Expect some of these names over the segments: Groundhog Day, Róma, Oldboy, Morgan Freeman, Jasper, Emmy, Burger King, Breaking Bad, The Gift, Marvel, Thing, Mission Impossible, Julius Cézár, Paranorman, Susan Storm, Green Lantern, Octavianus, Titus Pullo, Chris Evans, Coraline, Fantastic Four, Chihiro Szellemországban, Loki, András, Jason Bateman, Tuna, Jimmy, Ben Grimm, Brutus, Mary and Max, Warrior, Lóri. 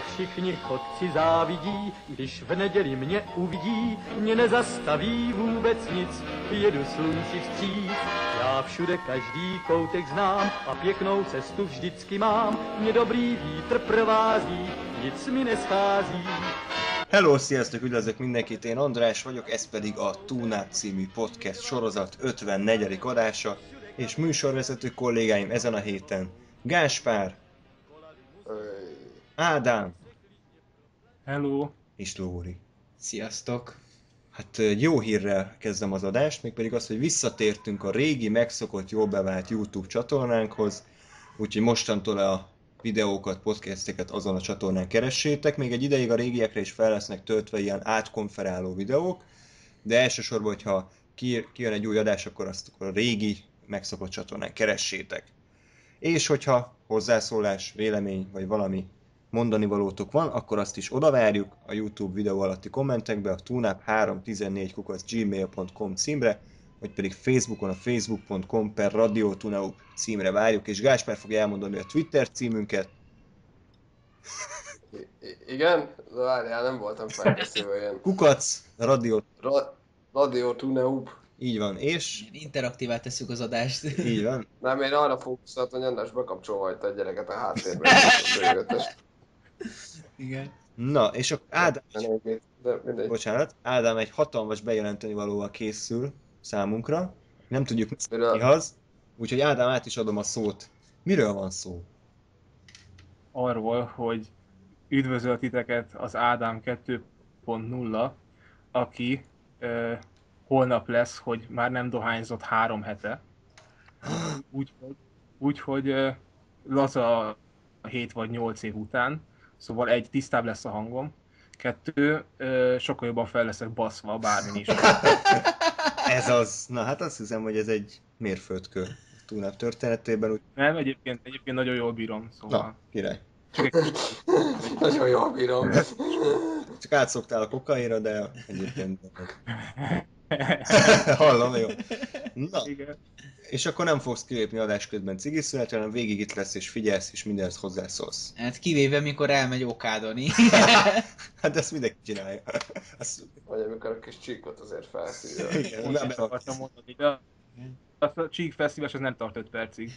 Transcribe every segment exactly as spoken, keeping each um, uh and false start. mě všichni chodci závidí, když v neděli mě uvidí, mě nezastaví vůbec nic, jedu slunci vstříc. Já všude každý koutek znám a pěknou cestu vždycky mám, mě dobrý vítr provází, nic mi neschází. Hello, sziasztok, üdvözlök mindenkit, én András vagyok, ez pedig a Tuna című podcast sorozat ötvennegyedik adása, és műsorvezető kollégáim ezen a héten Gáspár, Ádám, hello, és Lóri. Sziasztok! Hát jó hírrel kezdem az adást, mégpedig az, hogy visszatértünk a régi, megszokott, jól bevált YouTube csatornánkhoz, úgyhogy mostantól a videókat, podcasteket azon a csatornán keressétek. Még egy ideig a régiekre is fel lesznek töltve ilyen átkonferáló videók, de elsősorban, hogyha kijön egy új adás, akkor azt akkor a régi, megszokott csatornán keressétek. És hogyha hozzászólás, vélemény vagy valami mondani valótok van, akkor azt is odavárjuk a YouTube videó alatti kommentekbe, a tuneup három tizennégy kukac gmail pont com címre, vagy pedig Facebookon a facebook pont com per Radio Tuneup címre várjuk, és Gáspár fogja elmondani a Twitter címünket. I- igen? Várjál, nem voltam felkészülve ilyen. Kukac, Radio... Ra- Radio Tuneup. Így van, és... Interaktívá tesszük az adást. Így van. Nem, én arra fókuszáltam, hogy András bekapcsolva hagyta a gyereket a háttérben. Igen. Na, és akkor Ádám... De bocsánat, Ádám egy hatalmas bejelenteni valóval készül számunkra. Nem tudjuk mihoz, úgyhogy Ádám, át is adom a szót. Miről van szó? Arról, hogy üdvözöl titeket az Ádám kettő pont nulla, aki... Ö, holnap lesz, hogy már nem dohányzott három hete. Úgyhogy úgy, hogy laza a hét vagy nyolc év után. Szóval egy, tisztább lesz a hangom. Kettő, sokkal jobban fel leszek baszva, bármin is. Ez az. Na hát azt hiszem, hogy ez egy mérföldkő túlnap történetében. Úgy... Nem, egyébként, egyébként nagyon jól bírom. Szóval... Na, király. Egy... Nagyon jól bírom. Csak átszoktál a kokainra, de egyébként... Hallom, jó. Na, igen. És akkor nem fogsz kilépni adás közben cigiszünetre, hanem végig itt lesz és figyelsz, és mindenhez hozzászólsz. Hát kivéve, mikor elmegy okádoni. Hát ezt mindenki csinálja. Azt... Vagy amikor a kis csíkot azért felszívja. Igen, nem akartam mondani, de azt a csík felszívás az nem tart öt percig.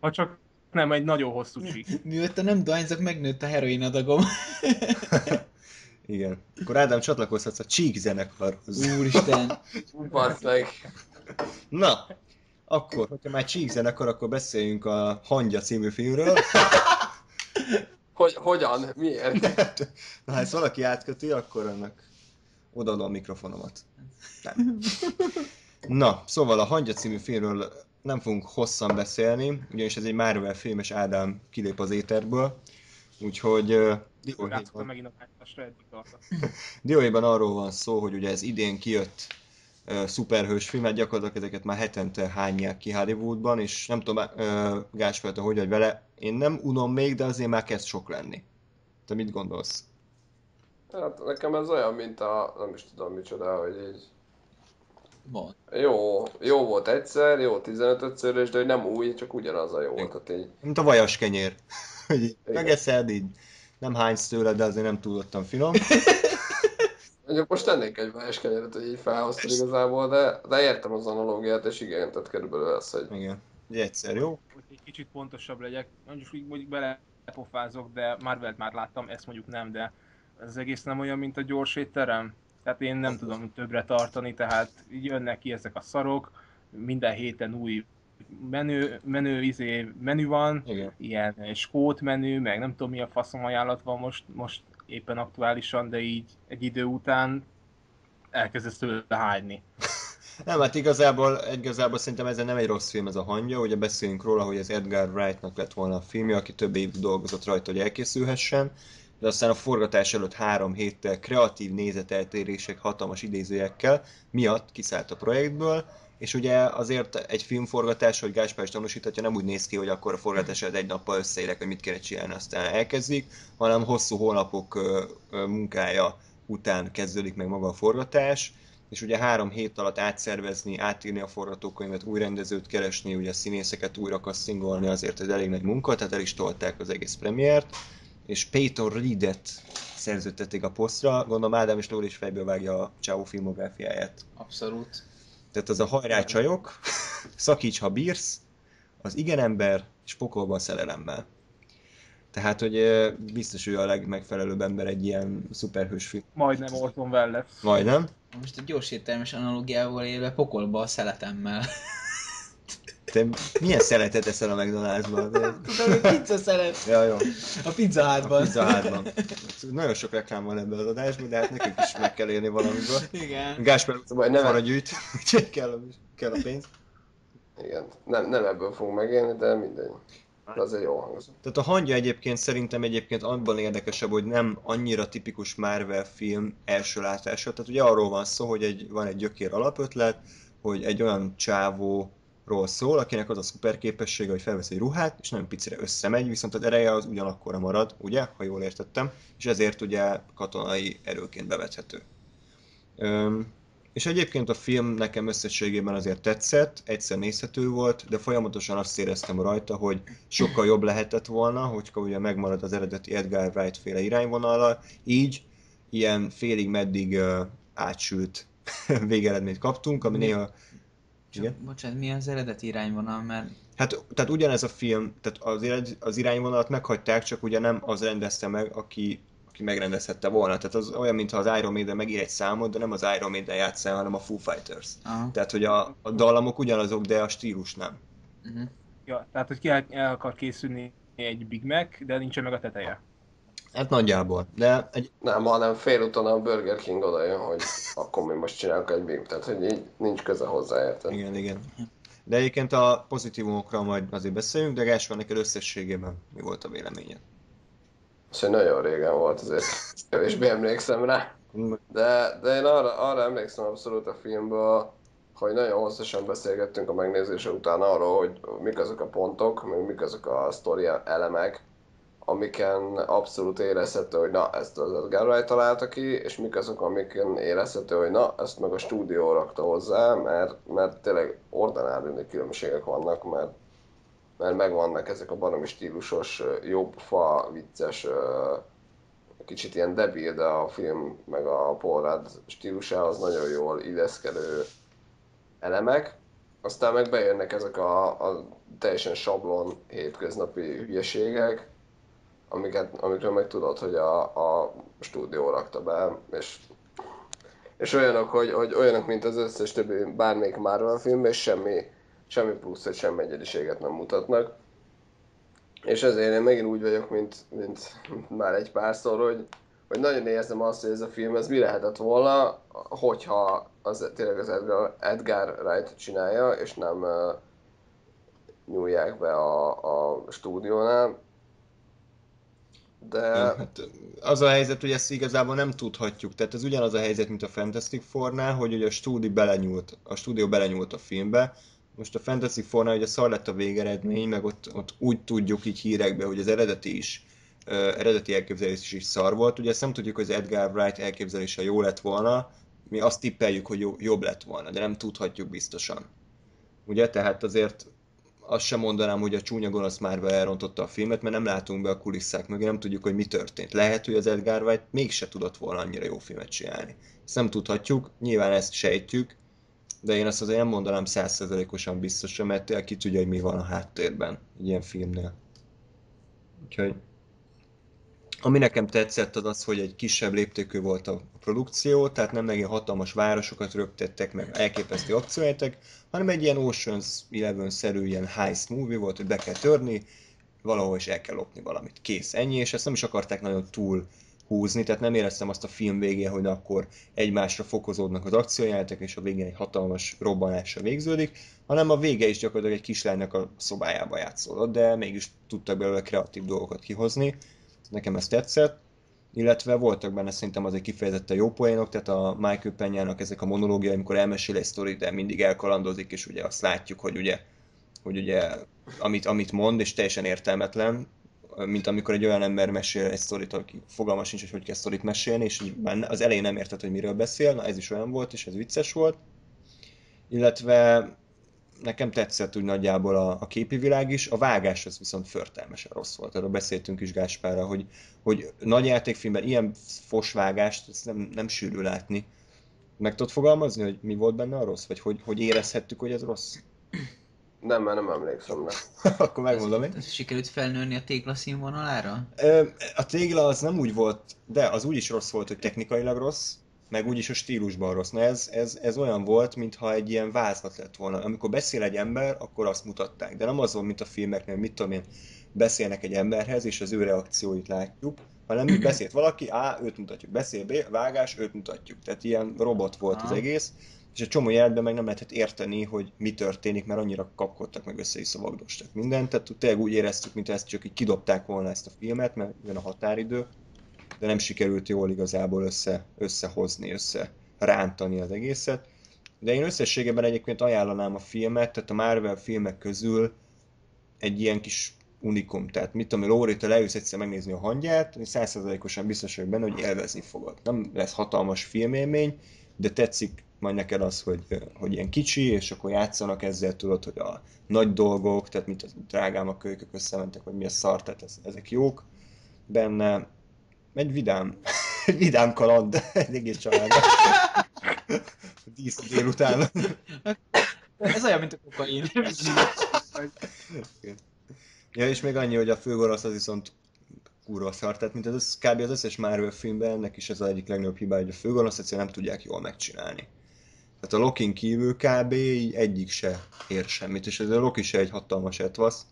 Ha csak nem, egy nagyon hosszú csík. Mióta nem dohányzok, megnőtt a heroin adagom. Igen. Akkor Ádám, csatlakozhatsz a Csík zenekarhoz. Úristen! Baszlek! Na, akkor, hogyha már Csík zenekar, akkor beszéljünk a Hangya című filmről. Hogy, hogyan? Miért? Na, ha ezt valaki átköti, akkor annak odaadom a mikrofonomat. Nem. Na, szóval a Hangya című filmről nem fogunk hosszan beszélni, ugyanis ez egy Marvel film, és Ádám kilép az éterből. Úgyhogy... Dióhéjban megint a hányasra eddig tartott. Dióhéjban arról van szó, hogy ugye ez idén kijött uh, szuperhős film, hát gyakorlatilag ezeket már hetente hányják ki Hollywoodban, és nem tudom, uh, Gáspár, te hogy vagy vele, én nem unom még, de azért már kezd sok lenni. Te mit gondolsz? Hát nekem ez olyan, mint a... nem is tudom micsoda, hogy így... Van. Jó, jó volt egyszer, jó tizenötször, és de hogy nem új, csak ugyanaz a jó é. volt. Így... Mint a vajas kenyér. Hogy megeszed, így nem hánysz tőle, de azért nem túlottan finom. Most tennék egy vályos kenyeret, hogy így felhoztad igazából, de, de értem az analógiát, és igen, tehát körülbelül lesz, hogy... Igen, egy egyszer jó. Hogy egy kicsit pontosabb legyek, mondjuk így mondjuk belepofázok, de Marvelt már láttam, ezt mondjuk nem, de az egész nem olyan, mint a gyors étterem. Tehát én nem tudom többre tartani, tehát így jönnek ki ezek a szarok, minden héten új menü, menü, izé, menü van, igen. Ilyen skót menü, meg nem tudom mi a faszom ajánlat van most, most éppen aktuálisan, de így egy idő után elkezdesz tőle hányni. Nem, hát igazából, igazából szerintem ez nem egy rossz film ez a Hangya, ugye beszélünk róla, hogy az Edgar Wrightnak lett volna a filmje, aki több évig dolgozott rajta, hogy elkészülhessen, de aztán a forgatás előtt három héttel kreatív nézeteltérések hatalmas idézőjekkel miatt kiszállt a projektből, és ugye azért egy filmforgatás, hogy Gáspár is tanúsíthatja, nem úgy néz ki, hogy akkor a forgatás egy nappal összeérek, hogy mit kéne csinálni, aztán elkezdik, hanem hosszú hónapok munkája után kezdődik meg maga a forgatás, és ugye három hét alatt átszervezni, átírni a forgatókönyvet, új rendezőt keresni, ugye a színészeket újra kasszingolni, azért ez elég nagy munka, tehát el is tolták az egész premiért, és Peyton Reedet szerződtették a posztra. Gondolom Ádám és Lóri is fejből vágja a Ciao filmográfiáját. Abszolút. Tehát az a hajrá csajok, szakíts, ha bírsz, az igen ember, és pokolban szerelemmel. Tehát, hogy biztos ő a legmegfelelőbb ember egy ilyen szuperhős film. Majdnem Orson Welles. Majdnem. Most egy gyors értelmes analógiával élve pokolba a szeletemmel. Te milyen szeletet eszel a McDonald's-ban? De... Tudom, hogy pizza szelet. Ja, jó. A pizza hátban. A pizza hátban. Nagyon sok reklám van ebben az adásban, de hát nekünk is meg kell élni valamiből. Igen. Gáspár után nem arra gyűjt, úgyhogy kell, kell a pénz. Igen, nem, nem ebből fogunk megélni, de mindegy. Azért jól hangzott. Tehát a hangja egyébként szerintem egyébként abban érdekesebb, hogy nem annyira tipikus Marvel film első látása. Tehát ugye arról van szó, hogy egy, van egy gyökér alapötlet, hogy egy olyan csávóról szól, akinek az a szuperképessége, hogy felvesz egy ruhát, és nagyon picire összemegy, viszont az ereje az ugyanakkora marad, ugye, ha jól értettem, és ezért ugye katonai erőként bevethető. Öm, és egyébként a film nekem összességében azért tetszett, egyszer nézhető volt, de folyamatosan azt éreztem rajta, hogy sokkal jobb lehetett volna, hogyha ugye megmarad az eredeti Edgar Wright féle irányvonallal, így ilyen félig-meddig uh, átsült végeredményt kaptunk, ami néha... Csak, bocsánat, mi az eredeti irányvonal? Mert... Hát, tehát ugyanez a film, tehát az, ered, az irányvonalat meghagyták, csak ugye nem az rendezte meg, aki... ki megrendezhette volna. Tehát az olyan, mintha az Iron Maiden megír egy számot, de nem az Iron Maiden játszál, hanem a Foo Fighters. Aha. Tehát, hogy a, a dallamok ugyanazok, de a stílus nem. Uh-huh. Ja, tehát, hogy ki el akar készülni egy Big Mac, de nincsen meg a teteje. Hát nagyjából, de... Egy... Nem, hanem félúton a Burger King oda jön, hogy akkor mi most csinálunk egy Big Mac, tehát, hogy így nincs köze hozzá, érted? Igen, igen. De egyébként a pozitívumokra majd azért beszéljünk, de Gáspár, neked összességében mi volt a véleményed? És nagyon régen volt, azért kevésbé emlékszem rá, de, de én arra, arra emlékszem abszolút a filmből, hogy nagyon hosszasan beszélgettünk a megnézése után arról, hogy mik azok a pontok, meg mik azok a sztori elemek, amiken abszolút érezhető, hogy na, ezt az Edgar Wright találta ki, és mik azok, amiken érezhető, hogy na, ezt meg a stúdió rakta hozzá, mert, mert tényleg ordinári különbségek vannak, mert mert megvannak ezek a baromi stílusos, jobb, fa, vicces, kicsit ilyen debil, de a film meg a Paul Rudd stílusához nagyon jól illeszkedő elemek. Aztán meg bejönnek ezek a, a teljesen sablon hétköznapi hülyeségek, amiket, amikről meg tudod, hogy a, a stúdió rakta be, és, és olyanok, hogy, hogy olyanok, mint az összes többi bármelyik Marvel filmben, és semmi semmi plusz, vagy semmi egyediséget nem mutatnak. És ezért én megint úgy vagyok, mint, mint már egy párszor, hogy, hogy nagyon érzem azt, hogy ez a film, ez mi lehetett volna, hogyha az, tényleg az Edgar, Edgar Wright csinálja, és nem uh, nyúlják be a, a stúdiónál. De... Hát az a helyzet, hogy ezt igazából nem tudhatjuk. Tehát ez ugyanaz a helyzet, mint a Fantastic Fournál, hogy ugye a stúdió belenyúlt, a stúdió belenyúlt a filmbe. Most a Fantastic Fournál ugye szar lett a végeredmény, meg ott, ott úgy tudjuk így hírekbe, hogy az eredeti is, uh, eredeti elképzelés is szar volt. Ugye ezt nem tudjuk, hogy az Edgar Wright elképzelése jó lett volna, mi azt tippeljük, hogy jó, jobb lett volna, de nem tudhatjuk biztosan. Ugye, tehát azért azt sem mondanám, hogy a csúnya gonosz Marvel elrontotta a filmet, mert nem látunk be a kulisszák mögé, nem tudjuk, hogy mi történt. Lehet, hogy az Edgar Wright mégse tudott volna annyira jó filmet csinálni. Ezt nem tudhatjuk, nyilván ezt sejtjük, de én azt azért nem mondanám száz százalékosan biztosan, mert ki tudja, hogy mi van a háttérben egy ilyen filmnél. Úgyhogy... Ami nekem tetszett, az az, hogy egy kisebb léptékű volt a produkció, tehát nem megint hatalmas városokat röptettek, meg elképesztő akciójátek, hanem egy ilyen Ocean's Eleven-szerű ilyen heist movie volt, hogy be kell törni, valahol is el kell lopni valamit. Kész, ennyi, és ezt nem is akarták nagyon túl húzni, tehát nem éreztem azt a film végén, hogy akkor egymásra fokozódnak az akciójátek, és a végén egy hatalmas robbanásra végződik, hanem a vége is gyakorlatilag egy kislánynak a szobájába játszódott, de mégis tudtak belőle kreatív dolgokat kihozni. Nekem ez tetszett, illetve voltak benne szerintem azért kifejezetten jó poénok, tehát a Michael Peñának ezek a monológiai, amikor elmesél egy sztorit, de mindig elkalandozik, és ugye azt látjuk, hogy ugye, hogy ugye amit, amit mond, és teljesen értelmetlen, mint amikor egy olyan ember mesél egy sztorit, aki fogalma sincs, hogy hogy kell sztorit mesélni, és az elején nem értett, hogy miről beszél, na ez is olyan volt, és ez vicces volt. Illetve nekem tetszett úgy nagyjából a, a képi világ is, a vágás az viszont förtelmesen rossz volt. Erről beszéltünk is Gáspárra, hogy, hogy nagy játékfilmben ilyen fosvágást ezt nem, nem sűrű látni. Meg tudod fogalmazni, hogy mi volt benne a rossz? Vagy hogy, hogy érezhettük, hogy ez rossz? Nem, már nem emlékszem rá. Akkor megmondom én. Sikerült felnőni a tégla színvonalára? A tégla az nem úgy volt, de az úgy is rossz volt, hogy technikailag rossz, meg úgyis a stílusban rossz. Na ez, ez, ez olyan volt, mintha egy ilyen vázlat lett volna. Amikor beszél egy ember, akkor azt mutatták. De nem azon, mint a filmeknél, mit tudom én, beszélnek egy emberhez, és az ő reakcióit látjuk, hanem mi beszélt valaki, A, őt mutatjuk, beszél B, vágás, őt mutatjuk. Tehát ilyen robot volt az egész, és egy csomó jelenetben meg nem lehetett érteni, hogy mi történik, mert annyira kapkodtak, meg össze is szavagdostak mindent. Tehát tényleg úgy éreztük, mintha ezt csak így kidobták volna ezt a filmet, mert jön a határidő, de nem sikerült jól igazából össze, összehozni, össze rántani az egészet. De én összességében egyébként ajánlanám a filmet, tehát a Marvel filmek közül egy ilyen kis unikum. Tehát mit tudom, Lóritől leülsz egyszer megnézni a hangját, és száz százalékosan biztos vagyok benne, hogy élvezni fogod. Nem lesz hatalmas filmélmény, de tetszik majd neked az, hogy, hogy ilyen kicsi, és akkor játszanak ezzel, tudod, hogy a nagy dolgok, tehát mint a drágám a kölykök összementek, vagy mi a szar, tehát ez, ezek jók benne. Egy vidám, egy vidám kaland, egy egész család. Dísz délután. Ez olyan, mint a kokain. Ja, és még annyi, hogy a főgonosz az viszont kurva szar, tehát mint az, kb. Az összes Marvel filmben, ennek is ez az egyik legnagyobb hibája, hogy a főgonosz egyszerűen nem tudják jól megcsinálni. Tehát a Lokin kívül kb. Egyik se ér semmit, és ez a Loki se egy hatalmas etvasz,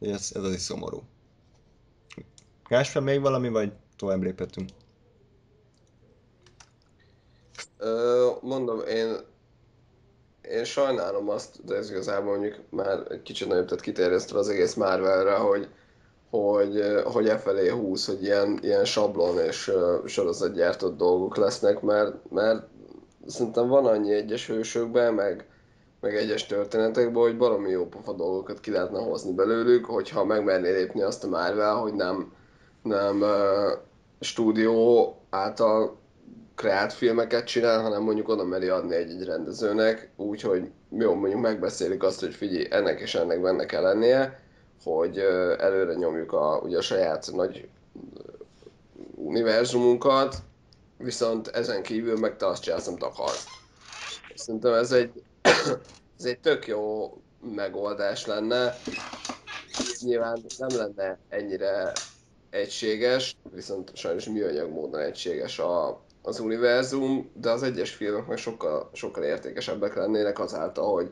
ez, ez az is szomorú. Gáspár, még valami, vagy tovább léphetünk? Ö, mondom, én, én sajnálom azt, de ez igazából mondjuk már egy kicsit nagyobb, tehát kiterjesztve az egész Marvelre, hogy, hogy, hogy e felé húz, hogy ilyen, ilyen sablon és sorozatgyártott dolgok lesznek, mert, mert szerintem van annyi egyes hősökben, meg, meg egyes történetekben, hogy baromi jó pofa dolgokat ki lehetne hozni belőlük, hogyha megmerné lépni azt a Marvel, hogy nem nem uh, stúdió által kreált filmeket csinál, hanem mondjuk oda meri adni egy-egy rendezőnek, úgyhogy jó, mondjuk megbeszélik azt, hogy figyelj, ennek és ennek benne kell lennie, hogy uh, előre nyomjuk a, ugye a saját nagy uh, univerzumunkat, viszont ezen kívül meg te azt csinálsz, amit akarsz. Szerintem ez egy, ez egy tök jó megoldás lenne, nyilván nem lenne ennyire egységes, viszont sajnos műanyag módon egységes a, az univerzum, de az egyes filmek meg sokkal, sokkal értékesebbek lennének azáltal, hogy,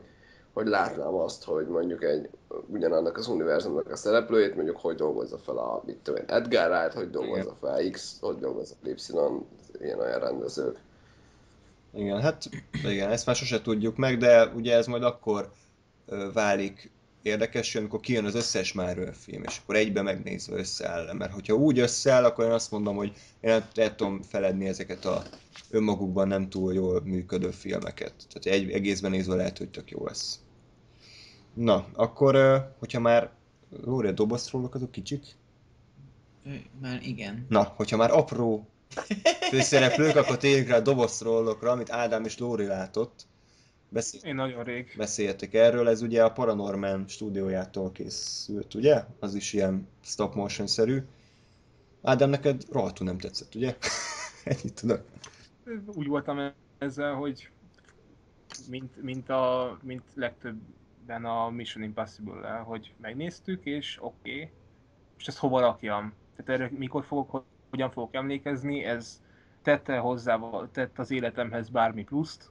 hogy látnám azt, hogy mondjuk egy ugyanannak az univerzumnak a szereplőjét, mondjuk hogy dolgozza fel a, mit tudom én, Edgar Wright, hogy dolgozza fel X, hogy dolgozza fel Y, ilyen olyan rendezők. Igen, hát igen, ezt már sose tudjuk meg, de ugye ez majd akkor válik érdekes, amikor kijön az összes Marvel film, és akkor egybe megnézve összeáll. Mert hogyha úgy összeáll, akkor én azt mondom, hogy én el, el tudom feledni ezeket a önmagukban nem túl jól működő filmeket. Tehát egy egészben nézve lehet, hogy tök jó lesz. Na, akkor, hogyha már Lóri, dobozt rólok azok kicsit? Már igen. Na, hogyha már apró főszereplők, akkor térjünk rá a dobozt rólokra, amit Ádám és Lóri látott. Beszél... Én nagyon rég. Beszéltek erről, ez ugye a Paranorman stúdiójától készült, ugye? Az is ilyen stop motion-szerű. Ádám, neked rohadtul nem tetszett, ugye? Ennyit tudok. Úgy voltam ezzel, hogy mint, mint, a, mint legtöbben a Mission Impossible-lel, hogy megnéztük, és oké, okay, most ezt hova rakjam? Tehát erről mikor fogok, hogyan fogok emlékezni, ez tette hozzá, tett az életemhez bármi pluszt,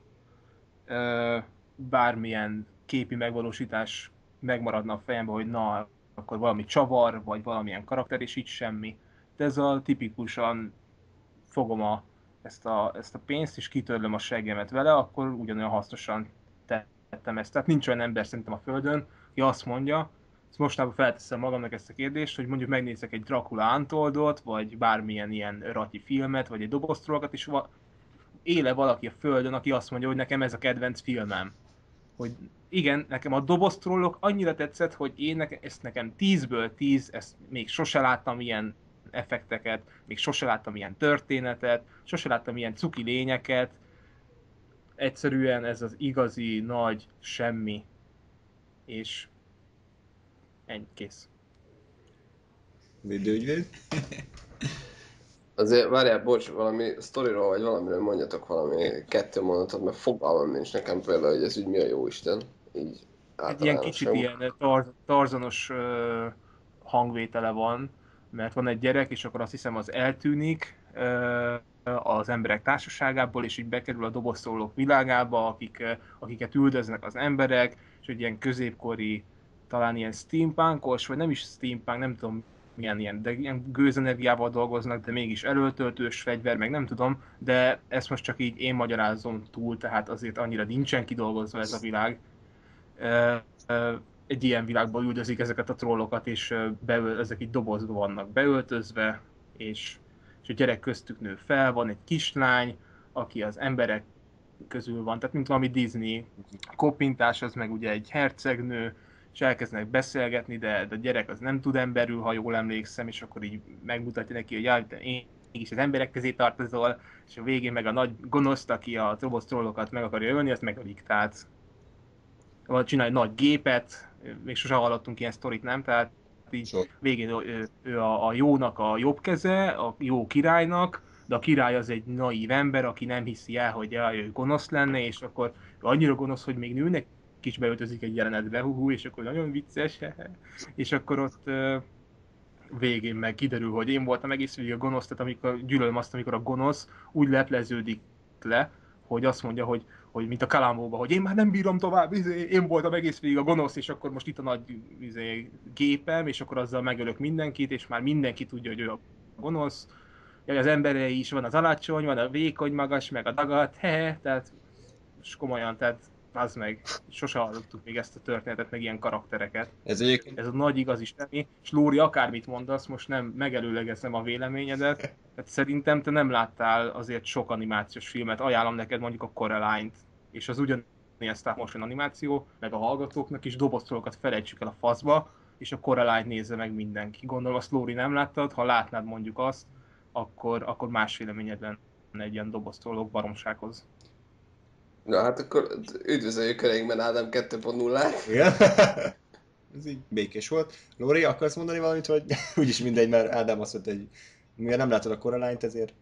bármilyen képi megvalósítás megmaradna a fejemben, hogy na, akkor valami csavar, vagy valamilyen karakter, és így semmi. De ez a tipikusan fogom a, ezt, a, ezt a pénzt, és kitörlöm a seggemet vele, akkor ugyanolyan hasznosan tettem ezt. Tehát nincs olyan ember szerintem a Földön, aki azt mondja, ezt mostanában felteszem magamnak ezt a kérdést, hogy mondjuk megnézek egy Dracula Untoldot, vagy bármilyen ilyen rati filmet, vagy egy doboztrollokat, és éle valaki a Földön, aki azt mondja, hogy nekem ez a kedvenc filmem. Hogy igen, nekem a doboztrollok annyira tetszett, hogy én nekem, ezt nekem tízből tíz, ezt még sose láttam ilyen effekteket, még sose láttam ilyen történetet, sose láttam ilyen cuki lényeket. Egyszerűen ez az igazi nagy semmi és ennyi, kész. Védőügyvéd? Azért várjál, bocs, valami sztoriról vagy valamiről mondjatok valami kettő mondatot, mert fogalmam nincs nekem például, hogy ez úgy mi a jó Isten, így általánosan. Ilyen kicsit ilyen tar- tarzanos uh, hangvétele van, mert van egy gyerek, és akkor azt hiszem az eltűnik uh, az emberek társaságából, és így bekerül a dobozszólók világába, akik, uh, akiket üldöznek az emberek, és egy ilyen középkori, talán ilyen steampunkos, vagy nem is steampunk, nem tudom, milyen ilyen, de ilyen gőzenergiával dolgoznak, de mégis előtöltős fegyver, meg nem tudom, de ezt most csak így én magyarázom túl, tehát azért annyira nincsen kidolgozva ez a világ. Egy ilyen világban üldözik ezeket a trollokat, és beöl, ezek így dobozba vannak beöltözve, és, és a gyerek köztük nő fel, van egy kislány, aki az emberek közül van, tehát mint valami Disney kopintás, az meg ugye egy hercegnő, és elkezdenek beszélgetni, de, de a gyerek az nem tud emberül, ha jól emlékszem, és akkor így megmutatja neki, hogy jaj, te én is az emberek közé tartozol, és a végén meg a nagy gonoszt, aki a robosz trollokat meg akarja ölni, azt megölik, tehát csinál egy nagy gépet, még sose hallottunk ilyen sztorit, nem? Tehát így végén ő, ő a, a jónak a jobb keze, a jó királynak, de a király az egy naív ember, aki nem hiszi el, hogy jaj, ő gonosz lenne, és akkor annyira gonosz, hogy még nőnek kis beöltözik egy jelenetbe, hú, és akkor nagyon vicces, és akkor ott végén meg kiderül, hogy én voltam egész végig a gonosz, tehát amikor gyűlölöm azt, amikor a gonosz úgy lepleződik le, hogy azt mondja, hogy, hogy mint a Kalambóban, hogy én már nem bírom tovább, izé, én voltam egész végig a gonosz, és akkor most itt a nagy izé, gépem, és akkor azzal megölök mindenkit, és már mindenki tudja, hogy ő a gonosz, az emberei is, van az alacsony, van a vékony magas, meg a dagat, hehe, tehát és komolyan, tehát az meg, sose hallottuk még ezt a történetet, meg ilyen karaktereket. Ez, egyébként... ez a nagy igaz isteni, és Lóri, akármit mondasz, most nem megelőlegezem a véleményedet, tehát szerintem te nem láttál azért sok animációs filmet, ajánlom neked mondjuk a Coraline-t, és az ugyanilyen stop motion animáció, meg a hallgatóknak is doboztolokat felejtsük el a faszba, és a Coraline-t nézze meg mindenki. Gondolom azt Lóri nem láttad, ha látnád mondjuk azt, akkor, akkor más véleményed lenne egy ilyen doboztolók baromsághoz. Na hát akkor üdvözöljük köreinkben Ádám kettő pont nulla. Igen. Ez így békés volt. Lóri, akarsz mondani valamit, vagy úgyis mindegy, mert Ádám azt mondta, hogy mivel nem látod a Coraline-t, ezért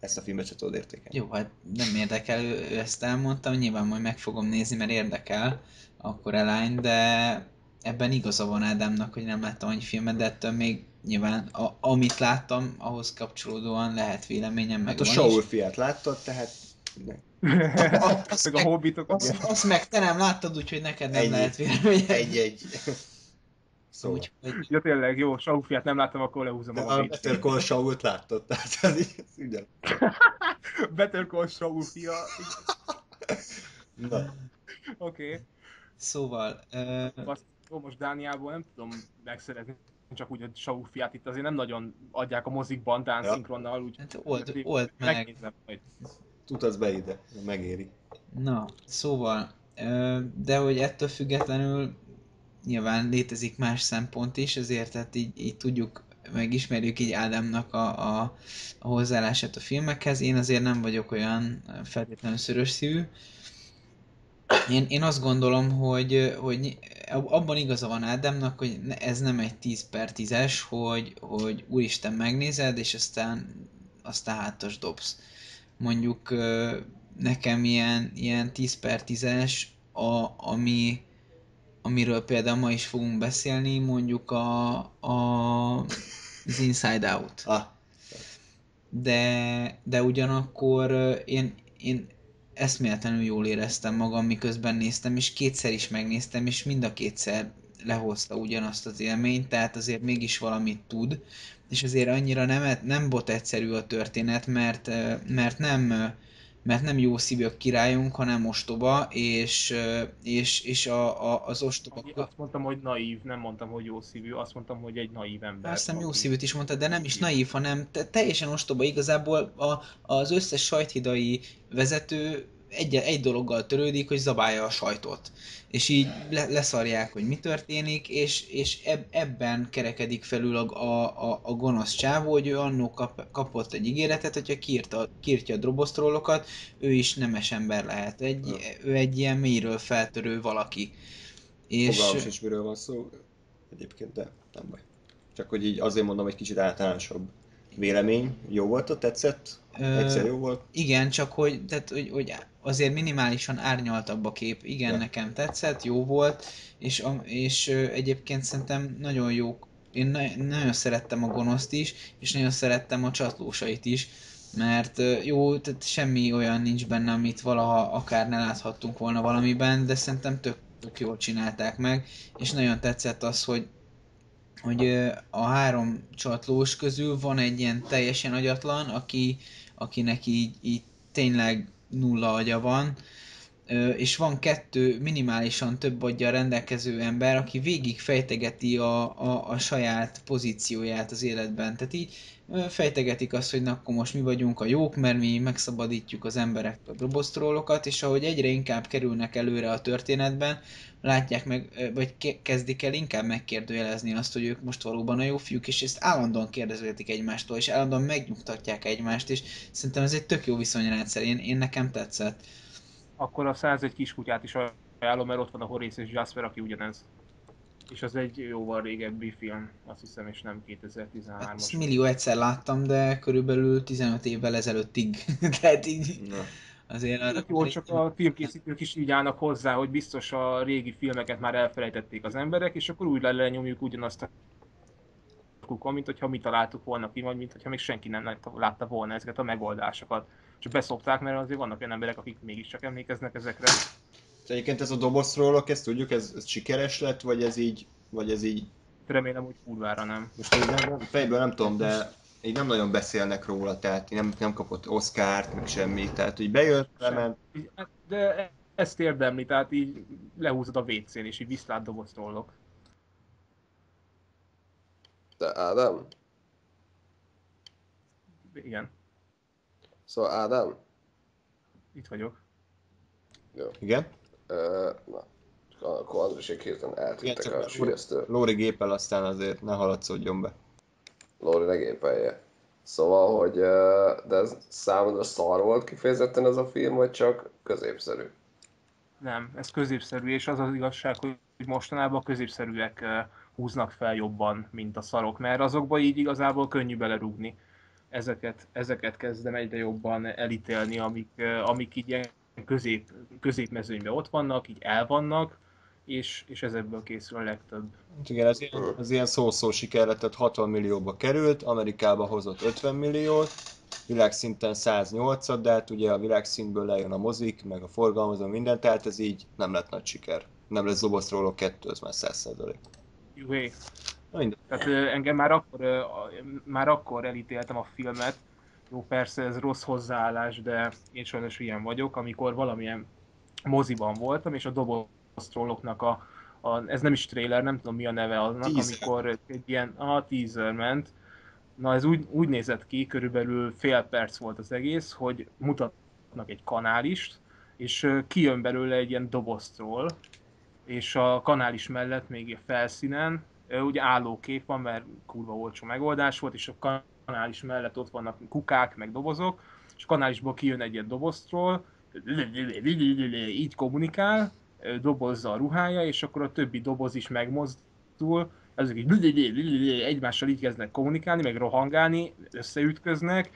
ezt a filmet se tudod értékelni. Jó, hát nem érdekel, ő ezt elmondtam, nyilván majd meg fogom nézni, mert érdekel a Coraline, de ebben igaza van Ádámnak, hogy nem láttam annyi filmet, de ettől még nyilván a, amit láttam, ahhoz kapcsolódóan lehet véleményem, meg hát van is. Hát a Saul fiát láttad, tehát... Azt meg, a hobbitokat. Azt, azt meg te nem láttad, úgyhogy neked nem egy, lehet véleményed. Egy-egy. Szóval. Ja tényleg, jó, Saul fiát nem láttam, akkor lehúzom de a magam. Better Call Saul-t láttad, tehát ez így, ez ugyan. Better Call Saul fia. Oké. Okay. Szóval... Uh... Jó, most Dániából nem tudom megszerezni. Csak úgy, hogy Saul fiát itt azért nem nagyon adják a mozikban, táncszinkronnal, úgy... Hát old, old meg. Megnézem majd. Tudsz be ide, megéri. Na, szóval, de hogy ettől függetlenül nyilván létezik más szempont is, ezért tehát így, így tudjuk, megismerjük így Ádámnak a, a, a hozzáállását a filmekhez. Én azért nem vagyok olyan feltétlenül szörös szívű. Én, én azt gondolom, hogy, hogy abban igaza van Ádámnak, hogy ez nem egy tíz per tízes, hogy, hogy úristen megnézed, és aztán, aztán hátos dobsz. Mondjuk nekem ilyen, ilyen tíz per tízes, a, ami, amiről például ma is fogunk beszélni, mondjuk a, a, az Inside Out. De, de ugyanakkor én, én eszméletlenül jól éreztem magam, miközben néztem, és kétszer is megnéztem, és mind a kétszer lehozta ugyanazt az élményt, tehát azért mégis valamit tud. És azért annyira nem, nem bot egyszerű a történet, mert, mert, nem, mert nem jó szívű a királyunk, hanem ostoba, és, és, és a, a, az ostoba... Azt mondtam, hogy naív, nem mondtam, hogy jó szívű, azt mondtam, hogy egy naív ember. Azt hiszem jó szívűt is mondtad, de nem is naív, hanem teljesen ostoba. Igazából a, az összes sajthidai vezető egy, egy dologgal törődik, hogy zabálja a sajtot. És így le, leszarják, hogy mi történik, és, és eb, ebben kerekedik felül a, a, a, a gonosz csávó, hogy ő annó kap, kapott egy ígéretet, hogyha kiírta, kiírtja a drobosztrollokat, ő is nemes ember lehet. Egy, ő egy ilyen mélyről feltörő valaki. És... Fogalmas is miről van szó egyébként, de nem baj. Csak hogy így azért mondom, egy kicsit általánosabb vélemény. Jó volt a tetszett? Egyszer jó volt? Igen, csak hogy, tehát, hogy, hogy azért minimálisan árnyaltabb a kép. Igen, ja. Nekem tetszett, jó volt, és, és egyébként szerintem nagyon jó. Én nagyon szerettem a gonoszt is, és nagyon szerettem a csatlósait is, mert jó, tehát semmi olyan nincs benne, amit valaha akár ne láthattunk volna valamiben, de szerintem tök, tök jól csinálták meg, és nagyon tetszett az, hogy hogy a három csatlós közül van egy ilyen teljesen agyatlan, aki, akinek így, így tényleg nulla agya van, és van kettő minimálisan több aggyal rendelkező ember, aki végig fejtegeti a, a, a saját pozícióját az életben. Tehát így fejtegetik azt, hogy na, akkor most mi vagyunk a jók, mert mi megszabadítjuk az emberektől, a robosztrollokat, és ahogy egyre inkább kerülnek előre a történetben, látják meg, vagy kezdik el inkább megkérdőjelezni azt, hogy ők most valóban a jó fiúk, és ezt állandóan kérdezgetik egymástól, és állandóan megnyugtatják egymást, és szerintem ez egy tök jó viszonyrendszer, én, én nekem tetszett. Akkor a százegy kiskutyát is ajánlom, mert ott van a Horace és Jasper, aki ugyanez. És az egy jóval régebbi film, azt hiszem, és nem kétezer-tizenhármas. Hát ezt millió egyszer láttam, de körülbelül tizenöt évvel ezelőttig. Tehát így... Na. Azért arra... Jó, csak a filmkészítők is így állnak hozzá, hogy biztos a régi filmeket már elfelejtették az emberek, és akkor úgy lenyomjuk ugyanazt a kukon, mint hogyha mi találtuk volna ki, vagy mint hogyha még senki nem látta volna ezeket a megoldásokat. Csak beszopták, mert azért vannak olyan emberek, akik mégiscsak emlékeznek ezekre. Egyébként ez a dobozrólok, ezt tudjuk, ez, ez sikeres lett, vagy ez így, vagy ez így... Remélem, hogy kurvára nem. Most így nem, fejből nem tudom, de így nem nagyon beszélnek róla, tehát nem, nem kapott Oscart, meg semmi, tehát hogy bejött, lement. De ezt érdemli, tehát így lehúzod a vécén, és így viszlát dobozrólok. De Ádám? Igen. Szóval Ádám? Itt vagyok. Jó. Igen? Ö, na, akkor Andrásék hirtelen eltűntek a sülyeztől. Lóri gépel, aztán azért ne haladszódjon be. Lóri ne gépelje. Szóval, hogy de ez számodra szar volt kifejezetten ez a film, vagy csak középszerű? Nem, ez középszerű, és az az igazság, hogy mostanában a középszerűek húznak fel jobban, mint a szarok, mert azokba így igazából könnyű belerúgni. Ezeket, ezeket kezdem egyre jobban elítélni, amik, amik így ilyen közép, középmezőnyben ott vannak, így elvannak, és, és ezekből készül a legtöbb. Igen, az ilyen, az ilyen szó-szó sikerre, tehát hatvan millióba került, Amerikába hozott ötven milliót, világszinten száznyolcat, de hát ugye a világszintből lejön a mozik, meg a forgalmazó, minden, tehát ez így nem lett nagy siker. Nem lesz Zobozról kettő, ez már száz százalék. Juhé. Tehát ö, engem már akkor, ö, már akkor elítéltem a filmet, jó persze ez rossz hozzáállás, de én sajnos ilyen vagyok, amikor valamilyen moziban voltam, és a doboztrolloknak a, a, ez nem is trailer, nem tudom mi a neve annak, teaser. Amikor egy ilyen, a teaser ment, na ez úgy, úgy nézett ki, körülbelül fél perc volt az egész, hogy mutatnak egy kanálist, és ö, kijön belőle egy ilyen doboztroll, és a kanális mellett még a felszínen, ugye állókép van, mert kurva olcsó megoldás volt, és a kanális mellett ott vannak kukák, meg dobozok, és a kanálisból kijön egy ilyen doboztról, így kommunikál, dobozza a ruhája, és akkor a többi doboz is megmozdul, ezek így egymással így kezdnek kommunikálni, meg rohangálni, összeütköznek,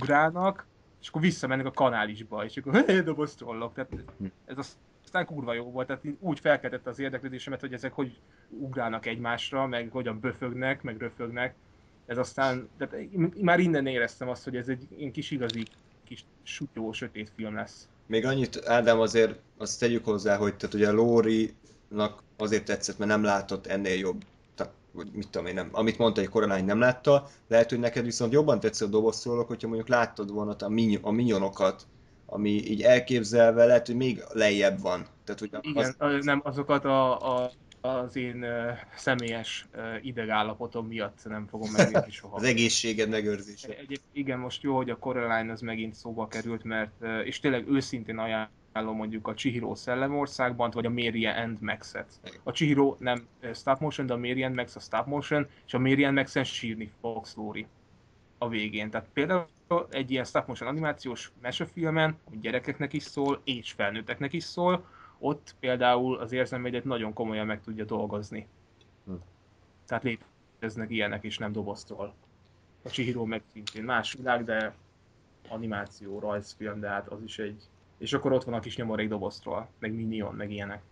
ugrálnak, és akkor visszamennek a kanálisba, és akkor doboztrollok, tehát ez az... Aztán kurva jó volt, tehát úgy felkeltette az érdeklődésemet, hogy ezek hogy ugrálnak egymásra, meg hogyan böfögnek, meg röfögnek. Ez aztán, tehát már innen éreztem azt, hogy ez egy kis igazi, kis sutyó, sötét film lesz. Még annyit, Ádám, azért azt tegyük hozzá, hogy tehát ugye a Lórinak azért tetszett, mert nem látott ennél jobb. Tehát, mit tudom én, nem. Amit mondta, hogy Coraline nem látta, lehet, hogy neked viszont jobban tetszett a dobozszólók, hogyha mondjuk láttad volna a, minyon, a minyonokat, ami így elképzelve lehet, hogy még lejjebb van. Tehát, hogy igen, az... nem azokat a, a, az én személyes idegállapotom miatt nem fogom megnézni soha. Az egészséged megőrzése. Egy, igen, most jó, hogy a Coraline az megint szóba került, mert, és tényleg őszintén ajánlom mondjuk a Chihiro Szellemországban, vagy a Mary and Max-et. A Chihiro nem stop motion, de a Mary and Max a stop motion, és a Mary and Max-en sírni fogsz, Lóri, a végén. Tehát például egy ilyen stop motion animációs mesefilmen, hogy gyerekeknek is szól, és felnőtteknek is szól, ott például az érzelmeidet nagyon komolyan meg tudja dolgozni. Hm. Tehát léteznek ilyenek is, nem doboztól. A Chihiro meg szintén más világ, de animáció, rajzfilm, de hát az is egy... És akkor ott van a kis nyomorék doboztról, meg Minion, meg ilyenek.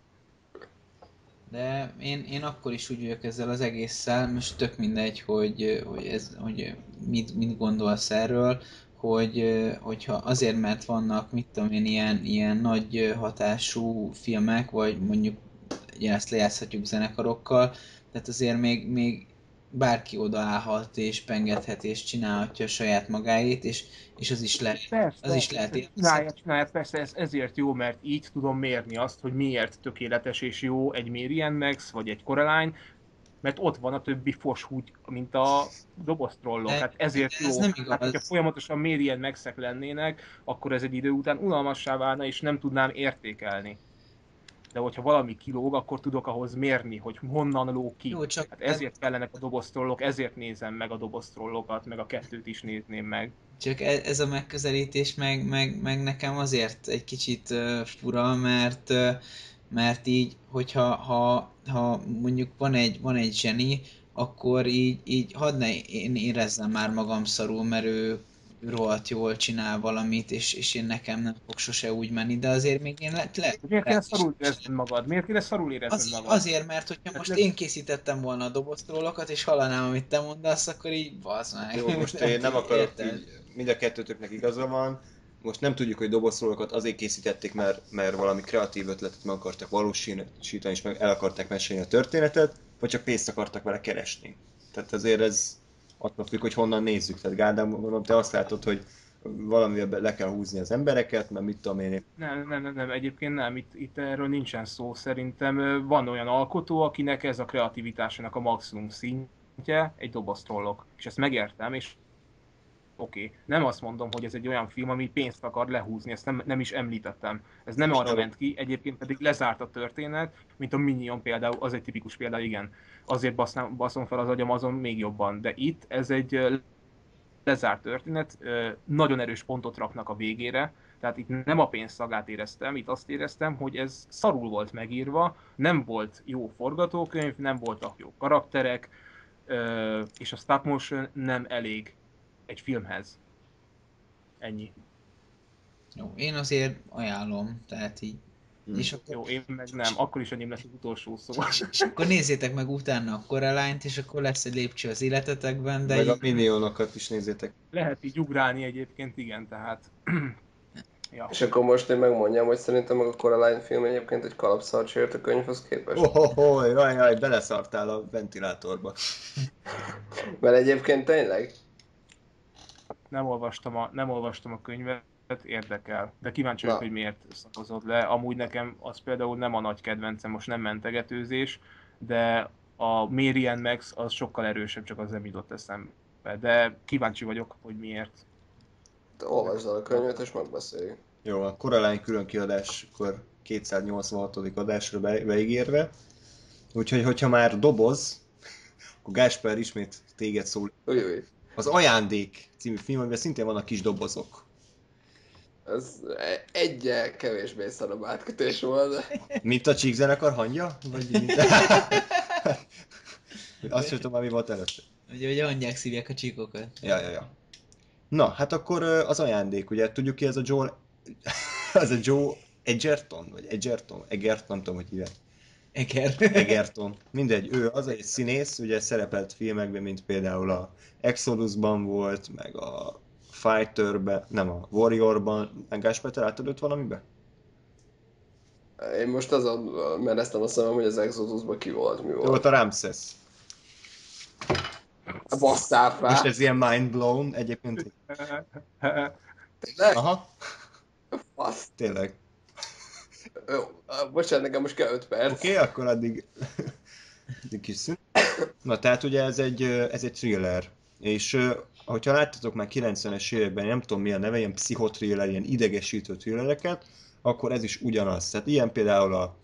De én, én akkor is úgy vagyok ezzel az egésszel, most tök mindegy, hogy, hogy, ez, hogy mit, mit gondolsz erről, hogy hogyha azért, mert vannak, mit tudom én, ilyen, ilyen nagy hatású filmek, vagy mondjuk ezt lejátszhatjuk zenekarokkal, tehát azért még, még bárki odaállhat és pengethet és csinálhatja saját magáét, és, és az is lehet. Persze, az is lehet. Csinálja, persze, ez ezért jó, mert így tudom mérni azt, hogy miért tökéletes és jó egy Mary and Max, vagy egy Coraline, mert ott van a többi foshúgy, mint a doboztrollok, hát ezért ez jó. Nem hát, hogyha folyamatosan Mary and Maxek lennének, akkor ez egy idő után unalmassá válna, és nem tudnám értékelni. De hogyha valami kilóg, akkor tudok ahhoz mérni, hogy honnan lóg ki. Jó, csak hát ezért kellenek a doboztrollok, ezért nézem meg a doboztrollokat, meg a kettőt is nézném meg. Csak ez a megközelítés meg, meg, meg nekem azért egy kicsit fura, mert, mert így, hogyha ha, ha mondjuk van egy, van egy zseni, akkor így, így hadd ne én érezzem már magam szarul, mert ő rohadt jól csinál valamit, és, és én nekem nem fog sose úgy menni, de azért még én lehet... Le, miért kéne szarul érezni magad? Miért kéne szarul érezni az, magad? Azért, mert hogyha hát most le... én készítettem volna a doboztrollokat, és hallanám, amit te mondasz, akkor így bazd meg. Jó, most én nem akarok így, mind a kettőtöknek igaza van, most nem tudjuk, hogy doboztrollokat azért készítették, mert, mert valami kreatív ötletet meg akartak valósítani, és meg el akarták mesélni a történetet, vagy csak pénzt akartak vele keresni. Tehát azért ez... attól függ, hogy honnan nézzük. Tehát Gádám, mondom, te azt látod, hogy valamivel le kell húzni az embereket, mert mit tudom én... Nem, nem, nem, egyébként nem, itt, itt erről nincsen szó szerintem. Van olyan alkotó, akinek ez a kreativitásának a maximum szintje egy doboztrollok. És ezt megértem, és oké. Okay. Nem azt mondom, hogy ez egy olyan film, ami pénzt akar lehúzni, ezt nem, nem is említettem. Ez nem arra ment ki, egyébként pedig lezárt a történet, mint a Minion például, az egy tipikus példa, igen. Azért baszom, baszom fel az agyam azon még jobban, de itt ez egy lezárt történet, nagyon erős pontot raknak a végére, tehát itt nem a pénzszagát éreztem, itt azt éreztem, hogy ez szarul volt megírva, nem volt jó forgatókönyv, nem voltak jó karakterek, és a stop motion nem elég egy filmhez. Ennyi. Jó, én azért ajánlom, tehát így. Hmm. És akkor... Jó, én meg nem, akkor is enyém lesz az utolsó szó. És akkor nézzétek meg utána a Coraline-t, és akkor lesz egy lépcső az életetekben, de... Meg így... a Minionokat is nézzétek. Lehet így ugrálni egyébként, igen, tehát... ja. És akkor most én megmondjam, hogy szerintem meg a Coraline film egyébként egy kalapszart sért a könyvhöz képest. Ohohoho, jaj, jaj, beleszartál a ventilátorba. Mert egyébként tényleg... Nem olvastam a, nem olvastam a könyvet, érdekel. De kíváncsi vagyok, hogy miért szakozod le. Amúgy nekem az például nem a nagy kedvencem, most nem mentegetőzés, de a Mary and Max az sokkal erősebb, csak az nem jutott eszembe. De kíváncsi vagyok, hogy miért. Te olvasd el a könyvet és megbeszéljük. Jó, a Coraline külön kiadáskor kétszáznyolcvanhatodik adásra beígérve. Úgyhogy, hogyha már doboz, akkor Gáspár ismét téged szól. Ujjjjj. Az Ajándék című film, amiben szintén vannak kis dobozok. Ez egyel kevésbé szarabb átkötés volt. Mint a Csíkzenekar hangja? Vagy mint... Azt sem tudom, ami volt előtte. Ugye, hogy a hangyák szívják a csíkokat. Ja, ja, ja. Na, hát akkor az Ajándék, ugye tudjuk ki ez a Joel... az a Joe Edgerton? Vagy Edgerton? Egert, nem tudom, hogy hívják. Eger. Egerton. Mindegy, ő az egy színész, ugye szerepelt filmekben, mint például a Exodusban volt, meg a Fighterben, nem a Warriorban. Gáspár, te átadott valamibe? Én most azon mereztem a szemem, hogy az Exodusban ki volt, mi volt. Ő volt a Ramses. A basszál fel. Most ez ilyen mindblown egyébként. Tényleg? Aha. Fasz. Tényleg. Bocsánat, nekem most kell öt perc. Oké, okay, akkor addig, addig kis szünet. Na, tehát ugye ez egy, ez egy thriller. És ahogyha láttatok már kilencvenes években, nem tudom mi a neve, ilyen pszichotriller, ilyen idegesítő thrillereket, akkor ez is ugyanaz. Tehát ilyen például a,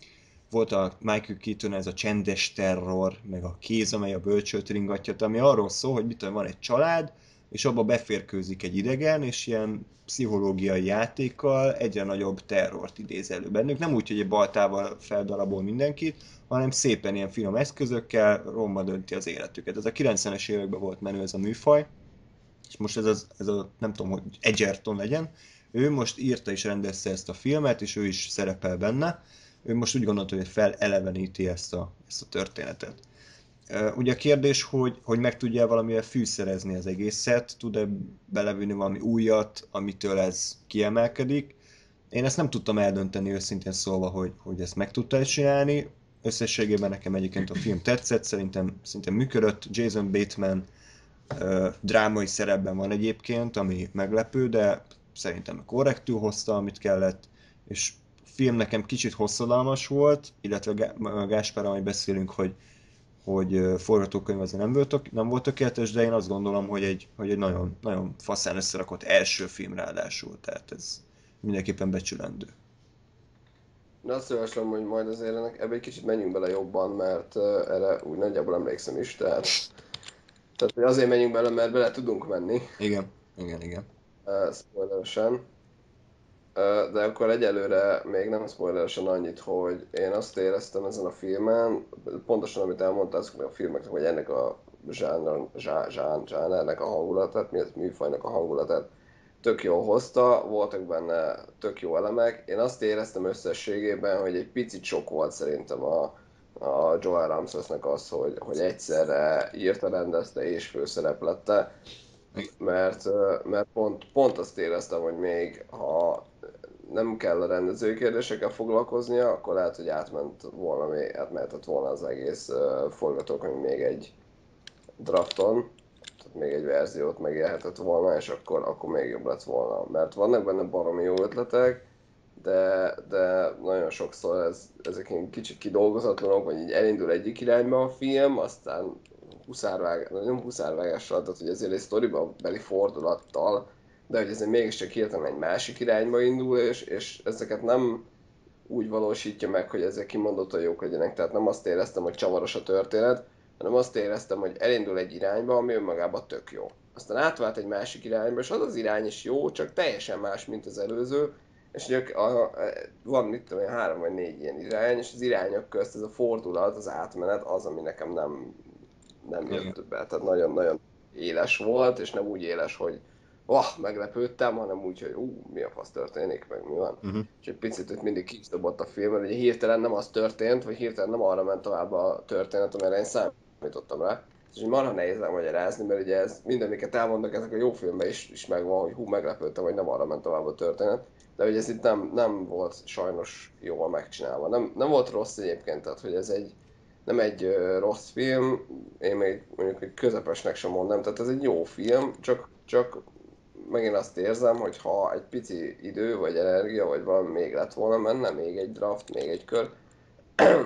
volt a Michael Keaton, ez a Csendes terror, meg a Kéz, amely a bölcsőt ringatja, ami arról szól, hogy mit tudom, van egy család, és abba beférkőzik egy idegen, és ilyen pszichológiai játékkal egyre nagyobb terrort idéz elő bennük. Nem úgy, hogy egy baltával feldarabol mindenkit, hanem szépen ilyen finom eszközökkel romba dönti az életüket. Ez a kilencvenes években volt menő ez a műfaj, és most ez az, ez a, nem tudom, hogy Edgerton legyen. Ő most írta és rendezte ezt a filmet, és ő is szerepel benne. Ő most úgy gondolta, hogy feleleveníti ezt a, ezt a történetet. Ugye a kérdés, hogy, hogy meg tudja valamivel fűszerezni az egészet, tud-e belevinni valami újat, amitől ez kiemelkedik. Én ezt nem tudtam eldönteni őszintén szólva, hogy, hogy ezt meg tudta csinálni. Összességében nekem egyébként a film tetszett, szerintem szintén működött. Jason Bateman ö, drámai szerepben van egyébként, ami meglepő, de szerintem korrektül hozta, amit kellett, és a film nekem kicsit hosszadalmas volt, illetve Gáspár, amit beszélünk, hogy hogy forgatókönyv azért nem volt, nem volt tökéletes, de én azt gondolom, hogy egy, hogy egy nagyon, nagyon faszán összerakott első film ráadásul, tehát ez mindenképpen becsülendő. De azt javaslom, hogy majd azért ennek, ebbe egy kicsit menjünk bele jobban, mert erre úgy nagyjából emlékszem is, tehát, tehát azért menjünk bele, mert bele tudunk menni. Igen, igen, igen. Uh, spoileresen. Uh, de akkor egyelőre még nem spoileresen annyit, hogy én azt éreztem ezen a filmen, pontosan amit elmondtál a filmeknek, vagy ennek a zsánr, zsá, zsán, zsánernek a hangulatát, miért műfajnak a hangulatát tök jól hozta, voltak benne tök jó elemek. Én azt éreztem összességében, hogy egy picit sok volt szerintem a, a Joel Ramsesnek az, hogy, hogy egyszerre írta, rendezte és főszerep lette. Mert, mert pont, pont azt éreztem, hogy még ha nem kell a rendezői kérdésekkel foglalkoznia, akkor lehet, hogy átment volna, átmehetett volna az egész uh, forgatókönyv még egy drafton, tehát még egy verziót megélhetett volna, és akkor, akkor még jobb lett volna. Mert vannak benne baromi jó ötletek, de, de nagyon sokszor ez, ezek ilyen kicsit kidolgozatlanok, vagy így elindul egyik irányba a film, aztán huszárvág, nagyon huszárvágással, tehát hogy azért egy sztoriba beli fordulattal, de hogy ezért mégiscsak hirtelen egy másik irányba indul, és, és ezeket nem úgy valósítja meg, hogy ezek kimondottan jók legyenek. Tehát nem azt éreztem, hogy csavaros a történet, hanem azt éreztem, hogy elindul egy irányba, ami önmagában tök jó. Aztán átvált egy másik irányba, és az az irány is jó, csak teljesen más, mint az előző, és ugye van mit tudom, három vagy négy ilyen irány, és az irányok közt ez a fordulat, az átmenet az, ami nekem nem... nem jött be, tehát nagyon-nagyon éles volt, és nem úgy éles, hogy oh, meglepődtem, hanem úgy, hogy ú, mi a fasz történik, meg mi van. Uh-huh. És egy picit itt mindig kisdobott a film, mert ugye hirtelen nem az történt, vagy hirtelen nem arra ment tovább a történet, amire én számítottam rá. És marha nehéz elmagyarázni, mert ugye ez minden, amiket elmondnak, ezek a jó filmben is, is megvan, hogy hú, meglepődtem, hogy nem arra ment tovább a történet. De ugye ez itt nem, nem volt sajnos jól megcsinálva. Nem, nem volt rossz egyébként, tehát hogy ez egy nem egy ö, rossz film, én még mondjuk egy közepesnek sem mondom, tehát ez egy jó film, csak, csak megint azt érzem, hogy ha egy pici idő, vagy energia, vagy valami még lett volna menne, még egy draft, még egy kör,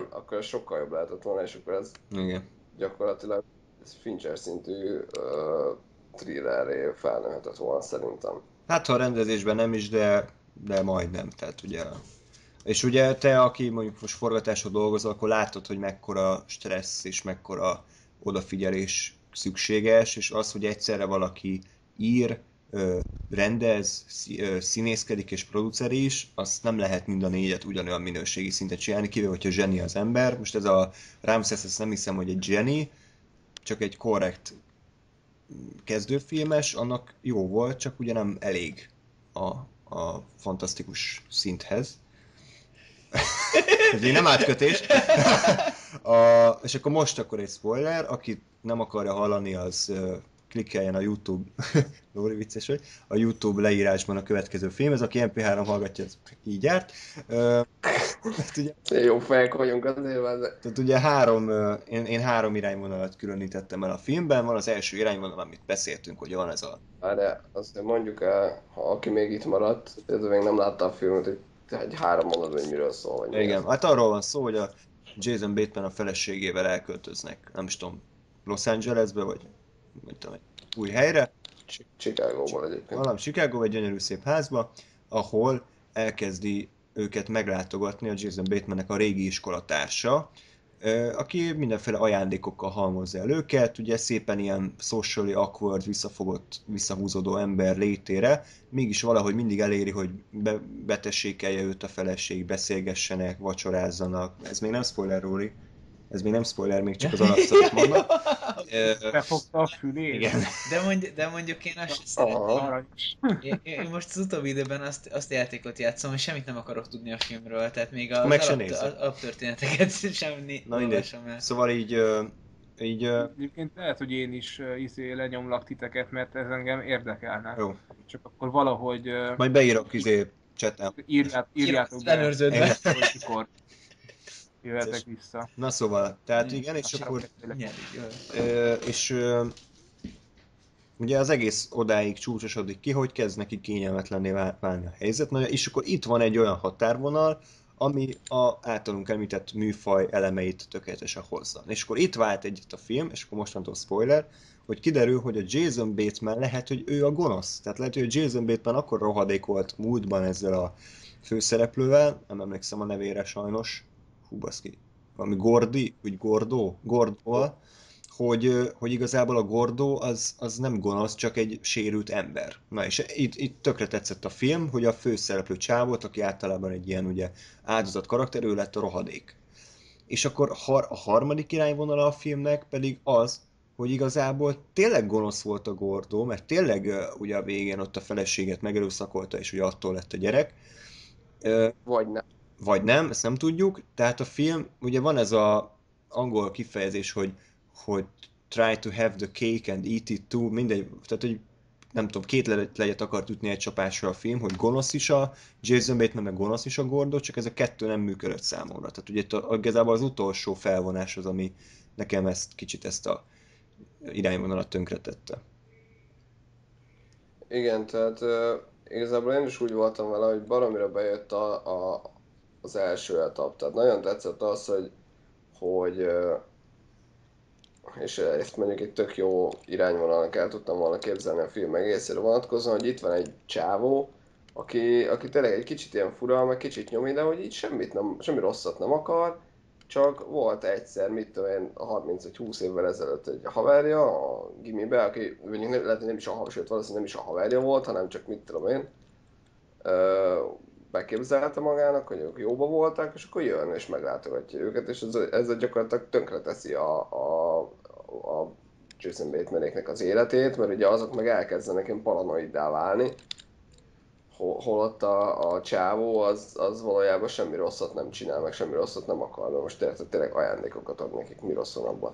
akkor ez sokkal jobb lehetett volna, és akkor ez igen. Gyakorlatilag ez Fincher szintű ö, thrillerré felnőhetett volna szerintem. Hát ha a rendezésben nem is, de, de majdnem, tehát ugye... És ugye te, aki mondjuk most forgatásra dolgozol, akkor látod, hogy mekkora stressz és mekkora odafigyelés szükséges, és az, hogy egyszerre valaki ír, rendez, színészkedik és producer is, azt nem lehet mind a négyet ugyanolyan minőségi szinten csinálni, kivéve, hogyha zseni az ember. Most ez a Ramses, ezt nem hiszem, hogy egy zseni, csak egy korrekt kezdőfilmes, annak jó volt, csak ugye nem elég a, a fantasztikus szinthez. Ez így nem átkötés. A, és akkor most akkor egy spoiler, aki nem akarja hallani, az uh, klikkeljen a YouTube Lóri vicces vagy, a YouTube leírásban a következő film, ez aki em pé három hallgatja, ez így járt. Uh, ugye, jó fejek vagyunk azért van. Tehát ugye három, uh, én, én három irányvonalat különítettem el a filmben, van az első irányvonal, amit beszéltünk, hogy van ez a... De azt mondjuk, ha aki még itt maradt, ez még nem látta a filmet, hogy tehát három mondatban, hogy miről szól, vagy igen, miről. Hát arról van szó, hogy a Jason Bateman a feleségével elköltöznek, nem is tudom, Los Angelesbe, vagy nem tudom, egy új helyre. Chicagóban egyébként. Valami Chicago, egy gyönyörű szép házba, ahol elkezdi őket meglátogatni a Jason Batemannek a régi iskolatársa, aki mindenféle ajándékokkal halmozza el őket, ugye szépen ilyen socially awkward, visszafogott, visszahúzódó ember létére, mégis valahogy mindig eléri, hogy be, betessékelje őt a feleség, beszélgessenek, vacsorázzanak. Ez még nem spoiler, Róli. Ez még nem spoiler, még csak az alapszakot mondom. Befogta a fülét. Igen. De, mondj, de mondjuk én azt szeretem. Én, én most az utóbbi időben azt, azt játékot játszom, és semmit nem akarok tudni a filmről, tehát még az alaptörténeteket alap sem olvasom el. Szóval így... így egyébként lehet, hogy én is izé lenyomlak titeket, mert ez engem érdekelne. Jó. Csak akkor valahogy... Majd beírok izé csetem. Írját, írjátok be, hogy mikor. Jöhetek vissza. Na szóval, tehát igen, és akkor... És ugye az egész odáig csúcsosodik ki, hogy kezd neki kényelmetlenné válni a helyzet. Na, és akkor itt van egy olyan határvonal, ami az általunk említett műfaj elemeit tökéletesen hozza. És akkor itt vált egyet a film, és akkor mostantól spoiler, hogy kiderül, hogy a Jason Bateman lehet, hogy ő a gonosz. Tehát lehet, hogy a Jason Bateman akkor rohadékolt múltban ezzel a főszereplővel, nem emlékszem a nevére sajnos, hú, baszki, valami Gordi, vagy Gordo, Gordóval, hogy, hogy igazából a Gordo az, az nem gonosz, csak egy sérült ember. Na és itt, itt tökre tetszett a film, hogy a főszereplő csávót, aki általában egy ilyen ugye, áldozat karakter, ő lett a rohadék. És akkor a harmadik irányvonala a filmnek pedig az, hogy igazából tényleg gonosz volt a Gordo, mert tényleg ugye a végén ott a feleséget megerőszakolta, és ugye attól lett a gyerek. Vagy nem. Vagy nem, ezt nem tudjuk. Tehát a film, ugye van ez a angol kifejezés, hogy, hogy try to have the cake and eat it too, mindegy, tehát hogy nem tudom, két legyet akart ütni egy csapásra a film, hogy gonosz is a Jason Bateman, meg gonosz is a Gordo, csak ez a kettő nem működött számomra. Tehát ugye itt igazából az utolsó felvonás az, ami nekem ezt kicsit ezt a irányvonalat tönkretette. Igen, tehát uh, igazából én is úgy voltam vele, hogy baromira bejött a, a az első etap. Tehát nagyon tetszett az, hogy, hogy és ezt mondjuk egy tök jó irányvonalnak el tudtam volna képzelni a film egészére vonatkozóan, hogy itt van egy csávó, aki, aki tényleg egy kicsit ilyen fura, meg kicsit nyomi, de hogy így semmit nem, semmi rosszat nem akar, csak volt egyszer, mit tudom én, harminc vagy húsz évvel ezelőtt egy haverja a gimibe, aki mondjuk lehet, hogy nem is a, sőt, valószínűleg nem is a haverja volt, hanem csak mit tudom én, beképzelte magának, hogy ők jóba voltak, és akkor jön és meglátogatja őket, és ez, ez gyakorlatilag tönkreteszi a, a, a Jason Bateman-éknek az életét, mert ugye azok meg elkezdenek ilyen paranoiddá válni, hol, holott a, a csávó az, az valójában semmi rosszat nem csinál, meg semmi rosszat nem akar, mert most tényleg, tényleg ajándékokat ad nekik, mi rossz van abban.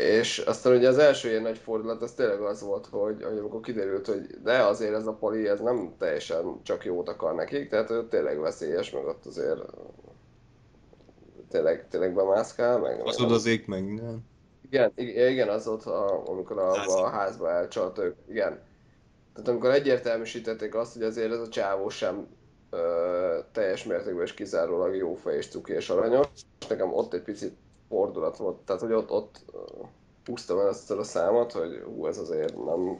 És aztán ugye az első ilyen nagy fordulat, az tényleg az volt, hogy, hogy amikor kiderült, hogy de azért ez a pali, ez nem teljesen csak jót akar nekik, tehát ő tényleg veszélyes, meg ott azért tényleg, tényleg bemászkál, meg... Az odazik, meg nem. Igen, igen, az ott, amikor a, a házba elcsalt ők, igen. Tehát amikor egyértelműsítették azt, hogy azért ez a csávó sem ö, teljes mértékben és kizárólag jófej és cuki és aranyos, és nekem ott egy picit fordulat volt, tehát hogy ott, ott húztam el ezt a számot, hogy hú, ez azért nem,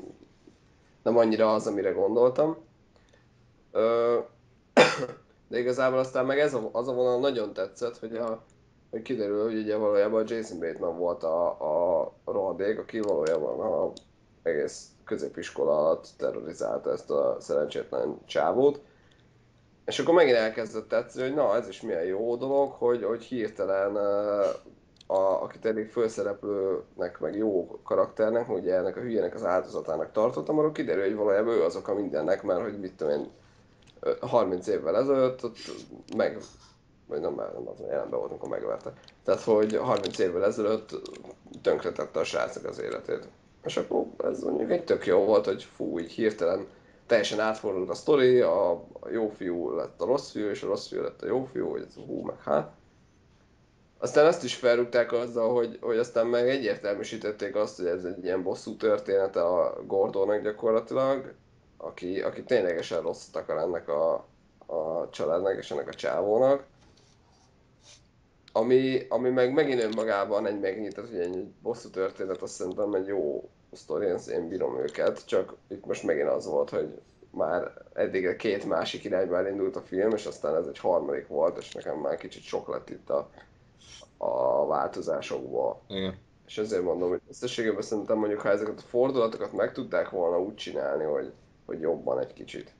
nem annyira az, amire gondoltam. De igazából aztán meg ez a, az a vonal nagyon tetszett, hogy, a, hogy kiderül, hogy ugye valójában a Jason Bateman volt a, a rohadék, aki valójában a egész középiskola alatt terrorizálta ezt a szerencsétlen csávót. És akkor megint elkezdett tetszeni, hogy na, ez is milyen jó dolog, hogy, hogy hirtelen, a, akit eddig főszereplőnek, meg jó karakternek, ugye ennek a hülyének az áldozatának tartottam, arról kiderül, hogy valójában ő azok a mindennek, mert hogy mit tudom én, harminc évvel ezelőtt, ott meg, vagy nem, nem, nem jelenben volt, amikor megverte. Tehát, hogy harminc évvel ezelőtt tönkretette a srácnak az életét. És akkor ez mondjuk egy tök jó volt, hogy fú, így hirtelen teljesen átfordult a sztori, a jó fiú lett a rossz fiú, és a rossz fiú lett a jó fiú, hogy hú, meg hát. Aztán ezt is felrúgták azzal, hogy, hogy aztán meg egyértelműsítették azt, hogy ez egy ilyen bosszú története a Gordónak gyakorlatilag, aki, aki ténylegesen rosszat akar ennek a, a családnak és ennek a csávónak. Ami, ami meg megint önmagában egy megnyitott, hogy egy bosszú történet, azt szerintem egy jó sztori, én bírom őket, csak itt most megint az volt, hogy már eddig két másik irányban indult a film, és aztán ez egy harmadik volt, és nekem már kicsit sok lett itt a, a változásokból. Igen. És ezért mondom, hogy összességében szerintem mondjuk, ha ezeket a fordulatokat meg tudták volna úgy csinálni, hogy, hogy jobban egy kicsit.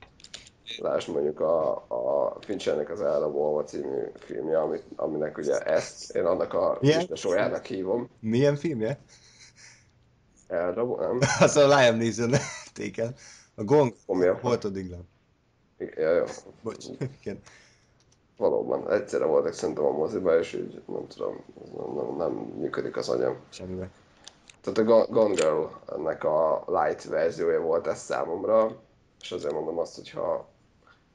Lásd mondjuk a, a Finchernek az Elrabolva című filmje, amit, aminek ugye ezt, én annak a listesójának hívom. Milyen filmje? Elrabolva, nem? Az a Liam Neeson téken. A Gong, Holtod England. Ja, jó. Bocs, igen. Valóban, egyszerre voltak szerintem a moziba, és így nem tudom, nem, nem, nem működik az agyam. Semmibe. Tehát a Gone Girl, ennek a light verziója volt ez számomra, és azért mondom azt, hogy ha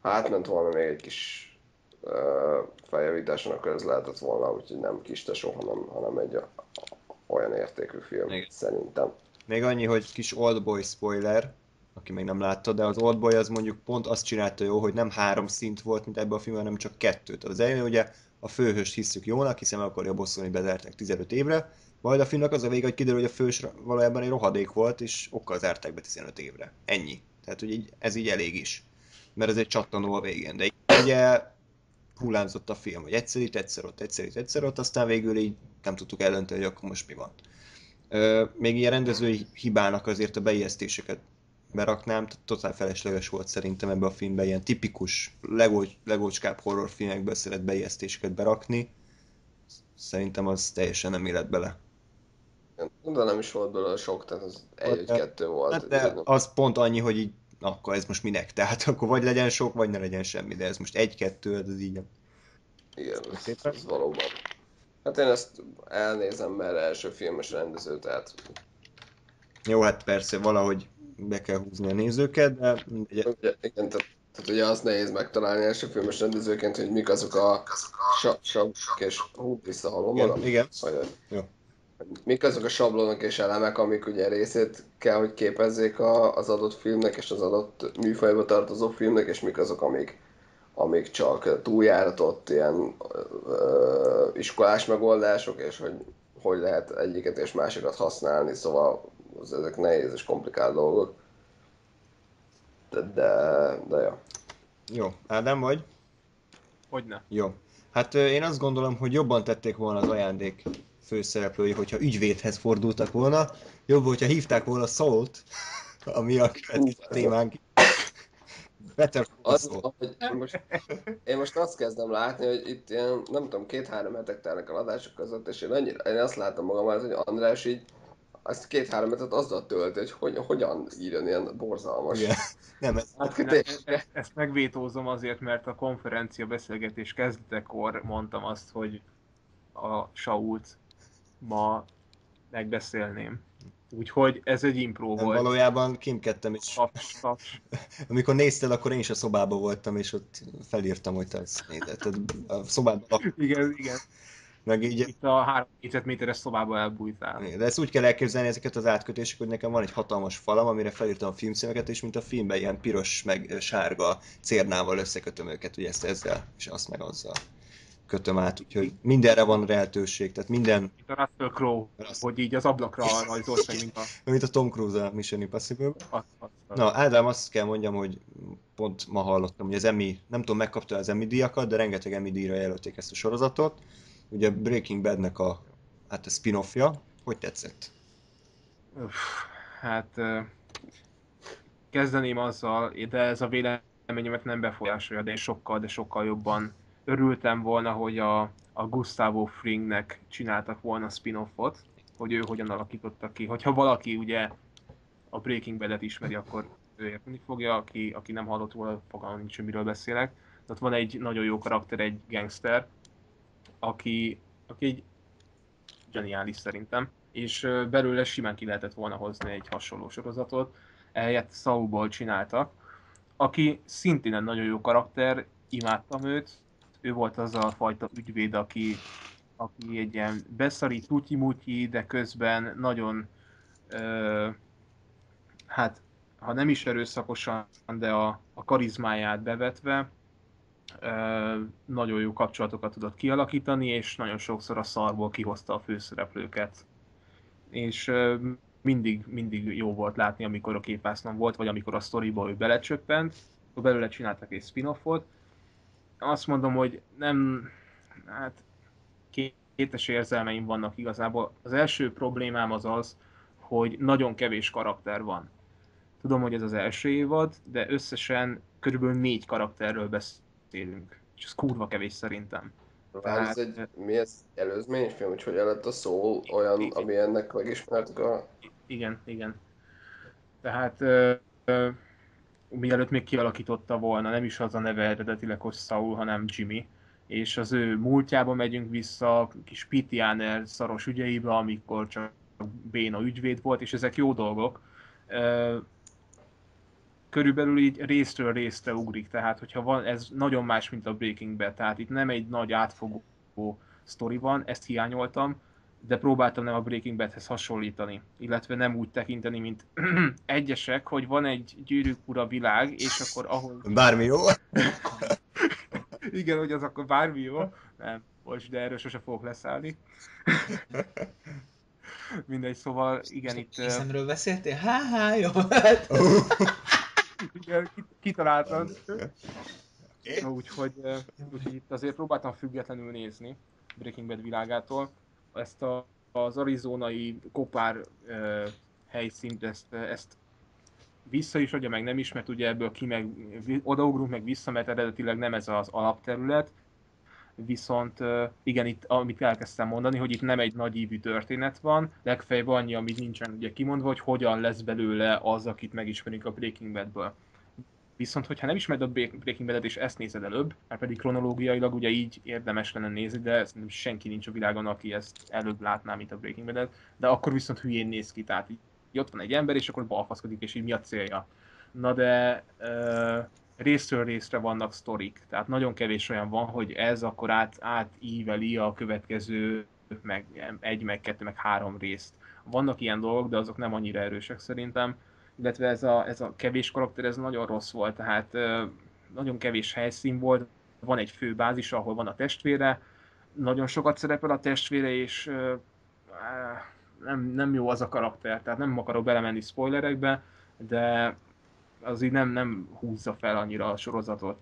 átment volna még egy kis uh, feljavításon, akkor ez lehetett volna, úgyhogy nem kis tesó, hanem, hanem egy a, a, olyan értékű film, még szerintem. Még annyi, hogy kis Oldboy spoiler, aki még nem látta, de az Oldboy az mondjuk pont azt csinálta jó, hogy nem három szint volt, mint ebben a filmben, hanem csak kettőt. Az elején ugye a főhőst hiszük jónak, hiszen meg akarja bosszulni, bezárták tizenöt évre, majd a filmnek az a vége, hogy kiderül, hogy a főhős valójában egy rohadék volt, és okkal zárták be tizenöt évre. Ennyi. Tehát, hogy így, ez így elég is. Mert ez egy csattanó a végén. De így ugye hullámzott a film, hogy egyszer itt, egyszer ott, egyszer itt, egyszer ott, aztán végül így nem tudtuk eldönteni, hogy akkor most mi van. Ö, még ilyen rendezői hibának azért a beijesztéseket beraknám, tehát totál felesleges volt szerintem ebbe a filmbe, ilyen tipikus, legócs, legócskább horrorfilmekből szeret beijesztéseket berakni. Szerintem az teljesen nem élet bele. De nem is volt belőle sok, tehát az egy-kettő volt. De, de az pont annyi, hogy így, akkor ez most minek? Tehát akkor vagy legyen sok, vagy ne legyen semmi, de ez most egy-kettő, ez így nem. Igen, ez, ez valóban. Hát én ezt elnézem, mert első filmes rendező, tehát... Jó, hát persze, valahogy be kell húzni a nézőket, de... Ugye, igen, tehát, tehát ugye azt nehéz megtalálni első filmes rendezőként, hogy mik azok a... Sablonok és... Hú, visszahalom, valami? Igen, igen. Jó. Mik azok a sablonok és elemek, amik ugye részét kell, hogy képezzék a, az adott filmnek és az adott műfajba tartozó filmnek, és mik azok, amik, amik csak túljáratott ilyen ö, iskolás megoldások, és hogy hogy lehet egyiket és másikat használni, szóval az, ezek nehéz és komplikált dolgok. De, de, de jó. Jó, Ádám vagy? Hogyne. Jó. Hát én azt gondolom, hogy jobban tették volna az ajándék főszereplői, hogyha ügyvédhez fordultak volna. Jobb, hogyha hívták volna Sault, ami a következő témánk. Better az, ahogy, most, én most azt kezdem látni, hogy itt ilyen, nem tudom, két-három hetek telnek a adások között, és én, annyira, én azt látom magam, hogy András így azt két-három hetet azzal tölti, hogy, hogy hogyan írjon ilyen borzalmas. Igen. Nem, ez hát, nem, ezt megvétózom azért, mert a konferencia beszélgetés kezdetekor mondtam azt, hogy a Sault ma megbeszélném. Úgyhogy ez egy impró volt. Valójában kémkedtem is. Taps, taps. Amikor nézted, akkor én is a szobában voltam, és ott felírtam, hogy te ezt nézed. Tehát a szobában lakott. Igen, igen. Meg így... Itt a három méteres szobában elbújtál. De ezt úgy kell elképzelni ezeket az átkötések, hogy nekem van egy hatalmas falam, amire felírtam a filmszíneket, és mint a filmben ilyen piros meg sárga cérnával összekötöm őket, ugye ezt ezzel, és azt meg azzal kötöm át, úgyhogy mindenre van lehetőség, tehát minden... Itt a Russell Crowe, hogy így az ablakra rajzolt meg, mint a... mint a Tom Cruise a Mission Impossible-ben. Na, Ádám, azt kell mondjam, hogy pont ma hallottam, hogy az Emmy, nem tudom, megkapta az Emmy díjakat, de rengeteg Emmy díjra jelölték ezt a sorozatot. Ugye Breaking Badnek a, hát a spin-offja, hogy tetszett? Öff, hát... Kezdeném azzal, de ez a véleményemet nem befolyásolja, de én sokkal, de sokkal jobban örültem volna, hogy a, a Gustavo Fringnek csináltak volna spin-offot, hogy ő hogyan alakította ki. Hogyha valaki ugye a Breaking Badet ismeri, akkor ő érteni fogja, aki, aki nem hallott volna, fogalma nincs, miről beszélek. De ott van egy nagyon jó karakter, egy gangster, aki, aki egy geniális szerintem, és belőle simán ki lehetett volna hozni egy hasonló sorozatot. Ehelyett Saulból csináltak, aki szintén egy nagyon jó karakter, imádtam őt. Ő volt az a fajta ügyvéd, aki, aki egy ilyen beszari tutyi-mutyi, de közben nagyon, ö, hát ha nem is erőszakosan, de a, a karizmáját bevetve ö, nagyon jó kapcsolatokat tudott kialakítani, és nagyon sokszor a szarból kihozta a főszereplőket. És ö, mindig, mindig jó volt látni, amikor a képásznom volt, vagy amikor a sztoriba ő belecsöppent, akkor belőle csináltak egy spin-offot. Azt mondom, hogy nem, hát két kétes érzelmeim vannak igazából. Az első problémám az az, hogy nagyon kevés karakter van. Tudom, hogy ez az első évad, de összesen körülbelül négy karakterről beszélünk. És ez kurva kevés szerintem. Tehát... Ez egy mi ez előzményfilm, úgyhogy előtt a szó olyan, I- ami ennek megismertük a... Igen, igen. Tehát ö, ö, mielőtt még kialakította volna, nem is az a neve eredetileg, hogy Saul, hanem Jimmy. És az ő múltjába megyünk vissza, kis pé té en er szaros ügyeibe, amikor csak béna ügyvéd volt, és ezek jó dolgok. Ö, körülbelül így részről részre ugrik, tehát hogyha van, ez nagyon más, mint a Breaking Bad, tehát itt nem egy nagy átfogó sztori van, ezt hiányoltam, de próbáltam nem a Breaking Badhez hasonlítani, illetve nem úgy tekinteni, mint egyesek, hogy van egy Gyűrűk Ura világ, és akkor ahol... Bármi jó? Igen, hogy az akkor bármi jó, nem, most, de erről sose fogok leszállni. Mindegy, szóval igen, itt... Hiszemről beszéltél? Há-há, jó! Igen, kitaláltad. Úgyhogy úgy, itt azért próbáltam függetlenül nézni Breaking Bad világától. Ezt a, az arizonai kopár eh, helyszínt, ezt, ezt vissza is adja, meg nem is, mert ugye ebből ki meg, odaugrunk meg vissza, mert eredetileg nem ez az alapterület. Viszont igen, itt, amit elkezdtem mondani, hogy itt nem egy nagy ívű történet van, legfeljebb annyi, amit nincsen ugye kimondva, hogy hogyan lesz belőle az, akit megismerünk a Breaking Badből. Viszont, hogyha nem ismered a Breaking Badet és ezt nézed előbb, már pedig kronológiailag ugye így érdemes lenne nézni, de senki nincs a világon, aki ezt előbb látná, mint a Breaking Badet, de akkor viszont hülyén néz ki, tehát így ott van egy ember, és akkor balfaszkodik, és így mi a célja. Na de... Uh... részről részre vannak sztorik, tehát nagyon kevés olyan van, hogy ez akkor át, átíveli a következő meg egy, meg kettő, meg három részt. Vannak ilyen dolgok, de azok nem annyira erősek szerintem, illetve ez a, ez a kevés karakter, ez nagyon rossz volt, tehát nagyon kevés helyszín volt, van egy főbázis, ahol van a testvére, nagyon sokat szerepel a testvére, és nem, nem jó az a karakter, tehát nem akarok belemenni spoilerekbe, de az így nem, nem húzza fel annyira a sorozatot.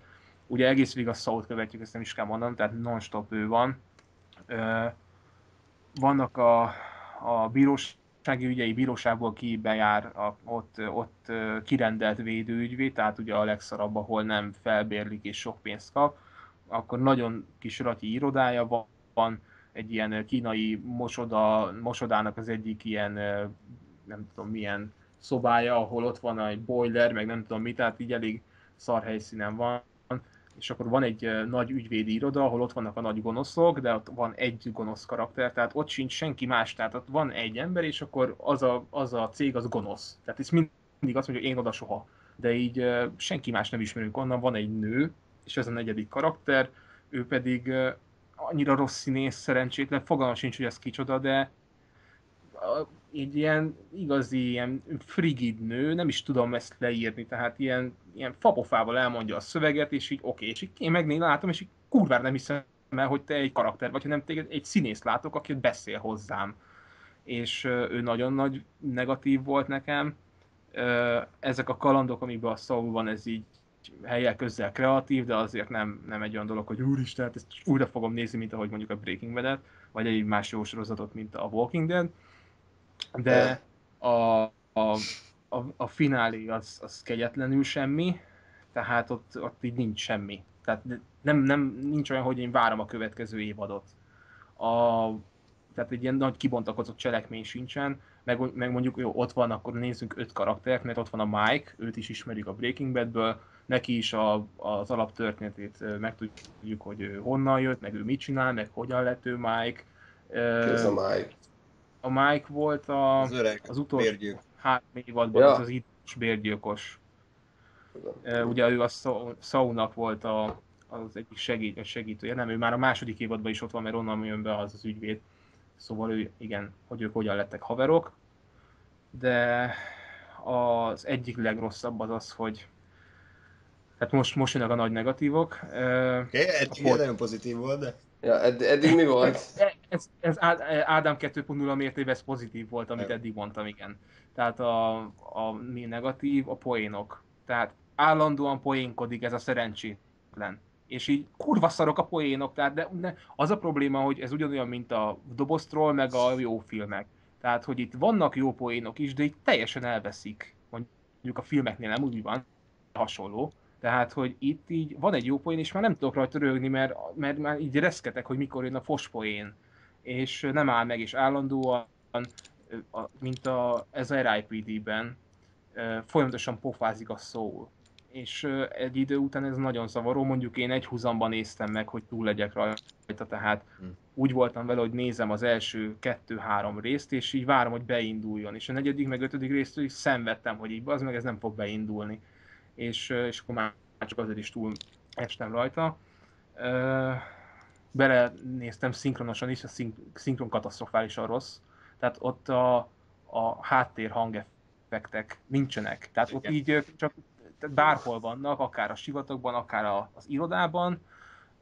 Ugye egész végig a Sault követjük, ezt nem is kell mondanom, tehát non-stop ő van. Ö, vannak a, a bírósági ügyei, bíróságból ki bejár, a, ott, ott kirendelt védőügyvéd, tehát ugye a legszarabb, ahol nem felbérlik és sok pénzt kap. Akkor nagyon kis ratyi irodája van, egy ilyen kínai mosoda, mosodának az egyik ilyen, nem tudom milyen, szobája, ahol ott van egy boiler, meg nem tudom mit, tehát így elég szar helyszínen van, és akkor van egy nagy ügyvédi iroda, ahol ott vannak a nagy gonoszok, de ott van egy gonosz karakter, tehát ott sincs senki más, tehát ott van egy ember, és akkor az a, az a cég az gonosz. Tehát ez mindig azt mondja, hogy én oda soha, de így senki más nem ismerünk onnan, van egy nő, és ez a negyedik karakter, ő pedig annyira rossz színész, szerencsétlen, fogalma sincs, hogy ez kicsoda, de egy ilyen igazi, ilyen frigid nő, nem is tudom ezt leírni, tehát ilyen, ilyen fapofával elmondja a szöveget, és így oké, okay, és így én megnézem, látom, és így kurvára nem hiszem el, hogy te egy karakter vagy, hanem téged egy színész látok, aki beszél hozzám. És ő nagyon nagy negatív volt nekem. Ezek a kalandok, amiben a szó van, ez így helyek közel kreatív, de azért nem, nem egy olyan dolog, hogy úristen, hát ezt újra fogom nézni, mint ahogy mondjuk a Breaking Badet, vagy egy más jó sorozatot, mint a Walking Dead. De a, a, a, a finálé az, az kegyetlenül semmi, tehát ott, ott így nincs semmi. Tehát nem, nem, nincs olyan, hogy én várom a következő évadot. A, tehát egy ilyen nagy kibontakozott cselekmény sincsen, meg, meg mondjuk jó, ott van, akkor nézzünk öt karaktert, mert ott van a Mike, őt is ismerjük a Breaking Badből, neki is a, az alaptörténetét megtudjuk, hogy ő honnan jött, meg ő mit csinál, meg hogyan lett ő Mike. Kösz a Mike. A Mike volt a, az, öreg, az utolsó három évadban, ja. Az az idős bérgyilkos. E, ugye ő a Saulnak volt a, az egyik segít, segítője, nem, ő már a második évadban is ott van, mert onnan jön be az az ügyvéd. Szóval ő, igen, hogy ők hogyan lettek haverok. De az egyik legrosszabb az az, hogy hát most, most jönnek a nagy negatívok. E, okay, eddig volt... nagyon pozitív volt, de... Ja, edd- eddig mi volt? Ez, ez Ádám kettő pont nulla mértében ez pozitív volt, amit eddig mondtam, igen. Tehát a, a mi negatív, a poénok. Tehát állandóan poénkodik ez a szerencsétlen. és így kurva szarok a poénok, tehát de, de az a probléma, hogy ez ugyanolyan, mint a doboztról, meg a jó filmek. Tehát, hogy itt vannak jó poénok is, de itt teljesen elveszik, mondjuk a filmeknél nem úgy van, hasonló. Tehát, hogy itt így van egy jó poén, és már nem tudok rajta röhögni, mert, mert már így reszketek, hogy mikor jön a fospoén. És nem áll meg, és állandóan, mint a, ez a er i pé dé-ben, folyamatosan pofázik a Saul. És egy idő után ez nagyon zavaró, mondjuk én egy húzamban néztem meg, hogy túl legyek rajta, tehát hmm. úgy voltam vele, hogy nézem az első kettő-három részt, és így várom, hogy beinduljon. És a negyedik meg ötödik résztől így szenvedtem, hogy így az meg ez nem fog beindulni. És, és akkor már csak azért is túl estem rajta. Belenéztem szinkronosan is, a szinkron katasztrofálisan rossz. Tehát ott a, a háttér hangeffektek nincsenek. Tehát igen. Ott így csak tehát bárhol vannak, akár a sivatagban, akár a, az irodában,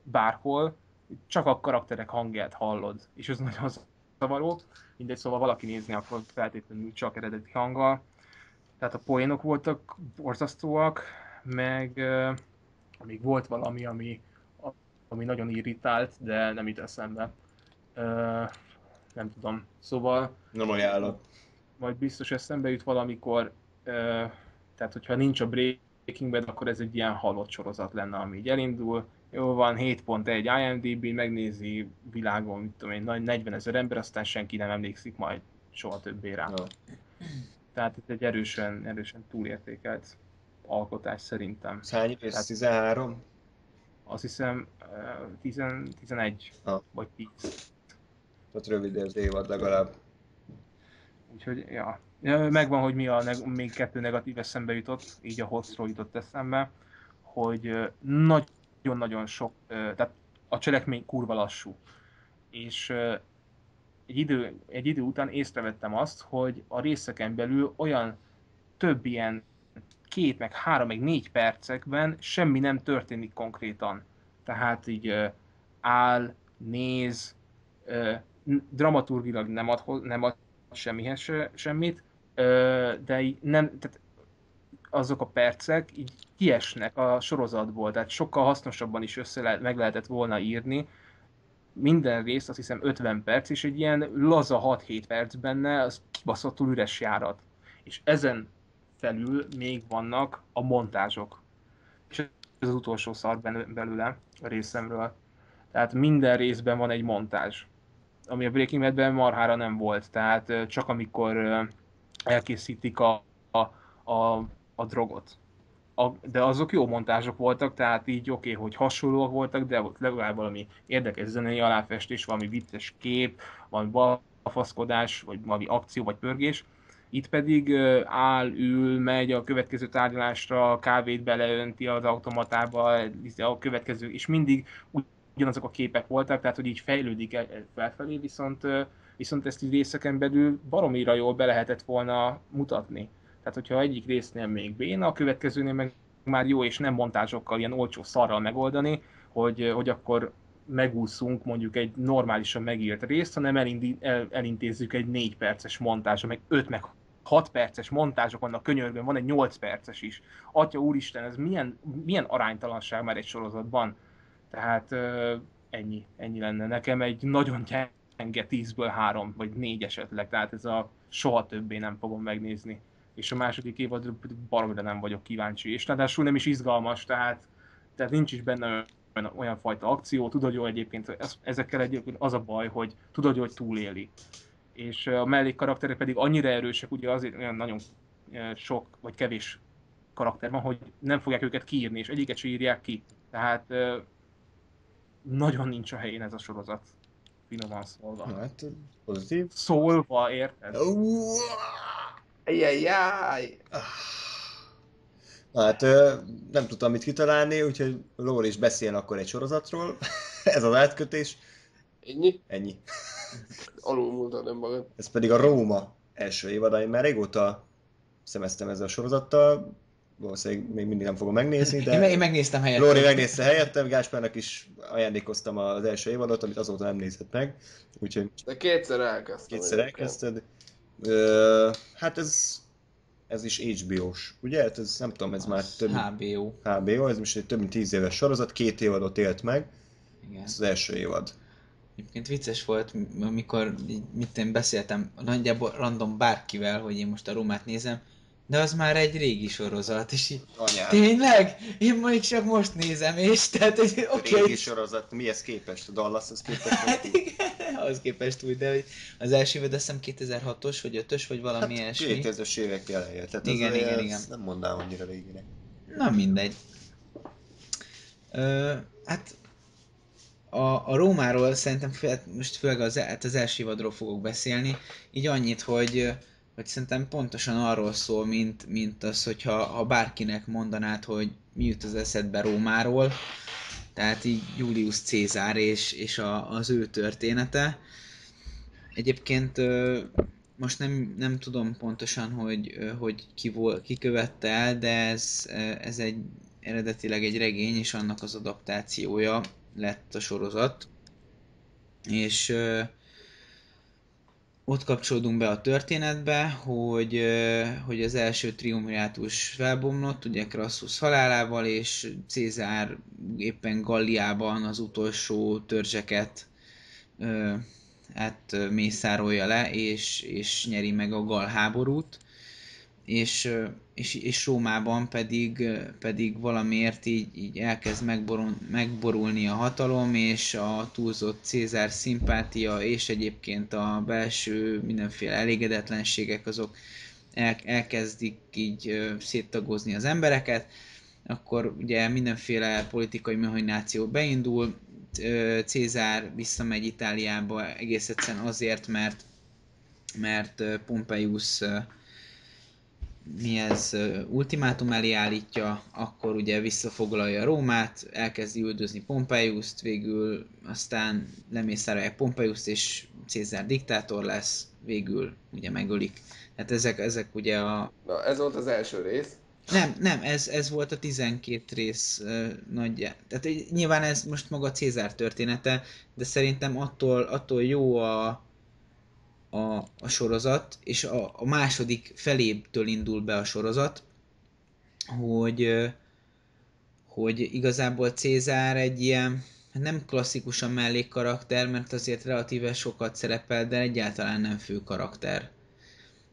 bárhol, csak a karakterek hangját hallod. És ez nagyon zavaró. Mindegy, szóval valaki nézni akkor feltétlenül csak eredeti hanggal. Tehát a poénok voltak borzasztóak, meg euh, még volt valami, ami, ami nagyon irritált, de nem jut eszembe. Uh, nem tudom. Szóval... Nem ajánlom. Majd biztos eszembe jut valamikor, uh, tehát hogyha nincs a Breaking Bad, akkor ez egy ilyen halott sorozat lenne, ami így elindul. Jó van, hét pont egy i em dé bé, megnézi világon, mit tudom én, negyvenezer ember, aztán senki nem emlékszik majd soha többé rá. No. Tehát ez egy erősen, erősen túlértékelt alkotás szerintem. Hány rész? Tehát tizenhárom? Azt hiszem tíz, tizenegy ha. Vagy tíz. Tehát rövid az évad legalább. Úgyhogy, ja. Megvan, hogy mi a neg- még kettő negatív eszembe jutott, így a hosszról jutott eszembe, hogy nagyon-nagyon sok, tehát a cselekmény kurva lassú. És Egy idő, egy idő után észrevettem azt, hogy a részeken belül olyan több ilyen két, meg három, meg négy percekben semmi nem történik konkrétan. Tehát így áll, néz, dramaturgilag nem ad, nem ad semmihez se, semmit, de így nem, tehát azok a percek így kiesnek a sorozatból, tehát sokkal hasznosabban is össze lehet, meg lehetett volna írni. Minden rész, azt hiszem ötven perc, és egy ilyen laza hat-hét perc benne, az kibaszottul üres járat. És ezen felül még vannak a montázsok. És ez az utolsó szar belőle a részemről. Tehát minden részben van egy montázs, ami a Breaking Badben marhára nem volt. Tehát csak amikor elkészítik a, a, a, a drogot. A, de azok jó montázsok voltak, tehát így oké, okay, hogy hasonlóak voltak, de volt legalább valami érdekes zenei aláfestés, valami vicces kép, valami balfaszkodás, vagy valami akció, vagy pörgés. Itt pedig áll, ül, megy a következő tárgyalásra, kávét beleönti az automatába, a következő, és mindig ugyanazok a képek voltak, tehát hogy így fejlődik felfelé, viszont, viszont ezt így részeken belül baromira jól be lehetett volna mutatni. Tehát, hogyha egyik résznél még béna, a következőnél meg már jó, és nem montázsokkal, ilyen olcsó szarral megoldani, hogy, hogy akkor megúszunk mondjuk egy normálisan megírt részt, hanem elindi, el, elintézzük egy négy perces montázs, meg öt, meg hat perces montázsok vannak könyörgön, van egy nyolc perces is. Atya úristen, ez milyen, milyen aránytalanság már egy sorozatban. Tehát ennyi, ennyi lenne. Nekem egy nagyon gyenge tízből három, vagy négy esetleg, tehát ez a soha többé nem fogom megnézni. És a második évadra baromra nem vagyok kíváncsi, és ráadásul nem is izgalmas, tehát, tehát nincs is benne olyan, olyan fajta akció, tudod jó egyébként, ezekkel egyébként az a baj, hogy tudod jó, hogy túléli. És a mellékkarakterek pedig annyira erősek, ugye azért olyan nagyon sok vagy kevés karakter van, hogy nem fogják őket kiírni, és egyiket sem írják ki. Tehát nagyon nincs a helyén ez a sorozat, finoman szólva. Hát, pozitív. Szólva, érted? Jajjajjaj! Hát nem tudtam mit kitalálni, úgyhogy Lóri is beszél akkor egy sorozatról. Ez az átkötés. Ennyi? Ennyi. Alulmúltad önmagad. Ez pedig a Róma első évad, én már régóta szemeztem ezzel a sorozattal. Valószínűleg még mindig nem fogom megnézni, de... Én megnéztem helyettem. Lóri megnézte helyettem, Gáspárnak is ajándékoztam az első évadot, amit azóta nem nézett meg. Úgyhogy... De kétszer elkezdtem. Kétszer elkezdted. Ö, hát ez Ez is há bé ó-s, ugye? Hát ez, nem tudom, ez az már több... há bé ó. há bé ó, ez most egy több mint tíz éves sorozat, két évadot élt meg. Igen. Ez az első évad. Egyébként vicces volt, amikor mit én beszéltem nagyjából random bárkivel, hogy én most a Rómát nézem, de az már egy régi sorozat, és így, anyám. Tényleg? Én mondjuk csak most nézem, és tehát, oké. Okay. Régi sorozat, mihez képest? A Dallashoz képest? Hát igen, ahhoz képest úgy, de az első évad azt hiszem kétezer-hatos, vagy ötös, vagy valami hát, esmi. kétezres évek eleje, tehát igen, az, igen, igen. Nem mondám annyira réginek. Na mindegy. Ö, hát a, a Rómáról szerintem, fő, most főleg az, hát az első évadról fogok beszélni, így annyit, hogy... hogy szerintem pontosan arról szól, mint, mint az, hogyha ha bárkinek mondanád, hogy mi jut az eszedbe Rómáról, tehát így Julius Cézár és, és a, az ő története. Egyébként most nem, nem tudom pontosan, hogy, hogy ki, volt, ki követte el, de ez, ez egy, eredetileg egy regény, és annak az adaptációja lett a sorozat. És... ott kapcsolódunk be a történetbe, hogy, hogy az első triumvirátus felbomlott, ugye Crassus halálával, és Cézár éppen Galliában az utolsó törzseket hát, mészárolja le, és, és nyeri meg a Gall háborút, és, és, és Rómában pedig, pedig valamiért így, így elkezd megborul, megborulni a hatalom, és a túlzott Cézár szimpátia, és egyébként a belső mindenféle elégedetlenségek, azok el, elkezdik így széttagozni az embereket, akkor ugye mindenféle politikai mehajnáció beindul, Cézár visszamegy Itáliába egész egyszerűen azért, mert, mert Pompejusz mi ez ultimátum elé állítja, akkor ugye visszafoglalja Rómát, elkezdi üldözni Pompejuszt, végül aztán lemészárolják Pompejuszt, és Cézár diktátor lesz, végül ugye megölik. Tehát ezek, ezek ugye a... Na, ez volt az első rész. Nem, nem, ez, ez volt a tizenkét rész nagyja. Tehát nyilván ez most maga Cézár története, de szerintem attól, attól jó a... A, a sorozat, és a, a második felébtől indul be a sorozat, hogy, hogy igazából Cézár egy ilyen, nem klasszikusan mellékkarakter, mert azért relatíve sokat szerepel, de egyáltalán nem fő karakter.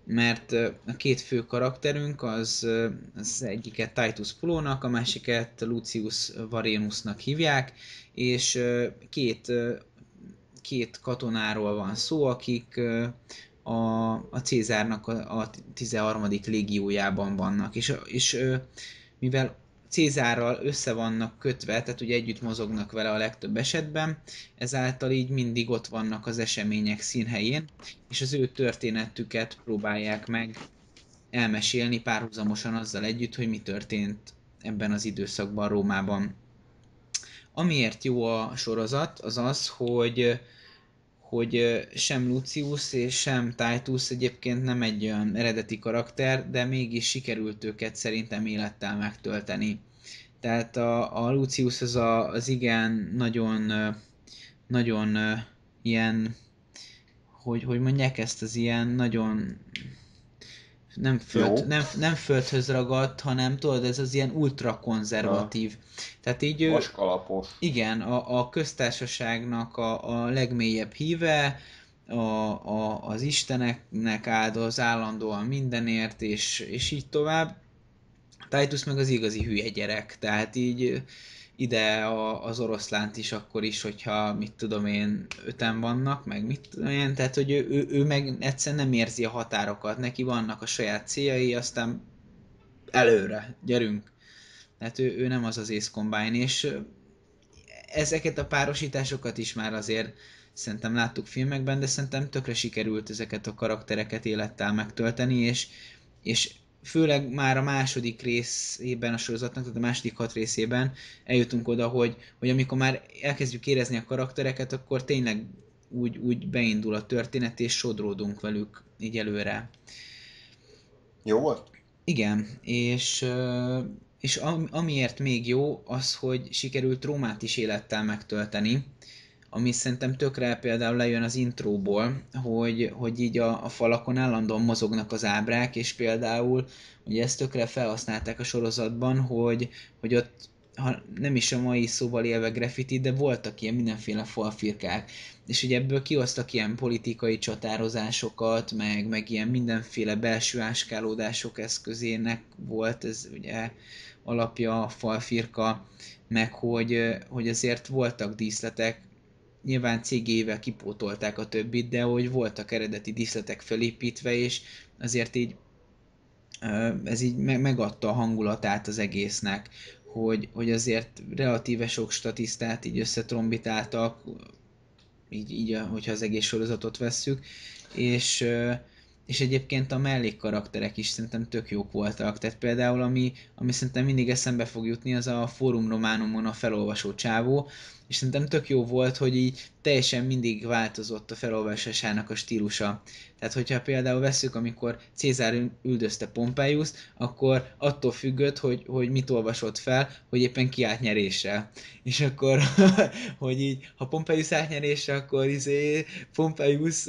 Mert a két fő karakterünk az, az egyiket Titus Pullónak, a másiket Lucius Vorenusnak hívják, és két két katonáról van szó, akik a, a Cézárnak a, a tizenharmadik légiójában vannak. És, és mivel Cézárral össze vannak kötve, tehát ugye együtt mozognak vele a legtöbb esetben, ezáltal így mindig ott vannak az események színhelyén, és az ő történetüket próbálják meg elmesélni párhuzamosan azzal együtt, hogy mi történt ebben az időszakban Rómában. Amiért jó a sorozat, az az, hogy hogy sem Lucius és sem Titus egyébként nem egy olyan eredeti karakter, de mégis sikerült őket szerintem élettel megtölteni. Tehát a, a Lucius az, a, az igen nagyon, nagyon ilyen, hogy, hogy mondják ezt, az ilyen nagyon nem, föld, nem, nem földhöz ragadt, hanem tudod, ez az ilyen ultrakonzervatív. Ja. Tehát így... vaskalapos. Igen, a, a köztársaságnak a, a legmélyebb híve, a, a, az isteneknek áldoz állandóan mindenért, és, és így tovább. Titus meg az igazi hülye gyerek, tehát így ide a, az oroszlánt is akkor is, hogyha mit tudom én, öten vannak, meg mit tudom én, tehát hogy ő, ő, ő meg egyszerűen nem érzi a határokat, neki vannak a saját céljai, aztán előre, gyerünk. Tehát ő, ő nem az az Ace Combine, és ezeket a párosításokat is már azért szerintem láttuk filmekben, de szerintem tökre sikerült ezeket a karaktereket élettel megtölteni, és, és főleg már a második részében a sorozatnak, tehát a második hat részében eljutunk oda, hogy, hogy amikor már elkezdjük érezni a karaktereket, akkor tényleg úgy, úgy beindul a történet, és sodródunk velük így előre. Jó volt? Igen, és, és amiért még jó az, hogy sikerült Rómát is élettel megtölteni, ami szerintem tökre például lejön az intróból, hogy, hogy így a, a falakon állandóan mozognak az ábrák, és például ugye ezt tökre felhasználták a sorozatban, hogy, hogy ott ha nem is a mai szóval élve graffiti, de voltak ilyen mindenféle falfirkák. És ugye ebből kihoztak ilyen politikai csatározásokat, meg, meg ilyen mindenféle belső áskálódások eszközének volt, ez ugye alapja a falfirka, meg hogy, hogy azért voltak díszletek, nyilván cégével kipótolták a többit, de hogy voltak eredeti díszletek felépítve, és azért így ez így megadta a hangulatát az egésznek. Hogy, hogy azért relatíve sok statisztát így összetrombitáltak, így, így, hogyha az egész sorozatot vesszük, és, és egyébként a mellékkarakterek is szerintem tök jók voltak. Tehát például, ami, ami szerintem mindig eszembe fog jutni, az a Fórum Románumon a felolvasó csávó, és szerintem tök jó volt, hogy így teljesen mindig változott a felolvasásának a stílusa. Tehát, hogyha például vesszük, amikor Cézár üldözte Pompejuszt, akkor attól függött, hogy, hogy mit olvasott fel, hogy éppen ki átnyerésre. És akkor, hogy így, ha Pompejusz átnyerésre, akkor izé Pompejusz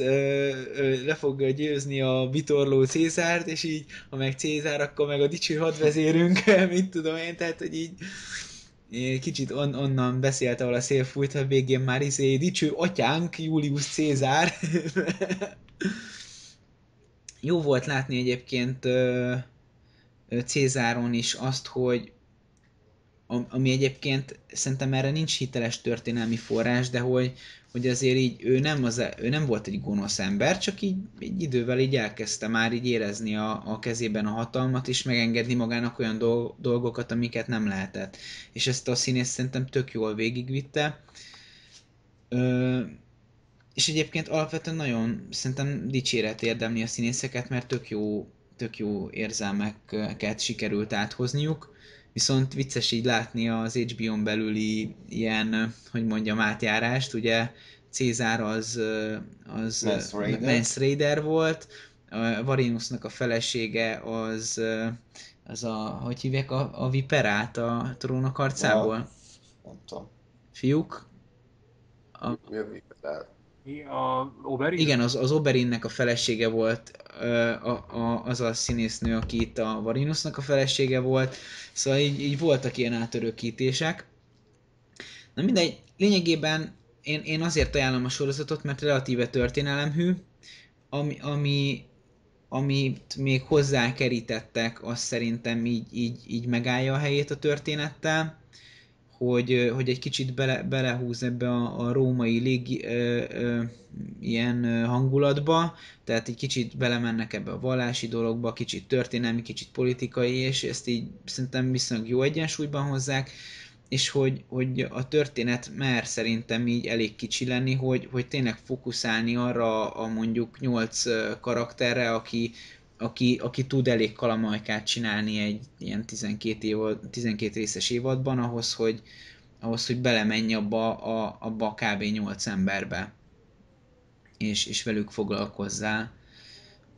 le fog győzni a vitorló Cézárt, és így, ha meg Cézár, akkor meg a dicső hadvezérünk, mit tudom én, tehát, hogy így... Kicsit on- onnan beszélt, ahol a szél fújt, a végén már izé dicső atyánk, Julius Cézár. Jó volt látni egyébként Cézáron is azt, hogy ami egyébként szerintem erre nincs hiteles történelmi forrás, de hogy, hogy azért így ő nem, az, ő nem volt egy gonosz ember, csak így egy idővel így elkezdte már így érezni a, a kezében a hatalmat, és megengedni magának olyan dolgokat, amiket nem lehetett. És ezt a színész szerintem tök jól végigvitte. Ö, és egyébként alapvetően nagyon szerintem dicséret érdemli a színészeket, mert tök jó, tök jó érzelmeket sikerült áthozniuk. Viszont vicces így látni az há bé ó-n belüli ilyen, hogy mondjam, átjárást. Ugye Cézár az, az Mance Raider volt, Vorenusnak a felesége az, az a, hogy hívják, a, a viperát a Trónok harcából? Ja, fiúk? A... Mi a viperát? A Oberyn? Igen, az, az Oberynnek a felesége volt, a, a, az a színésznő, aki itt a Vorenusnak a felesége volt, szóval így, így voltak ilyen átörökítések. Na mindegy, lényegében én, én azért ajánlom a sorozatot, mert relatíve történelemhű, ami, ami, amit még hozzákerítettek, az szerintem így, így, így megállja a helyét a történettel. Hogy, hogy egy kicsit bele, belehúz ebbe a, a római légi, ö, ö, ilyen ö, hangulatba, tehát egy kicsit belemennek ebbe a vallási dologba, kicsit történelmi, kicsit politikai, és ezt így szerintem viszonylag jó egyensúlyban hozzák, és hogy, hogy a történet már szerintem így elég kicsi lenni, hogy, hogy tényleg fókuszálni arra a mondjuk nyolc karakterre, aki Aki, aki tud elég kalamajkát csinálni egy ilyen tizenkét, évad, tizenkét részes évadban, ahhoz, hogy, ahhoz, hogy belemenj abba a, abba a kb. nyolc emberbe, és, és velük foglalkozzál.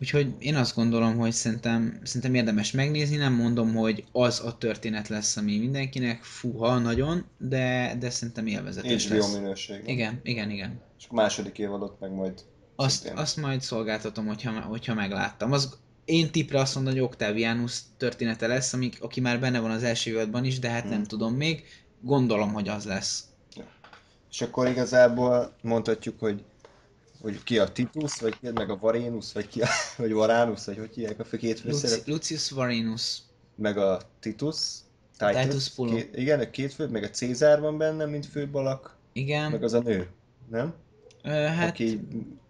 Úgyhogy én azt gondolom, hogy szerintem, szerintem érdemes megnézni, nem mondom, hogy az a történet lesz, ami mindenkinek, fúha, nagyon, de, de szerintem élvezetes lesz. há bé ó minőségben. Igen, igen, igen. És a második évadot meg majd... Azt, azt majd szolgáltatom, hogyha, hogyha megláttam. Az, én tippre azt mondom, hogy Octavianus története lesz, ami, aki már benne van az első évadban is, de hát hmm. nem tudom még. Gondolom, hogy az lesz. Ja. És akkor igazából mondhatjuk, hogy, hogy ki a Titus, vagy ki meg a Vorenus, vagy ki a vagy Vorenus, vagy hogy hívják a fő két főszereplőt? Lucius Vorenus. Meg a Titus. Titus, Titus Pullo. Két, igen, a két fő, meg a Cézár van benne, mint főbalak. Igen. Meg az a nő, nem? Hát, aki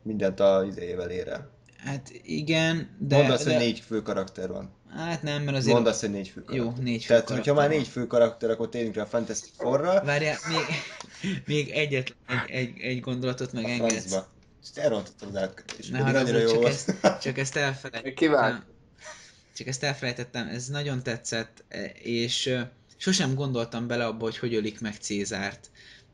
mindent az ével ér el. Hát igen, de... Mondd azt, de... hogy négy fő karakter van. Hát nem, mert azért... Mondd azt, hogy négy fő karakter. Jó, négy fő Tehát, karakter hogyha már négy fő karakter, akkor térjünk rá a Fantastic Fourra. Várjál, még, még egyet, egy, egy, egy gondolatot megengedsz. A francba. Elrontottam az átkötést. Ne haragudj, csak, ezt, csak ezt elfelejtettem. Kivág. Csak ezt elfelejtettem, ez nagyon tetszett, és sosem gondoltam bele abba, hogy hogy ölik meg Cézárt.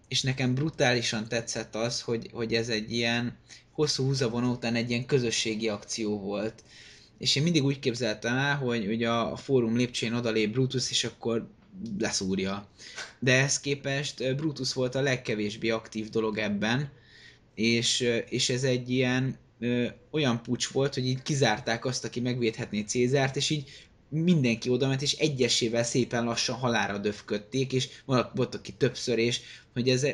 És nekem brutálisan tetszett az, hogy, hogy ez egy ilyen hosszú húzavon után egy ilyen közösségi akció volt. És én mindig úgy képzeltem el, hogy ugye a fórum lépcsőjén odalép Brutus, és akkor leszúrja. De ehhez képest Brutus volt a legkevésbé aktív dolog ebben, és, és ez egy ilyen ö, olyan puccs volt, hogy így kizárták azt, aki megvédhetné Cézárt, és így mindenki oda ment, és egyesével szépen lassan halálra döfködték, és volt, aki többször, és hogy ez...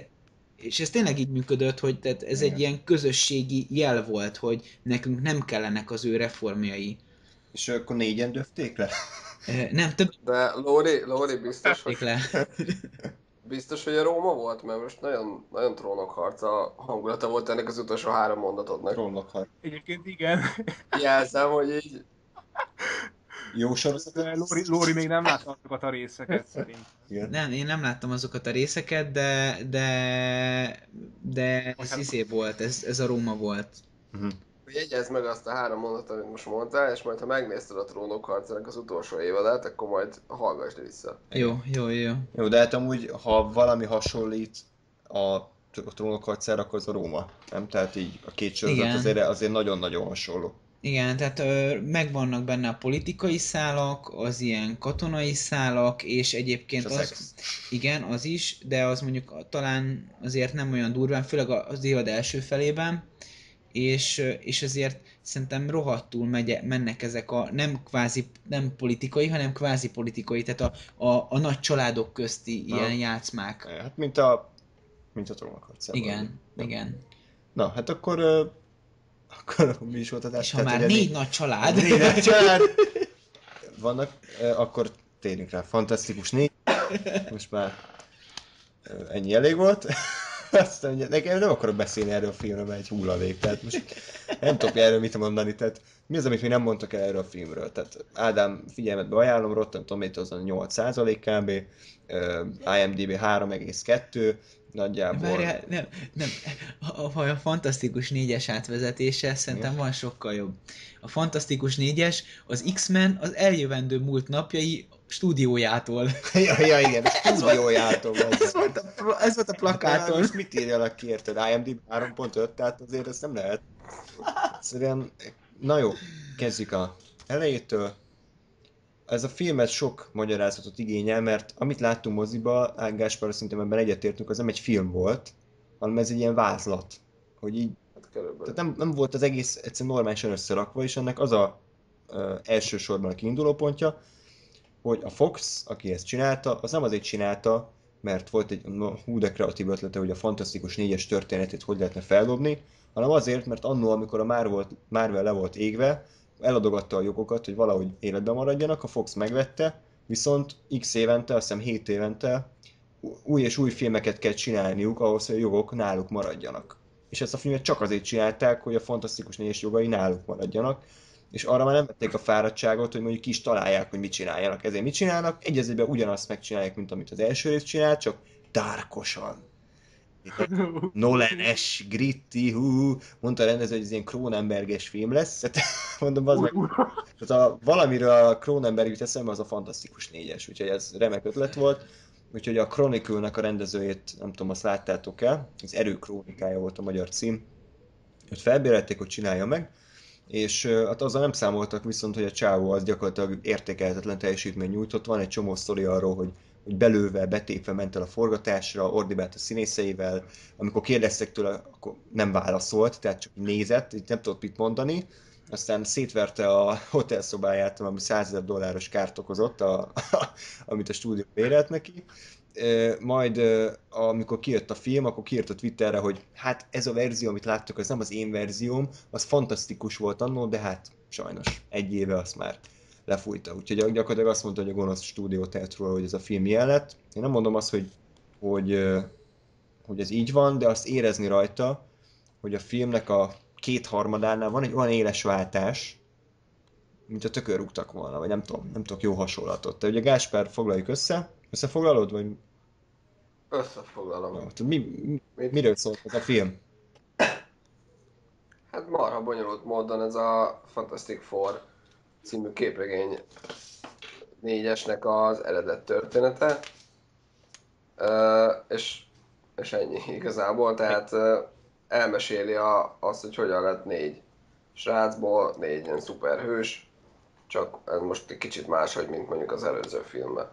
És ez tényleg így működött, hogy tehát ez igen. Egy ilyen közösségi jel volt, hogy nekünk nem kellenek az ő reformjai. És akkor négyen döfték le? Nem, több... De Lóri, Lóri biztos, hogy... Le. Biztos, hogy a Róma volt, mert most nagyon, nagyon trónokharca hangulata volt ennek az utolsó három mondatodnak. Trónokharc. Egyébként igen. Jelzem, hogy így... Jó sorozat. Lóri, Lóri még nem látta azokat a részeket szerintem. Nem, én nem láttam azokat a részeket, de de, de ez izé volt, ez, ez a Róma volt. Uh-huh. Jegyezd meg azt a három mondatot, amit most mondtál, és majd ha megnézted a Trónok harcának az utolsó évadát, akkor majd hallgass vissza. Jó, jó, jó. Jó, de hát amúgy, ha valami hasonlít a, a Trónok harcára, akkor az a Róma, nem? Tehát így a két sorozat azért, azért nagyon-nagyon hasonló. Igen, tehát ö, megvannak benne a politikai szálak, az ilyen katonai szálak, és egyébként és az... Szex. Igen, az is, de az mondjuk talán azért nem olyan durván, főleg az évad első felében, és, és azért szerintem rohadtul megye, mennek ezek a nem kvázi, nem politikai, hanem kvázi politikai, tehát a, a, a nagy családok közti na, ilyen játszmák. Hát mint a... mint a trónokharcában. Igen, nem? Igen. Na, hát akkor... Ö... Akkor mi is volt a társadalmat. És ha tehát, már négy nagy család. Négy nagy család. Vannak, eh, akkor térjünk rá. Fantasztikus négy. Most már ennyi elég volt. Azt mondja, nekem nem akarok beszélni erről a filmről, mert egy hulladék. Tehát most nem tudok erről mit mondani. Tehát mi az, amit mi nem mondtak el erről a filmről? Tehát Ádám, figyelmetbe ajánlom, Rotten Tomatoes azon nyolc százalék kb. I M D B három egész kettő. Nagyjából. Várjál, nem, nem. A, a Fantasztikus négyes átvezetése szerintem van sokkal jobb. A Fantasztikus négyes az X-Men az eljövendő múlt napjai stúdiójától. Ja, ja igen, a stúdiójától. Ez volt a, ez volt a plakáton. Most mit írjalak ki, érted? I M D B három pont öt, tehát azért ezt nem lehet. Szerintem, na jó, kezdjük a elejétől. Ez a filmet sok magyarázatot igényel, mert amit láttunk moziba, Gáspár szerintem ebben egyetértünk, az nem egy film volt, hanem ez egy ilyen vázlat, hogy így, tehát nem, nem volt az egész egyszerűen normálisan összerakva, és ennek az a ö, elsősorban a kiindulópontja, hogy a Fox, aki ezt csinálta, az nem azért csinálta, mert volt egy hú de kreatív ötlete, hogy a Fantasztikus négyes történetét hogy lehetne feldobni, hanem azért, mert annó, amikor a Marvel, Marvel le volt égve, eladogatta a jogokat, hogy valahogy életben maradjanak, a Fox megvette, viszont x évente, azt hiszem hét évente új és új filmeket kell csinálniuk ahhoz, hogy a jogok náluk maradjanak. És ezt a filmet csak azért csinálták, hogy a Fantasztikus négyes jogai náluk maradjanak, és arra már nem vették a fáradtságot, hogy mondjuk ki is találják, hogy mit csináljanak. Ezért mit csinálnak? Egyezőben ugyanazt megcsinálják, mint amit az első rész csinált, csak dárkosan. Nolan-es, gritty, hú, mondta a rendező, hogy ez ilyen Cronenberg-es film lesz, hát mondom, az meg, tehát a, valamiről a Cronenberg jut eszembe, az a Fantasztikus négyes, úgyhogy ez remek ötlet volt, úgyhogy a Chronicle-nek a rendezőjét, nem tudom, azt láttátok-e, az Erő krónikája volt a magyar cím, őt felbérelték, hogy csinálja meg, és hát azzal nem számoltak viszont, hogy a csávó az gyakorlatilag értékelhetetlen teljesítmény nyújtott, van egy csomó sztori arról, hogy hogy belőve, betépve ment el a forgatásra, ordibált a színészeivel, amikor kérdeztek tőle, akkor nem válaszolt, tehát csak nézett, így nem tudott mit mondani, aztán szétverte a hotelszobáját, ami százezer dolláros kárt okozott, a, a, amit a stúdió bérelt neki, e, majd e, amikor kijött a film, akkor kiírt a Twitterre, hogy hát ez a verzió, amit láttok, az nem az én verzióm, az fantasztikus volt annól, de hát sajnos egy éve az már lefújta. Úgyhogy gyakorlatilag azt mondta, hogy a gonosz stúdió tehet róla, hogy ez a film ilyen lett. Én nem mondom azt, hogy, hogy, hogy ez így van, de azt érezni rajta, hogy a filmnek a kétharmadánál van egy olyan éles váltás, mint a tökör rúgtak volna, vagy nem tudom, nem tudok jó hasonlatot. Te ugye Gáspár, foglaljuk össze. Összefoglalod, vagy? Összefoglalom. No, mi, mi, miről szólt ez a film? Hát marha bonyolult módon ez a Fantastic Four című képregény négyesnek az eredet története, uh, és, és ennyi igazából, tehát uh, elmeséli a, azt, hogy hogyan lett négy srácból, négy ilyen szuperhős, csak ez most egy kicsit máshogy, mint mondjuk az előző filmben.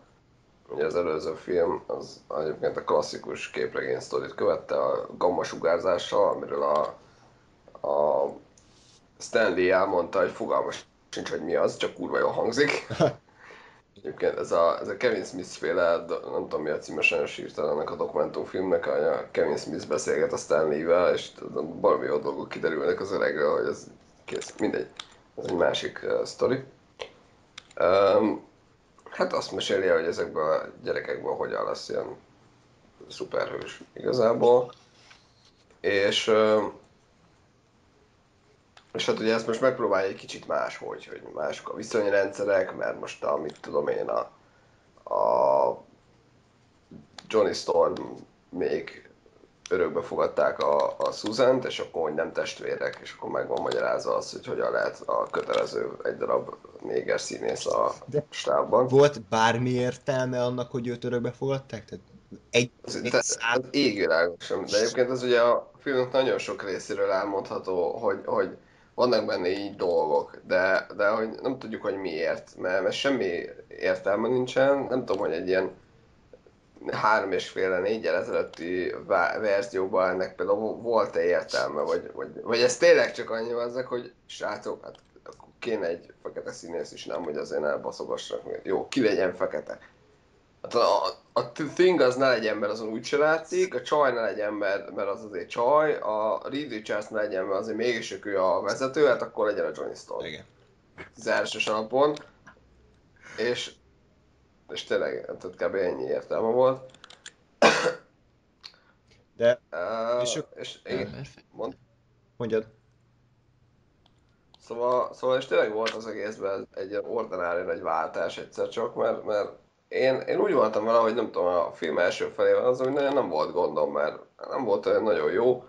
Ugye az előző film az egyébként a klasszikus képregény sztorit követte a gamma sugárzással, amiről a, a Stan Lee elmondta, hogy fogalmas sincs, hogy mi az, csak kurva jól hangzik. Egyébként ez a, ez a Kevin Smith-féle, nem tudom mi a címe, sajnos írtál ennek a dokumentumfilmnek, a Kevin Smith beszélget a Stan Lee-vel, és valami jó dolgok kiderülnek az öregről, hogy ez kész, mindegy, ez egy másik uh, sztori. Um, hát azt mesélje, hogy ezekből a gyerekekből hogyan lesz ilyen szuperhős igazából, és... Uh, És hát ugye ezt most megpróbálja egy kicsit máshogy, hogy mások a viszonyrendszerek, mert most a, mit tudom én, a, a Johnny Storm még örökbe fogadták a, a Susant, és akkor hogy nem testvérek, és akkor meg van magyarázva az, hogy hogyan lehet a kötelező egy darab néger színész a stábban. Volt bármi értelme annak, hogy őt örökbe fogadták? Tehát egy, egy Te, száll... Az égvilágok sem, de egyébként ez ugye a filmnek nagyon sok részéről elmondható, hogy, hogy vannak benne így dolgok, de, de hogy nem tudjuk, hogy miért, mert, mert semmi értelme nincsen. Nem tudom, hogy egy ilyen három és fél, négyel ezelőtti verzióban ennek például volt-e értelme, vagy, vagy, vagy ez tényleg csak annyi van ezek, hogy srácok, hát kéne egy fekete színész is, nem, hogy azért elbaszogassanak, jó, ki legyen fekete. Hát a, a Thing az ne legyen, mert azon úgy se látszik, a csaj ne legyen, mert, mert az azért csaj, a Reed Richards ne legyen, mert azért mégis ő a vezető, hát akkor legyen a Johnny Storm. Igen. Az elsős alapon. És, és tényleg, tehát kb. Ennyi értelme volt. De... Uh, és, és én... Mond. Mondjad. Szóval, szóval és tényleg volt az egészben egy ordinári nagy váltás egyszer csak, mert, mert Én, én úgy voltam vele, hogy nem tudom, a film első felében az, hogy nem volt gondom, mert nem volt olyan nagyon jó.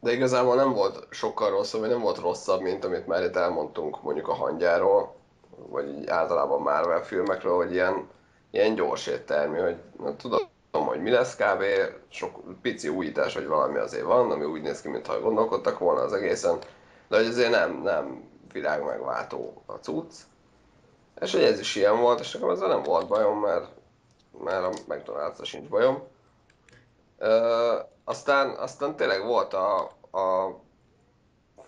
De igazából nem volt sokkal rosszabb, vagy nem volt rosszabb, mint amit már itt elmondtunk mondjuk a hangyáról, vagy így általában Marvel filmekről, hogy ilyen, ilyen gyors éttermi, hogy na, tudom, hogy mi lesz kb. Sok pici újítás, vagy valami azért van, ami úgy néz ki, mintha gondolkodtak volna az egészen. De hogy azért nem, nem világ megváltó a cucc. És hogy ez is ilyen volt, és nekem ezzel nem volt bajom, mert, mert a McDonald's-ra sincs bajom. Ö, aztán, aztán tényleg volt a, a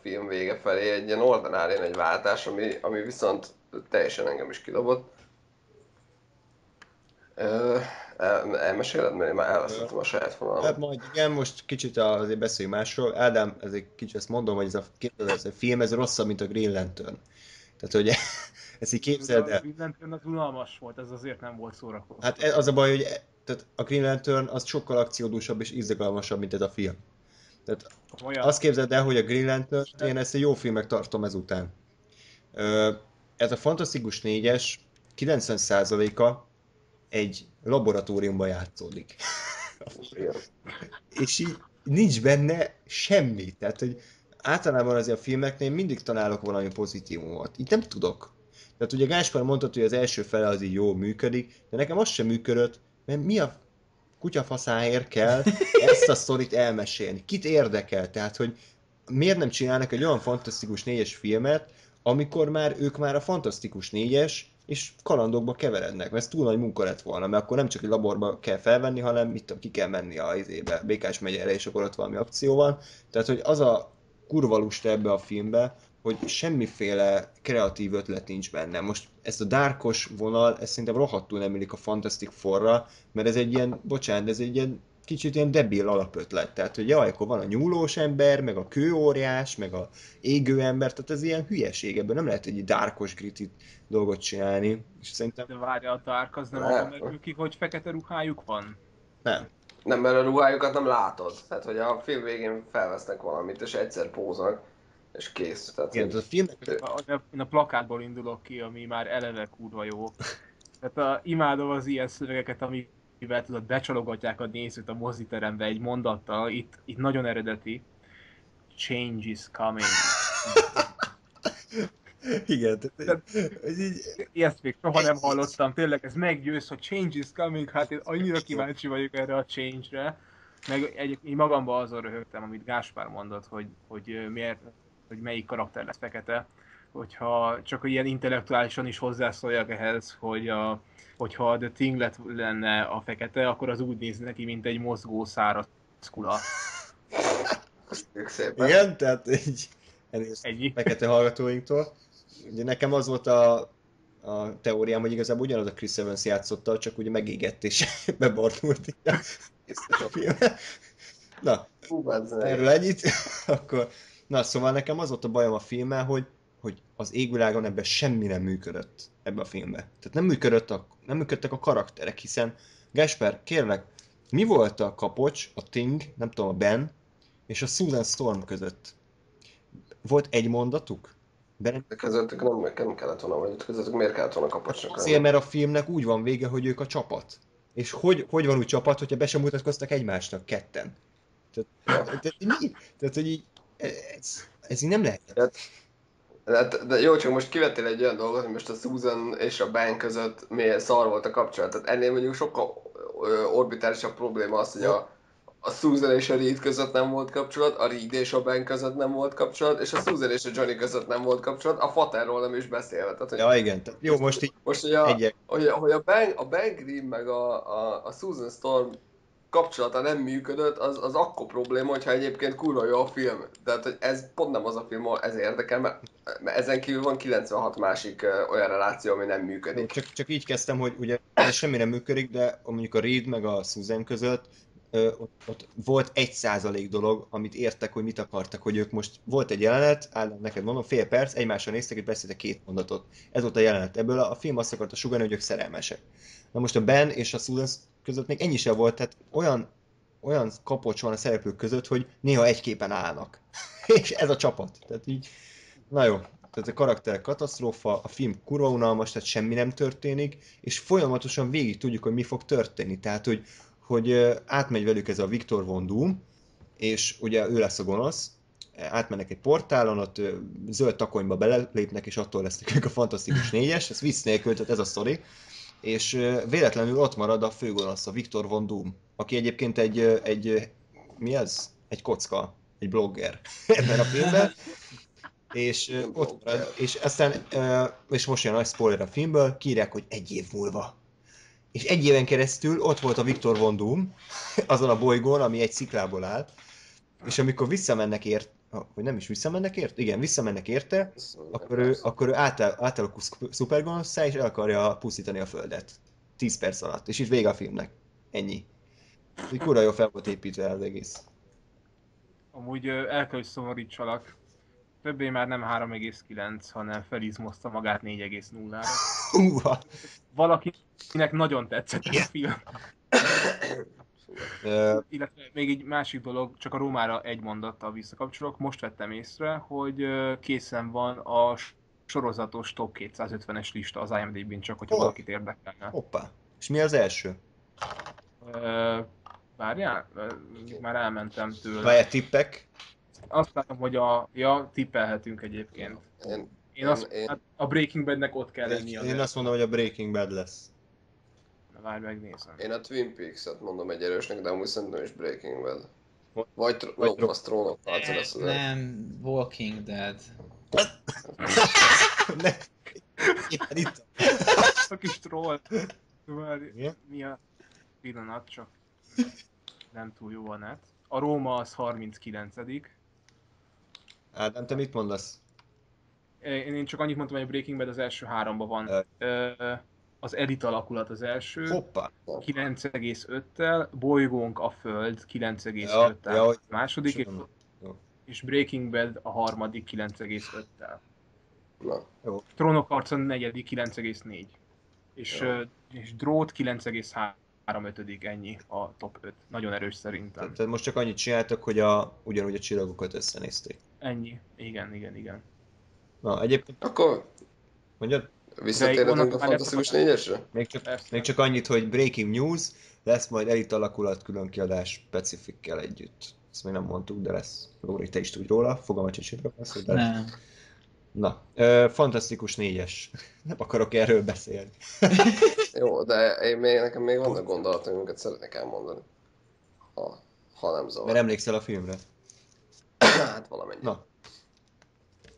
film vége felé egy ilyen ordinári nagy váltás, ami, ami viszont teljesen engem is kidobott. Ö, el, elmeséled, mert én már elvesztettem a saját fonalat. Hát majd igen, most kicsit azért beszéljünk másról. Ádám, ezért kicsit ezt mondom, hogy ez a, ez a film ez rosszabb, mint a Green Lantern. Tehát, hogy ezt így képzeld el. A Green Lantern az unalmas volt, ez azért nem volt szórakozó. Hát az a baj, hogy tehát a Green Lantern az sokkal akciódúsabb és izgalmasabb, mint ez a film. Tehát olyan. Azt képzeld el, hogy a Green Lantern, én ezt egy jó filmnek tartom ezután. Ez a Fantasztikus négyes kilencven százaléka egy laboratóriumban játszódik. És így nincs benne semmi. Tehát, hogy általában azért a filmeknél mindig találok valami pozitívumot. Itt nem tudok. Tehát ugye Gáspár mondta, hogy az első fele az így jól működik, de nekem az sem működött, mert mi a kutyafaszáért kell ezt a sztorit elmesélni? Kit érdekel? Tehát, hogy miért nem csinálnak egy olyan Fantasztikus négyes filmet, amikor már ők már a Fantasztikus négyes és kalandokba keverednek, mert ez túl nagy munka lett volna, mert akkor nem csak egy laborba kell felvenni, hanem mit tudom, ki kell menni a izébe, Békás megyére, és akkor ott valami akció van. Tehát, hogy az a kurvalusta ebbe a filmbe, hogy semmiféle kreatív ötlet nincs benne. Most ezt a dárkos vonal, ezt szerintem rohadtul nem illik a Fantastic Fourra, mert ez egy ilyen, bocsánat, ez egy ilyen kicsit ilyen debil alapötlet. Tehát, hogy jaj, akkor van a nyúlós ember, meg a kőóriás, meg a égő ember, tehát ez ilyen hülyeség, ebből nem lehet egy dárkos gritty dolgot csinálni. És szerintem... De várja, a dárk az nem abban megműködik, hogy fekete ruhájuk van? Nem. Nem, mert a ruhájukat nem látod. Tehát, hogy a film végén felvesznek valamit, és egyszer póznak, és kész. Tehát, igen, hogy... a film... Én a plakátból indulok ki, ami már eleve kurva jó. Tehát a, imádom az ilyen szövegeket, amivel tudod, becsalogatják a nézőt a moziterembe egy mondattal. Itt, itt nagyon eredeti. Change is coming. Igen. Tehát, ezt még soha nem hallottam, tényleg ez meggyőz, hogy change is coming, hát én annyira kíváncsi vagyok erre a change-re. Meg egy, én magamban azon röhögtem, amit Gáspár mondott, hogy, hogy, miért, hogy melyik karakter lesz fekete. hogyha csak ilyen intellektuálisan is hozzászóljak ehhez, hogy a, hogyha The Thing lett, lenne a fekete, akkor az úgy néz neki, mint egy mozgó száraz kula. Igen, tehát így elnézést fekete hallgatóinktól. Ugye nekem az volt a, a teóriám, hogy igazából ugyanaz a Chris Evans játszotta, csak ugye megégett és bebarnult. Na, erről ennyit. Akkor, na, szóval nekem az volt a bajom a filmmel, hogy, hogy az égvilágon ebben semmi nem működött ebbe a filmbe. Tehát nem, működött a, nem működtek a karakterek, hiszen Gáspár, kérlek, mi volt a kapocs, a Thing, nem tudom, a Ben és a Susan Storm között? Volt egy mondatuk? De közöttük nem, nem kellett volna, vagy közöttük miért kellett volna kapocsnak? Azért, mert a filmnek úgy van vége, hogy ők a csapat. És hogy, hogy van úgy csapat, hogyha be sem mutatkoztak egymásnak ketten? Tehát, tehát, így, tehát hogy így, ez, ez így nem lehet. Hát, de jó, csak most kivettél egy olyan dolgot, hogy most a Susan és a Ben között milyen szar volt a kapcsolat. Tehát ennél mondjuk sokkal orbitálisabb probléma az, hogy a, a Susan és a Reed között nem volt kapcsolat, a Reed és a Ben között nem volt kapcsolat, és a Susan és a Johnny között nem volt kapcsolat, a Faterról nem is beszélve. Tehát, hogy ja, igen. Tehát, jó, most így. Most, hogy a, hogy a, hogy a, Ben, a Ben Grimm meg a, a, a Susan Storm kapcsolata nem működött, az, az akkor probléma, hogyha egyébként kurva jó a film. Tehát, hogy ez pont nem az a film, ahol ez érdekel, mert, mert ezen kívül van kilencvenhat másik olyan reláció, ami nem működik. Csak, csak így kezdtem, hogy ugye semmi nem működik, de mondjuk a Reed meg a Susan között ott, ott volt egy százalék dolog, amit értek, hogy mit akartak, hogy ők most volt egy jelenet, állom neked mondom, fél perc, egymásra néztek, és beszéltek két mondatot. Ez volt a jelenet. Ebből a, a film azt akarta sugani, hogy ők szerelmesek. Na most a Ben és a Susan között még ennyi sem volt, tehát olyan, olyan kapocs van a szereplők között, hogy néha egy képen állnak. És ez a csapat. Tehát így, na jó, tehát a karakter katasztrófa, a film kurva unalmas, tehát semmi nem történik, és folyamatosan végig tudjuk, hogy mi fog történni. Tehát, hogy, hogy átmegy velük ez a Viktor von Doom, és ugye ő lesz a gonosz, átmennek egy portálon, ott zöld takonyba belelépnek, és attól lesznek ők a fantasztikus négyes, ez vicc nélkül, tehát ez a sztori. És véletlenül ott marad a főgonosz, a Viktor von Doom, aki egyébként egy, egy, mi ez? Egy kocka, egy blogger ebben a filmben, és ott marad, és aztán, és most jön a nagy spoiler a filmből, kiírják, hogy egy év múlva. És egy éven keresztül ott volt a Viktor von Doom, azon a bolygón, ami egy sziklából áll, és amikor visszamennek ért, hogy nem is visszamennek érte? Igen, visszamennek érte, akkor ő, akkor ő átáll, átalakul szupergonosszá, és el akarja pusztítani a Földet. tíz perc alatt, és itt vége a filmnek. Ennyi. Úgy kurva jól fel volt építve az egész. Amúgy el kell, hogy szomorítsalak. Többé már nem három egész kilenc, hanem felizmozta magát négy egész nullára. Húha! Valakinek nagyon tetszett ez a film. Uh, Illetve még egy másik dolog, csak a Rómára egy mondattal visszakapcsolok, most vettem észre, hogy készen van a sorozatos top kétszázötvenes lista az I M D B-n, csak hogyha oh. valakit érdekelne. Hoppá! És mi az első? Uh, várjál? Uh, már elmentem tőle. Várjál, tippek? Azt látom, hogy a... Ja, tippelhetünk egyébként. Én, én azt én, hát a Breaking Badnek ott kell lenni. Én, én azt mondom, hogy a Breaking Bad lesz. Várj, megnézem. Én a Twin Peaks-et mondom egy erősnek, de amúgy szerintem is Breaking Bad. Vagy a Trónok harca lesz. Nem, Walking Dead. Nem, éppen itt a kis troll. Mi a pillanat, csak nem túl jó a net. A Róma az harminckilencedik Ádám, te mit mondasz? Én csak annyit mondtam, hogy a Breaking Bad az első háromban van. Az Edit alakulat az első, hoppá, hoppá. kilenc egész öttel, Bolygónk a Föld kilenc egész öttel ja, ja, a második, és, és Breaking Bad a harmadik kilenc egész öttel. Trónok harca negyedik kilenc egész négy, és, ja. és Drót kilenc egész három ötödik, ennyi a top öt. Nagyon erős szerintem. Tehát most csak annyit csináltak, hogy a, ugyanúgy a csillagokat összenézték. Ennyi, igen, igen, igen. Na, egyébként akkor... Mondjad? Visszatérhetünk a Fantasztikus négyesre? Még csak, még csak annyit, hogy Breaking News, lesz majd Elit alakulat külön kiadás Pacific-kel együtt. Ezt még nem mondtuk, de lesz. Lóri, te is tudj róla, fogom a csicsidra, de nem. Na, ö, Fantasztikus négyes. Nem akarok erről beszélni. Jó, de én még, nekem még vannak gondolatok, amiket szeretnék elmondani. Ha, ha nem zavar. Mert emlékszel a filmre? Hát valamennyi. Na.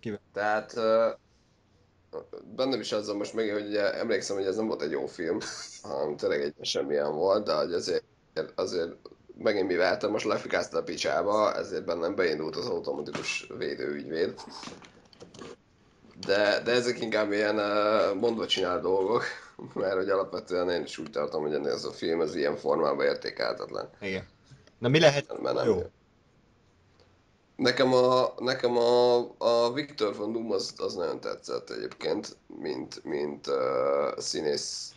Kivel? Tehát... Ö, bennem is azzal most meg, hogy ugye, emlékszem, hogy ez nem volt egy jó film, hanem tényleg egy semmilyen volt, de hogy azért, azért megint mivel hát most lefikáztad a picsába, ezért bennem beindult az automatikus védőügyvéd. De, de ezek inkább ilyen mondva csinál dolgok, mert hogy alapvetően én is úgy tartom, hogy ennél az a film ez ilyen formában értékelhetetlen. Igen. Na mi lehet? Nem jó. Jön. Nekem a, nekem a, a Viktor von Doom az, az nagyon tetszett egyébként, mint, mint uh, színész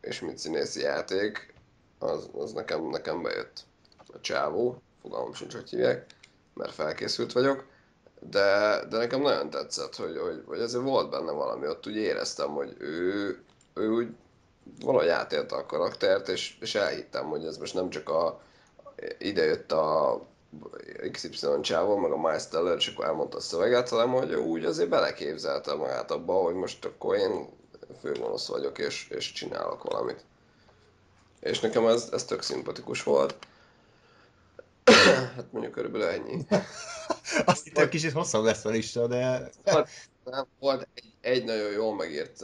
és mint színészi játék, az, az nekem, nekem bejött a csávó, fogalmam sincs, hogy hívják, mert felkészült vagyok, de, de nekem nagyon tetszett, hogy, hogy, hogy azért volt benne valami, ott úgy éreztem, hogy ő, ő úgy valahogy átélte a karaktert, és, és elhittem, hogy ez most nem csak a, idejött a iksz ipszilon csávó, meg a Miles Teller, és akkor elmondta a szöveget, hanem hogy úgy azért beleképzelte magát abba, hogy most akkor én főgonosz vagyok, és, és csinálok valamit. És nekem ez, ez tök szimpatikus volt. Hát mondjuk körülbelül ennyi. Azt hittem, kicsit hosszabb lesz a lista, de... Nem, volt egy, egy nagyon jól megírt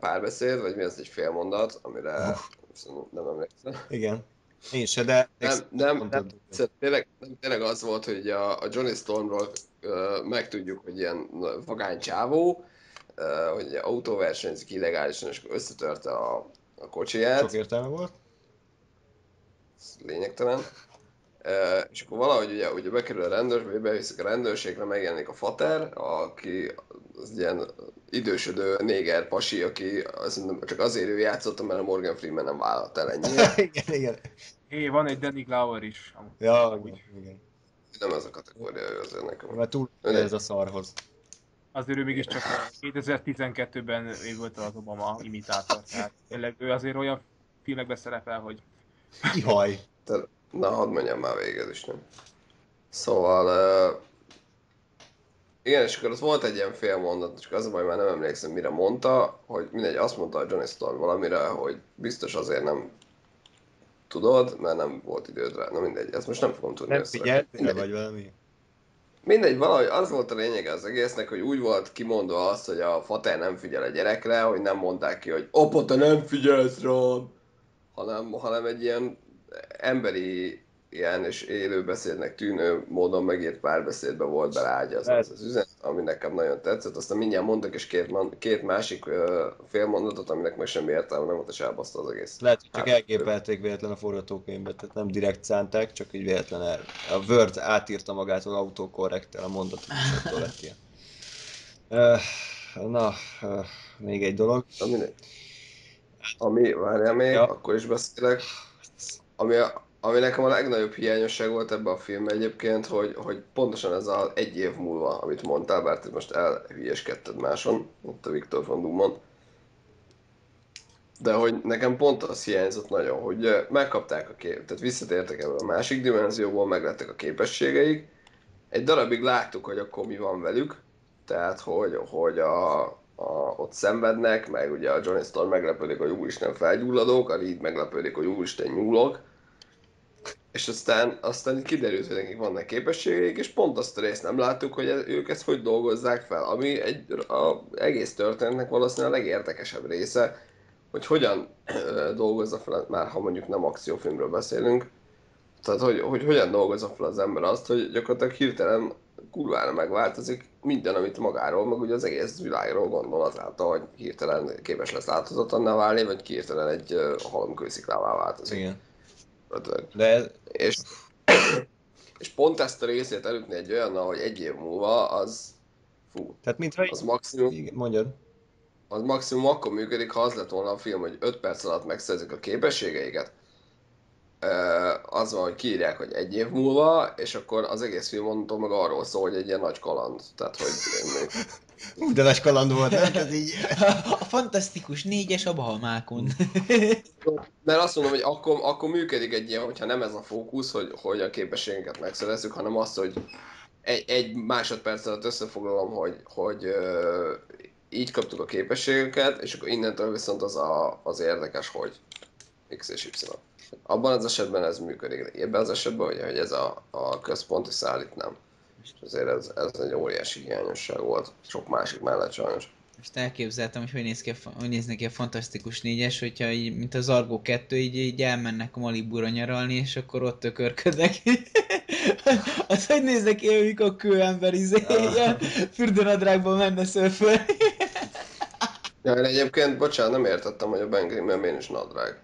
párbeszéd, vagy mi az egy fél mondat, amire nem emlékszem. Igen. Én se, de... Nem, nem, nem, tényleg, nem, tényleg az volt, hogy a, a Johnny Stormról uh, megtudjuk, hogy ilyen vagány csávó, uh, hogy autóversenyzik illegálisan, és összetörte a, a kocsiját. Sok értelme volt. Ez lényegtelen. Uh, és akkor valahogy ugye, ugye bekerül a rendőrségbe, beviszik a rendőrségre, megjelenik a fater, aki az ilyen idősödő néger pasi, aki csak azért ő játszotta, mert a Morgan Freeman nem vállalt el ennyire. Igen, igen. Hé, van egy Danny Glover is. Ja, úgy. Igen. Nem ez a kategória, ő azért nekem. Mert túl ugye? Ez a szarhoz. Azért ő mégiscsak kétezer-tizenkettőben ő volt az Obama imitátor. Tehát tényleg ő azért olyan filmekben szerepel, hogy... Ihaj! Te... Na, hadd mondjam már végül is, nem? Szóval... Uh, igen, és akkor ott volt egy ilyen fél mondat, csak az a baj, már nem emlékszem, mire mondta, hogy mindegy, azt mondta a Johnny Storm valamire, hogy biztos azért nem tudod, mert nem volt időd rá. Na mindegy, ezt most nem fogom tudni. Nem figyeltél, vagy valami? Mindegy, valahogy az volt a lényege az egésznek, hogy úgy volt kimondva az, hogy a fater nem figyel a gyerekre, hogy nem mondták ki, hogy apa, te nem figyelsz rám, hanem, hanem egy ilyen... emberi ilyen és élő beszédnek tűnő módon megírt párbeszédbe volt belágya az, az az üzenet, ami nekem nagyon tetszett. Aztán mindjárt mondtak is két, két másik ö, félmondatot, aminek meg semmi értelme nem volt, és elbaszta az egész. Lehet, hogy csak elgépelték véletlen a forgatókönyvbe, tehát nem direkt szánták, csak így véletlen el. A Word átírta magától autokorrektel a mondatot, és attól lett ilyen. Öh, na, öh, még egy dolog. Ami, várjál még, ja. Akkor is beszélek. Ami, a, ami nekem a legnagyobb hiányosság volt ebben a filmben egyébként, hogy, hogy pontosan ez az egy év múlva, amit mondtál, bár te most elhülyeskedted máson, ott a Viktor von Doomon. De hogy nekem pont az hiányzott nagyon, hogy megkapták a kép, tehát visszatértek ebből a másik dimenzióból, meglettek a képességeik. Egy darabig láttuk, hogy akkor mi van velük, tehát hogy, hogy a... A, ott szenvednek, meg ugye a Johnny Storm meglepődik, hogy úristen felgyulladok, a Reed meglepődik, hogy úristen nyúlok, és aztán, aztán kiderült, hogy nekik vannak képességeik, és pont azt a részt nem láttuk, hogy ők ezt hogy dolgozzák fel, ami egy, a egész történetnek valószínűleg a legérdekesebb része, hogy hogyan dolgozza fel, már ha mondjuk nem akciófilmről beszélünk, tehát hogy, hogy hogyan dolgozza fel az ember azt, hogy gyakorlatilag hirtelen kurvára megváltozik minden, amit magáról, meg ugye az egész világról gondol azáltal, hogy hirtelen képes lesz láthatatlanná válni, vagy hirtelen egy halomkősziklává változik. Igen. De... És, és pont ezt a részét elütni egy olyan, hogy egy év múlva, az fú, tehát mintha az maximum... Igen, mondjad. Az maximum akkor működik, ha az lett volna a film, hogy öt perc alatt megszerzik a képességeiket. Az van, hogy kiírják, hogy egy év múlva, és akkor az egész film mondható meg arról szól, hogy egy ilyen nagy kaland. Tehát, hogy... Még... De nagy kaland volt, nem? Tehát így... A fantasztikus négyes a Bahamákon. Mert azt mondom, hogy akkor, akkor működik egy ilyen, hogyha nem ez a fókusz, hogy, hogy a képességünket megszerezzük, hanem azt, hogy egy, egy másodperc alatt összefoglalom, hogy, hogy így kaptuk a képességünket, és akkor innentől viszont az, a, az érdekes, hogy X és Y. Abban az esetben ez működik, ebben az esetben ugye, hogy ez a, a központi szállít nem. És azért ez, ez egy óriási hiányosság volt, sok másik mellett sajnos. Most elképzeltem, hogy hogy néz ki a, hogy néz neki a Fantasztikus négyes, hogyha így, mint az Argo kettő, így, így elmennek a Malibúra nyaralni, és akkor ott tökörködnek. Az, hogy néz neki, amikor a kőember izé, ilyen fürdőnadrágban menne szőfölni. Ja, egyébként, bocsánat, nem értettem, hogy a Ben Grimm miért is nadrág.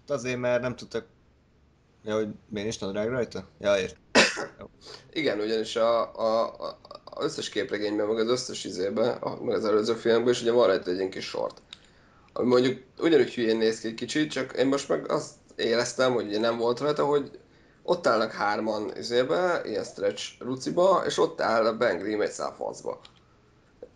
Hát azért, mert nem tudtak... Ja, hogy miért is nadrág rajta? Ja, értem. Igen, ugyanis a... a, a... az összes képregényben, meg az összes izében, meg az előző filmben is ugye van rajta egy ilyen kis sort. Ami mondjuk ugyanúgy hülyén néz ki egy kicsit, csak én most meg azt éreztem, hogy ugye nem volt rajta, hogy ott állnak hárman izébe, ilyen stretch ruciba, és ott áll a Ben Grimm egy száfacba.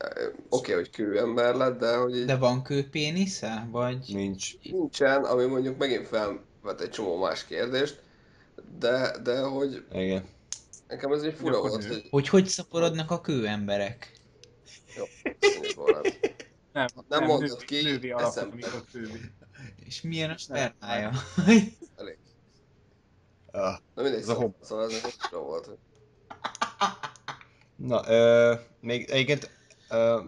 Oké, okay, hogy kőember lett, de hogy így... De van kőpénisze? Vagy... Nincs. Nincsen, ami mondjuk megint felvet egy csomó más kérdést, de, de hogy... Igen. Nekem ez egy fura volt, hogy... Hogy hogy szaporodnak a kőemberek? Jó, nincs volna. Nem, nem mondtad ki, nővi eszembe. Alapod, és milyen a spermája? Elég. Ah, na mindegy, szóval, szóval ez nekem fura volt. Hogy... Na, ö, még egyébként ö,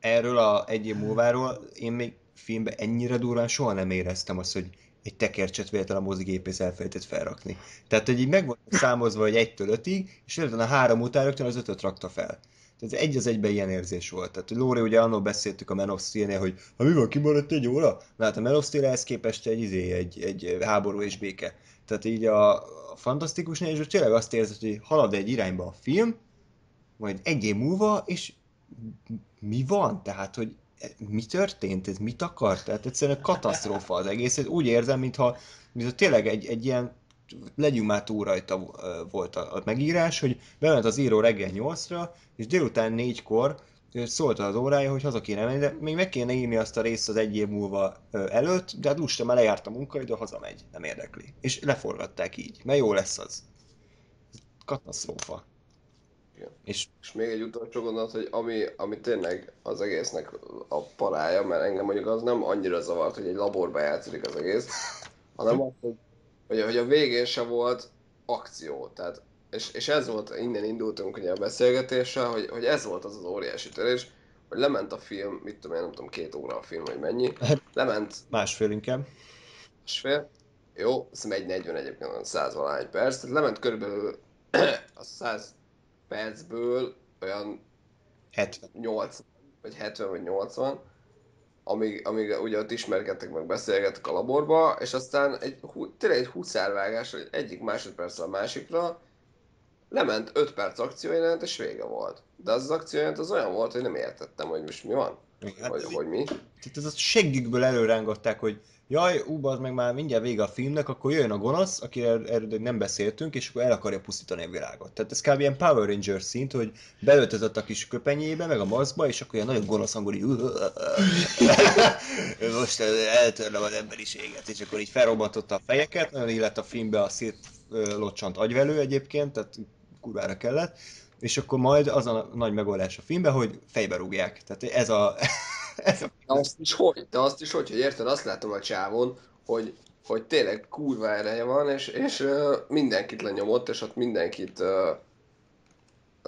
erről a egy év múlváról én még filmben ennyire durván soha nem éreztem azt, hogy egy tekercset véletlen a mozigépész elfelejtett felrakni. Tehát, hogy így meg volt számozva, hogy egytől ötig, és véletlen a három után rögtön az ötöt rakta fel. Tehát egy az egyben ilyen érzés volt. Tehát Lóri, ugye annól beszéltük a Man of Steel-nél, hogy ha mi van, kimaradt egy óra? Na hát a Man of Steel-hez képest egy, izé, egy, egy háború és béke. Tehát így a, a Fantasztikusnál, és tényleg azt érzed, hogy halad egy irányba a film, majd egy év múlva, és mi van? Tehát, hogy mi történt? Ez mit akart? Tehát egyszerűen katasztrófa az egész. Úgy érzem, mintha, mintha tényleg egy, egy ilyen legyünk már túl rajta volt a, a megírás, hogy bement az író reggel nyolcra, és délután négykor szólt az órája, hogy haza kéne menni, de még meg kéne írni azt a részt az egy év múlva előtt, de hát lusta, már lejárt a munkaidő, hazamegy, nem érdekli. És leforgatták így, mert jó lesz az. Katasztrófa. És... és még egy utolsó gondolat, hogy ami, ami tényleg az egésznek a parája, mert engem mondjuk az nem annyira zavart, hogy egy laborba játszik az egész, hanem az, hogy, hogy a végén se volt akció. Tehát, és, és ez volt, innen indultunk ugye a beszélgetéssel, hogy, hogy ez volt az az óriási törés, hogy lement a film, mit tudom én, nem tudom, két óra a film, hogy mennyi, lement... Másfél inkább. Másfél? Jó, szóval egy negyven egyébként, száz-valahány perc, tehát lement körülbelül a száz percből olyan hetven. nyolcvan, vagy hetven, vagy nyolcvan, amíg, amíg ugye ott ismerkedtek, meg beszélgettek a laborba, és aztán egy, tényleg egy huszárvágás, hogy egyik másodperc a másikra lement öt perc akciójelent, és vége volt. De az, az akciójelent az olyan volt, hogy nem értettem, hogy most mi van, hát vagy hogy mi. Tehát az seggükből előrángatták, hogy jaj, ú, az meg már mindjárt vége a filmnek, akkor jön a gonosz, akiről erről nem beszéltünk, és akkor el akarja pusztítani a világot. Tehát ez kb. Ilyen Power Ranger szint, hogy beöltözött a kis köpenyébe, meg a maszkba, és akkor ilyen nagyon gonosz hangul így... Most eltörlöm az emberiséget, és akkor így felrobbantotta a fejeket, nagyon illett a filmbe a szétlocsant agyvelő egyébként, tehát kurvára kellett, és akkor majd az a nagy megoldás a filmben, hogy fejbe rúgják. Tehát ez a... De azt is hogy, de azt is hogy, hogy érted, azt látom a csávon, hogy, hogy tényleg kurva ereje van, és, és uh, mindenkit lenyomott, és ott mindenkit uh,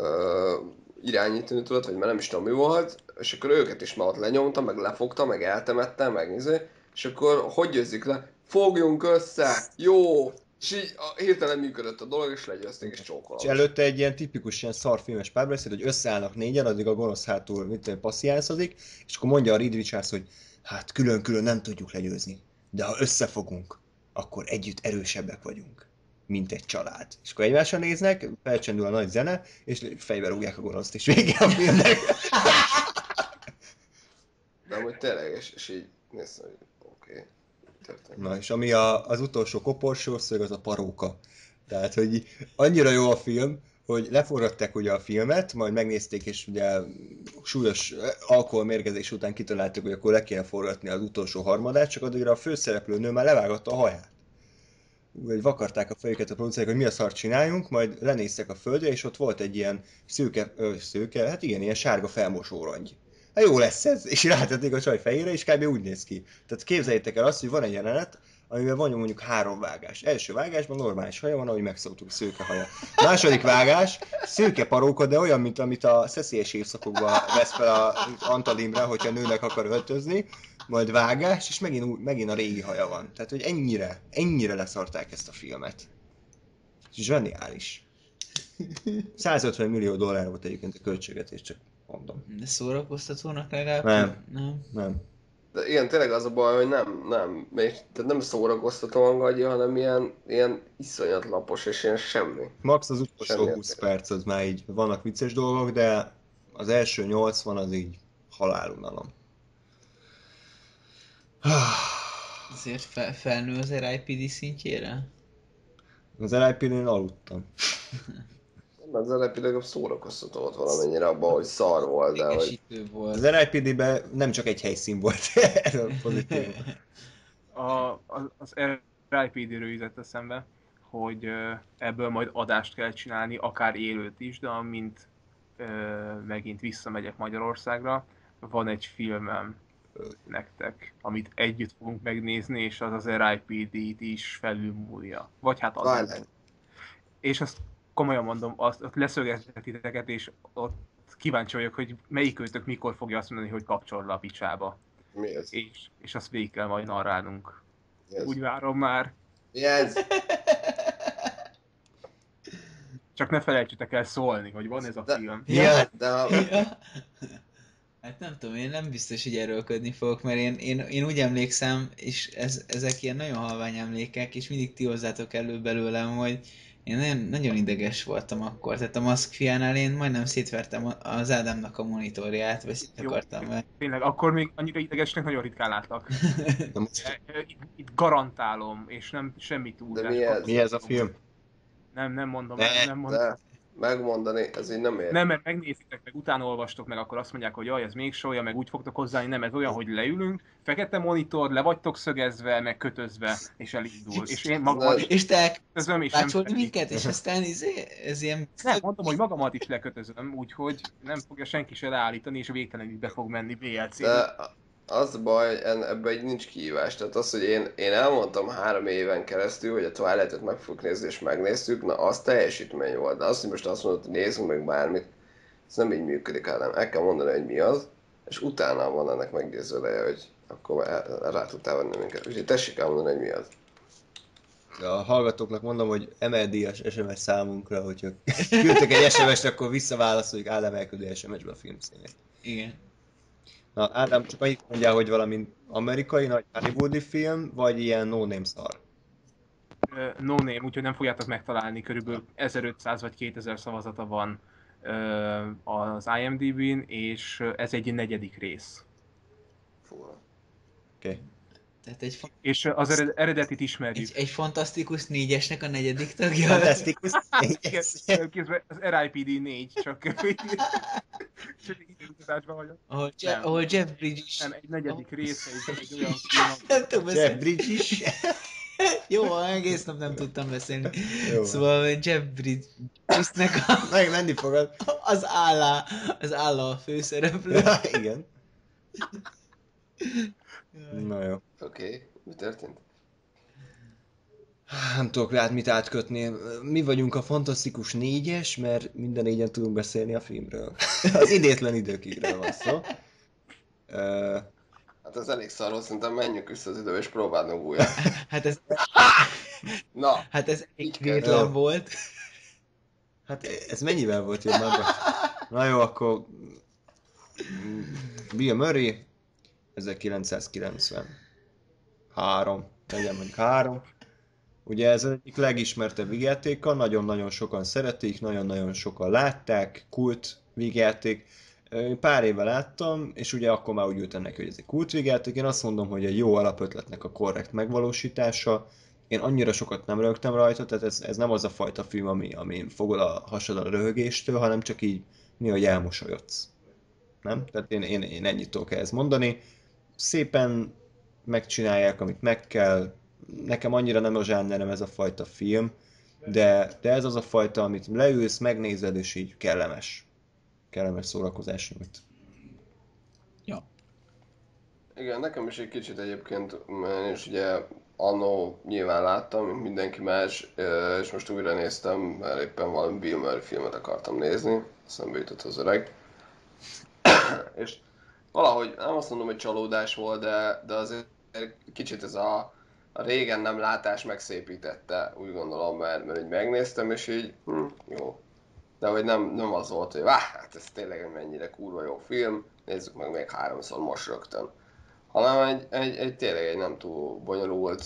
uh, irányítani tudott, vagy már nem is tudom mi volt, és akkor őket is már ott lenyomta, meg lefogta, meg eltemette, meg izé, és akkor hogy győzik le? Fogjunk össze! Jó! És így hirtelen működött a dolog, és legyőzték, és csókolom. És előtte egy ilyen tipikus ilyen szarfilmes párbeszéd, hogy összeállnak négyen, addig a gonosz hátul mit tudom, passziánszodik, és akkor mondja a Reed Richards, hogy hát külön-külön nem tudjuk legyőzni, de ha összefogunk, akkor együtt erősebbek vagyunk, mint egy család. És akkor egymásra néznek, felcsendül a nagy zene, és fejbe rúgják a gonoszt, és vége a filmnek. De amúgy tényleg, és, és így nézd, hogy oké. Okay. Na és ami a, az utolsó koporsó szög, az a paróka. Tehát, hogy annyira jó a film, hogy leforgatták ugye a filmet, majd megnézték, és ugye súlyos alkoholmérgezés után kitaláltuk, hogy akkor le kell forgatni az utolsó harmadát, csak addigra a főszereplő nő már levágatta a haját. Úgy vakarták a fejüket a producerek, hogy mi a szart csináljunk, majd lenéztek a földre, és ott volt egy ilyen szőke, ö, szőke hát igen, ilyen sárga felmosórongy. Hát jó lesz ez, és rátették a csaj fejére, és kb. Úgy néz ki. Tehát képzeljétek el azt, hogy van egy jelenet, amiben van mondjuk három vágás. Első vágásban normális haja van, ahogy megszoktuk, szőke haja. Második vágás, szőke paróka, de olyan, mint amit a szeszélyes évszakokban vesz fel a Antal Imre, hogyha nőnek akar öltözni, majd vágás, és megint, megint a régi haja van. Tehát, hogy ennyire, ennyire leszarták ezt a filmet. Zseniális. százötven millió dollár volt egyébként a költségvetés, csak mondom. De szórakoztatónak legalább? Nem. Nem. Nem. De igen, tényleg az a baj, hogy nem, nem, tehát nem szórakoztató hangadja, hanem ilyen, ilyen iszonyat lapos és ilyen semmi. Max az utolsó húsz perc az már így vannak vicces dolgok, de az első nyolcvan az így halálunalom. Azért fel, felnő az er i pé dé szintjére? Az er i pé dén aludtam. Az er i pé dé szórakoztató volt valamennyire abban, hogy szar volt, de hogy... volt. Az er i pé dében nem csak egy helyszín volt, erről pozitív. A, az az er i pé déről jutott eszembe, hogy ebből majd adást kell csinálni, akár élőt is, de amint ö, megint visszamegyek Magyarországra, van egy filmem nektek, amit együtt fogunk megnézni, és az az er i pé dét is felülmúlja. Vagy hát az. És azt komolyan mondom, azt leszögeztek titeket, és ott kíváncsi vagyok, hogy melyik őtök mikor fogja azt mondani, hogy kapcsol le a picsába. Mi ez? És, és azt végig kell majd narrálnunk. Yes. Úgy várom már. Yes. Csak ne felejtsétek el szólni, hogy van ez a film. De, ja, de a... Hát nem tudom, én nem biztos, hogy erőlködni fogok, mert én, én, én úgy emlékszem, és ez, ezek ilyen nagyon halvány emlékek, és mindig ti hozzátok elő belőlem, hogy én nagyon, nagyon ideges voltam akkor, tehát a Maszkfiánál én majdnem szétvertem az Ádámnak a monitorját, vagy szét akartam meg. Tényleg, akkor még annyira idegesnek nagyon ritkán látlak. itt, itt garantálom, és nem semmi túlzás. Mi, mi ez a film? Nem, nem mondom, ne, nem mondom. Ne. Megmondani, ez így nem ér. Nem, mert megnézitek, meg utána olvastok meg, akkor azt mondják, hogy jaj, ez még solja, meg úgy fogtok hozzáállni, nem, ez olyan, hogy leülünk, fekete monitor, le vagytok szögezve, meg kötözve, és elindul. És én magamat is... És te elkötözöm minket, és aztán izé, ez ilyen... Nem, mondom, hogy magamat is lekötözöm, úgyhogy nem fogja senki se leállítani, és végtelenül be fog menni bé el cé. De az baj, ebben egy nincs kihívás. Tehát az, hogy én, én elmondtam három éven keresztül, hogy a Twilight-ot meg fogjuk nézni, és megnéztük, na az teljesítmény volt. De azt, hogy most azt mondod, hogy nézzünk meg bármit, ez nem így működik, hanem el kell mondani, hogy mi az, és utána van ennek meggyőződeje, hogy akkor rá tudtál venni minket. Úgyhogy tessék elmondani, hogy mi az. A hallgatóknak mondom, hogy emeldíjas es em es számunkra, hogyha küldtek egy es em es-t, akkor visszaválaszoljuk, Ádám elküldi es em es-be a filmszínét. Igen. Na, Ádám, csak annyit mondjál, hogy valami amerikai nagy hollywoodi film, vagy ilyen no-name szar? No name, úgyhogy nem fogjátok megtalálni, körülbelül ezerötszáz vagy kétezer szavazata van az i em dé bén, és ez egy negyedik rész. Oké. Okay. Egy és az eredetit ismerjük. Egy, egy fantasztikus négyesnek a negyedik tagja. Fantasztikus négyes. Az er i pé dé négy, csak időutazásban vagyok. Ahol, Je- ahol Jeff Bridges. Nem, egy negyedik része, egy olyan film. Jeff Bridges. Jó, egész nap nem tudtam beszélni. Jó. Szóval Jeff Bridgesnek a... Meg menni fogad. Az állá, az állá a főszereplő. Igen. Na jó. Oké, okay. Mi történt? Nem tudok rá mit átkötni. Mi vagyunk a fantasztikus négyes, mert minden négyen tudunk beszélni a filmről. Az idétlen időkigről van szó. Uh... Hát ez elég szaró, szerintem menjünk vissza az időbe és próbálnunk újra. Hát ez... Na, hát ez így véletlen volt. Hát ez mennyivel volt jobb már? Na jó, akkor... Bill Murray... ezerkilencszázkilencven. Három. Legyen mondjuk három. Ugye ez egyik legismertebb vígjátéka, nagyon-nagyon sokan szeretik, nagyon-nagyon sokan látták, kult vígjáték. Pár éve láttam, és ugye akkor már úgy ültem neki, hogy ez egy kult vígjáték. Én azt mondom, hogy egy jó alapötletnek a korrekt megvalósítása. Én annyira sokat nem röhögtem rajta, tehát ez, ez nem az a fajta film, ami, amin fogod a hasad a röhögéstől, hanem csak így mi, hogy elmosolyodsz. Nem? Tehát én, én, én ennyit tudok ezt mondani. Szépen megcsinálják, amit meg kell. Nekem annyira nem a zsánerem ez a fajta film, de, de ez az a fajta, amit leülsz, megnézed, és így kellemes. Kellemes szórakozás nyújt. Ja. igen, nekem is egy kicsit egyébként, mert is ugye annó nyilván láttam, mint mindenki más, és most újra néztem, mert éppen valami Bill Murray filmet akartam nézni, szembe jutott az öreg. És valahogy, nem azt mondom, hogy csalódás volt, de, de azért kicsit ez a, a régen nem látás megszépítette, úgy gondolom, mert, mert így megnéztem, és így hm, jó. De hogy nem, nem az volt, hogy váh, hát ez tényleg mennyire kurva jó film, nézzük meg még háromszor most rögtön. Hanem egy, egy, egy tényleg egy nem túl bonyolult,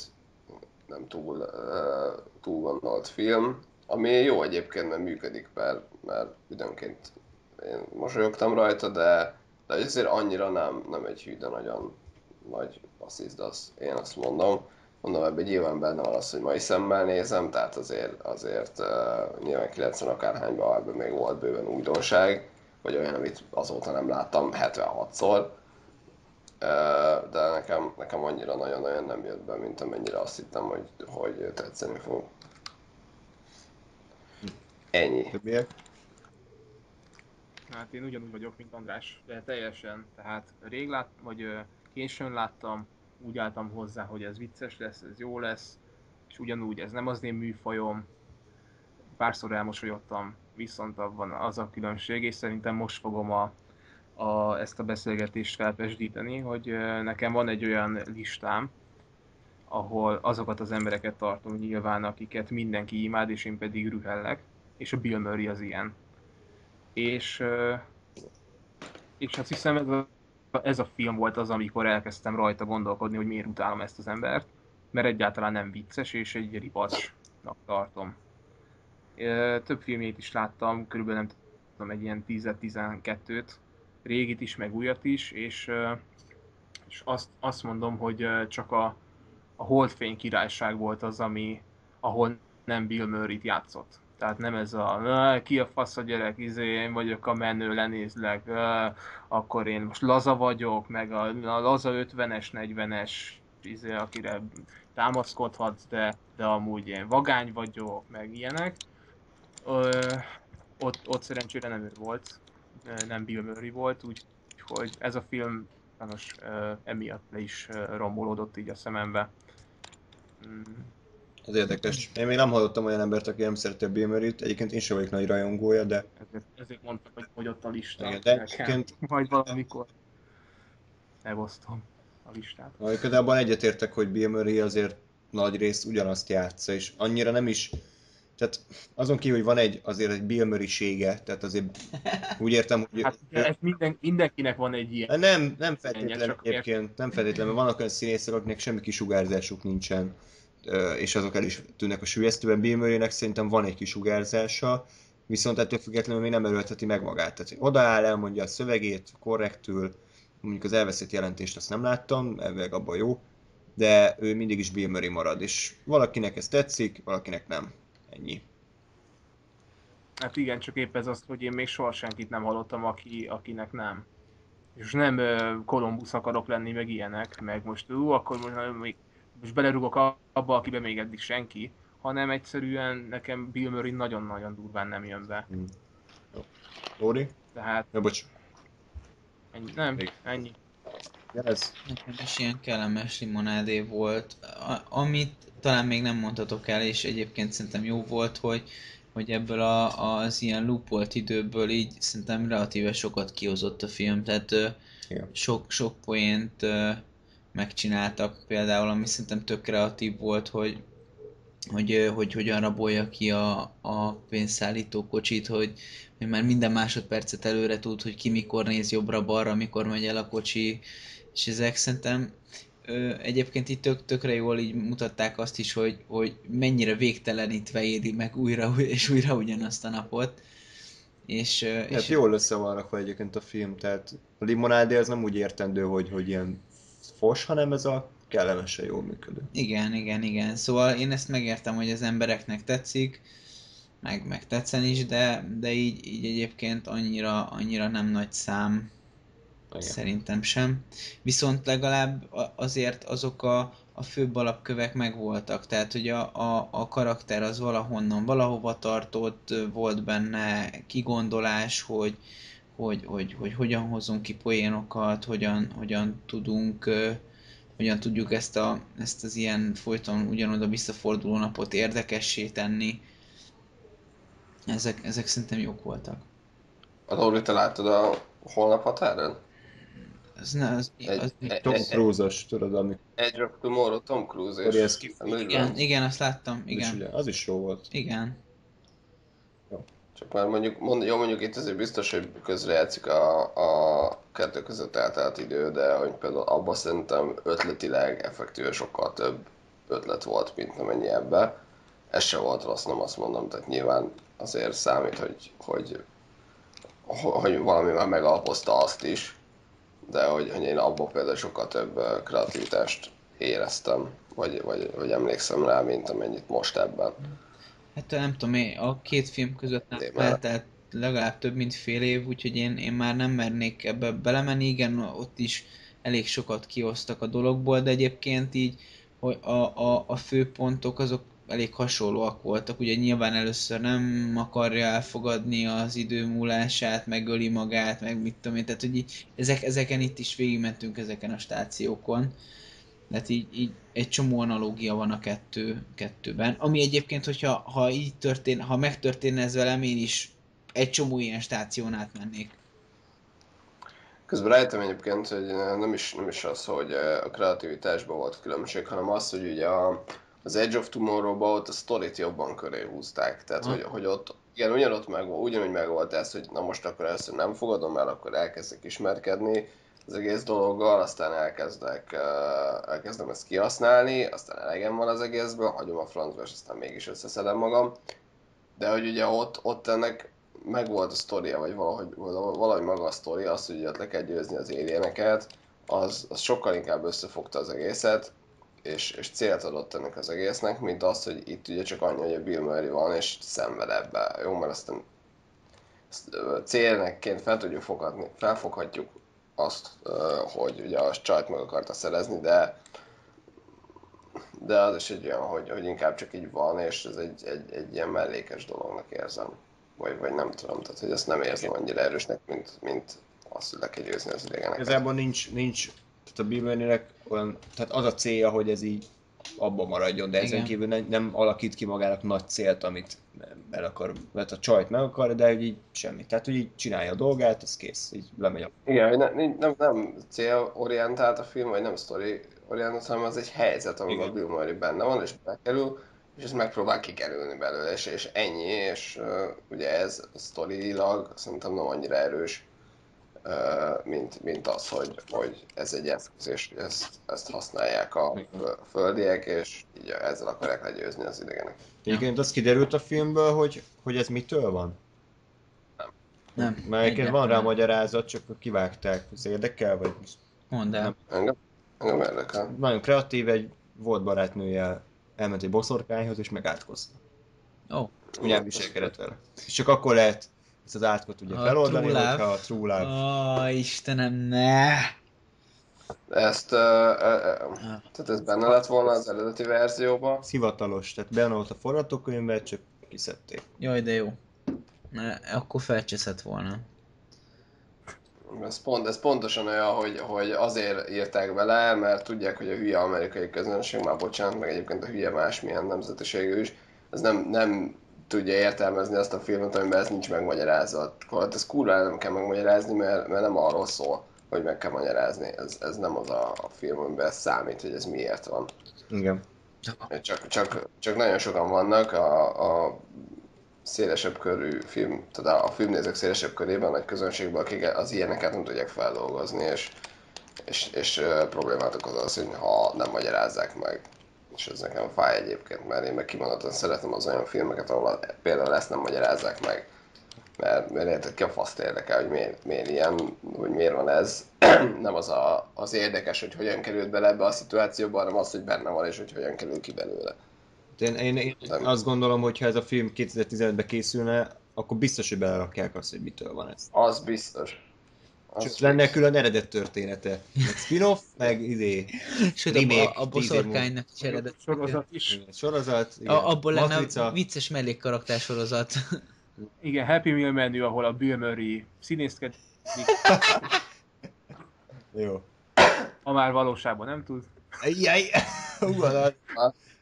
nem túl, uh, túl gondolt film, ami jó egyébként, mert működik, mert, mert időnként én mosolyogtam rajta, de, de azért annyira nem, nem egy hű, de nagyon nagy basszizdasz, én azt mondom. Mondom, ebben nyilván benne van az, hogy mai szemmel nézem, tehát azért, azért uh, nyilván kilencven akárhányban ebben még volt bőven újdonság, vagy olyan, amit azóta nem láttam hetvenhatszor, uh, de nekem, nekem annyira nagyon-nagyon nem jött be, mint amennyire azt hittem, hogy, hogy tetszeni fog. Ennyi. Többiek? Hát én ugyanúgy vagyok, mint András, de teljesen, tehát rég lát, vagy későn láttam, úgy álltam hozzá, hogy ez vicces lesz, ez jó lesz, és ugyanúgy ez nem az én műfajom. Párszor elmosolyodtam, viszont abban az a különbség, és szerintem most fogom a, a, ezt a beszélgetést felpesdíteni, hogy nekem van egy olyan listám, ahol azokat az embereket tartom nyilván, akiket mindenki imád, és én pedig rühellek, és a Bill Murray az ilyen. És, és azt hiszem ez a Ez a film volt az, amikor elkezdtem rajta gondolkodni, hogy miért utálom ezt az embert, mert egyáltalán nem vicces, és egy ribacsnak tartom. Több filmjét is láttam, körülbelül nem tudom, egy ilyen tíz-tizenkettőt, régit is, meg újat is, és, és azt, azt mondom, hogy csak a, a Holdfény királyság volt az, ami, ahol nem Bill Murray-t játszott. Tehát nem ez a, ki a fasz a gyerek, izé, én vagyok a menő, lenézlek, akkor én most laza vagyok, meg a, a laza ötvenes, negyvenes, izé, akire támaszkodhatsz, de, de amúgy én vagány vagyok, meg ilyenek. Ö, ott, ott szerencsére nem ő volt, nem Bill Murray volt, úgyhogy ez a film most emiatt le is rombolódott így a szemembe. Ez érdekes. Én még nem hallottam olyan embert, aki nem szereti a Bill Murrayt. Egyébként én sem vagyok nagy rajongója, de... Ezért, ezért mondtam, hogy, hogy ott a lista. Igen, de egyébként... Majd valamikor megosztom a listát. De abban egyetértek, hogy Bill Murray azért nagy részt ugyanazt játsza, és annyira nem is... Tehát azon kívül, hogy van egy, azért egy Bill Murray-sége, tehát azért úgy értem, hogy... Hát ez minden, mindenkinek van egy ilyen... Nem, nem feltétlenül egyébként, nem feltétlenül. Vannak olyan színészek, akinek semmi kisugárzásuk nincsen, és azok el is tűnnek a sülyeztőben. Bill Murray-nek szerintem van egy kisugárzása, viszont ettől függetlenül még nem erőlteti meg magát. Tehát odaáll, elmondja a szövegét korrektül, mondjuk az elveszett jelentést azt nem láttam, elvileg abban jó, de ő mindig is Bill Murray marad, és valakinek ez tetszik, valakinek nem. Ennyi. Hát igen, csak épp ez az, hogy én még soha senkit nem hallottam, aki, akinek nem. És nem Kolumbusz akarok lenni, meg ilyenek, meg most ú, akkor most még most belerugok abba, akibe még eddig senki, hanem egyszerűen nekem Bill Murray nagyon-nagyon durván nem jön be. Mm. Jó. Lóri? Tehát... Ja, bocs. Ennyi. Nem, Ég. ennyi. Jelez. Nekem is ilyen kellemes limonádé volt, a- amit talán még nem mondhatok el, és egyébként szerintem jó volt, hogy, hogy ebből a, az ilyen loopolt időből így szerintem relatíve sokat kihozott a film, tehát yeah. sok, sok poént megcsináltak például, ami szerintem tök kreatív volt, hogy, hogy, hogy hogyan rabolja ki a, a pénzszállító kocsit, hogy, hogy már minden másodpercet előre tud, hogy ki mikor néz jobbra-balra, mikor megy el a kocsi, és ezek szerintem ö, egyébként itt tök, tökre jól így mutatták azt is, hogy, hogy mennyire végtelenítve éri meg újra és újra ugyanazt a napot. És, és hát jól össze van rakva egyébként a film, tehát a limonádé az nem úgy értendő, hogy, hogy ilyen fos, hanem ez a kellemesen jól működő. Igen, igen, igen. Szóval én ezt megértem, hogy az embereknek tetszik, meg, meg tetszen is, de, de így, így egyébként annyira, annyira nem nagy szám, igen. Szerintem sem. Viszont legalább azért azok a, a főbb alapkövek megvoltak, tehát hogy a, a, a karakter az valahonnan valahova tartott, volt benne kigondolás, hogy hogy, hogy, hogy hogyan hozzunk ki poénokat, hogyan, hogyan tudunk, hogyan tudjuk ezt, a, ezt az ilyen folyton ugyanoda visszaforduló napot érdekessé tenni. Ezek, ezek szerintem jók voltak. A Lóri, te láttad a holnap határon? Ez ne, az, egy, az, egy, Tom Cruise-os, tudod, ami... Edge of Tomorrow, Tom Cruise és... Igen, igen, azt láttam, igen. Ugye, az is jó volt. Igen. Jó. Csak már mondjuk, mond, jó, mondjuk itt azért biztos, hogy közrejátszik a, a kettő között eltelt idő, de hogy például abban szerintem ötletileg effektíve sokkal több ötlet volt, mint amennyi ebben. Ez se volt rossz, nem azt mondom, tehát nyilván azért számít, hogy, hogy, hogy valami már megalapozta azt is. De hogy, hogy én abban például sokkal több kreativitást éreztem, vagy, vagy, vagy emlékszem rá, mint amennyit most ebben. Hát nem tudom, én a két film között nem eltelt legalább több mint fél év, úgyhogy én, én már nem mernék ebbe belemenni. Igen, ott is elég sokat kihoztak a dologból, de egyébként így hogy a, a, a főpontok azok elég hasonlóak voltak. Ugye nyilván először nem akarja elfogadni az idő múlását, megöli magát, meg mit tudom én. Tehát, hogy így, ezek, ezeken itt is végigmentünk ezeken a stációkon. Tehát így, így egy csomó analógia van a kettő, kettőben. Ami egyébként, hogyha ha így történ, ha megtörténne ez velem, én is egy csomó ilyen stáción átmennék. Közben rájöttem egyébként, hogy nem is, nem is az, hogy a kreativitásban volt különbség, hanem az, hogy ugye a az Edge of Tomorrow-ban ott a sztorit jobban köré húzták, tehát hogy, hogy ott, igen, ugyanott meg, ugyanúgy megvolt ez, hogy na most akkor először nem fogadom el, akkor elkezdek ismerkedni az egész dologgal, aztán elkezdek, elkezdem ezt kihasználni, aztán elegem van az egészből, hagyom a francba, és aztán mégis összeszedem magam, de hogy ugye ott, ott ennek megvolt a sztoria, vagy valahogy, valahogy maga a sztoria, az, hogy le kell győzni az alien-eket, az, az sokkal inkább összefogta az egészet, És, és célt adott ennek az egésznek, mint az, hogy itt ugye csak annyi, hogy a Bill Murray van, és szenved ebbe. Jó, mert ezt a célnekként fel tudjuk fogadni, felfoghatjuk azt, hogy ugye a csajt meg akarta szerezni, de, de az is egy olyan, hogy, hogy inkább csak így van, és ez egy, egy, egy ilyen mellékes dolognak érzem. Vagy, vagy nem tudom, tehát hogy ezt nem érzem annyira erősnek, mint, mint azt, hogy le kell győzni az idegeneket. Igazából nincs, nincs. Tehát a Bill olyan, tehát az a célja, hogy ez így abban maradjon, de ezen igen. Kívül nem, nem alakít ki magának nagy célt, amit el akar, mert a csajt meg akar, de hogy így semmi. Tehát, hogy így csinálja a dolgát, ez kész, így lemegy a... Igen, nem, nem, nem célorientált a film, vagy nem sztoriorientált, hanem az egy helyzet, amiben a Bill Murray benne van, és bekerül, és ezt megpróbál kikerülni belőle, és, és ennyi, és uh, ugye ez sztorilag szerintem nem annyira erős. Mint, mint az, hogy, hogy ez egy eszköz, és ezt, ezt használják a földiek, és így ezzel akarják legyőzni az idegenek. Egyébként az kiderült a filmből, hogy, hogy ez mitől van? Nem. Nem. Mert egyébként van rá magyarázat, csak kivágták. Ez érdekel? Vagy... Mondd el. Engem, engem érdekel. Nagyon kreatív, egy volt barátnője elment egy boszorkányhoz, és megátkozta. Ó. Oh. Ugyan viselkedett vele. És csak akkor lehet ezt az átkot ugye a feloldani, hogyha a True Love. Ó, Istenem, ne! Ezt, uh, uh, tehát ez benne lett volna az eredeti verzióban. Hivatalos, tehát benne volt a forgatókönyvben, csak kiszedték. Jaj, de jó. Na, akkor felcseszett volna. Ez, pont, ez pontosan olyan, hogy, hogy azért írták bele, mert tudják, hogy a hülye amerikai közönség, már bocsánat, meg egyébként a hülye másmilyen nemzetiségű is, ez nem... nem tudja értelmezni azt a filmet, amiben ez nincs megmagyarázva. Hát ezt kurvára nem kell megmagyarázni, mert, mert nem arról szól, hogy meg kell magyarázni. Ez, ez nem az a, a film, amiben számít, hogy ez miért van. Igen. Csak, csak, csak nagyon sokan vannak a, a szélesebb körű film, tehát a filmnézők szélesebb körében, nagy közönségben, akik az ilyeneket nem tudják feldolgozni, és, és, és problémát okoz az, hogy ha nem magyarázzák meg. És ez nekem fáj egyébként, mert én meg kimondottan szeretem az olyan filmeket, ahol például ezt nem magyarázzák meg. Mert, mert érted, ki a faszt érdekel, hogy miért, miért ilyen, hogy miért van ez. Nem az a, az érdekes, hogy hogyan került bele ebbe a szituációba, hanem az, hogy benne van és hogy hogyan kerül ki belőle. Én, én, én azt gondolom, hogy ha ez a film kétezer-tizenötben készülne, akkor biztos, hogy belerakják azt, hogy mitől van ez. Az biztos. Csak az lenne biztos. Külön eredet története. Meg spin-off, meg idé. Sőt, remake, a, a boszorkánynak is eredet. Sorozat is. Sorozat, igen. A, abból Matrica. Lenne vicces mellékkarakter sorozat. Igen, Happy Meal menü, ahol a Bill Murray színészkedik, Jó. Ha már valóságban nem tud. Jaj, ugalat.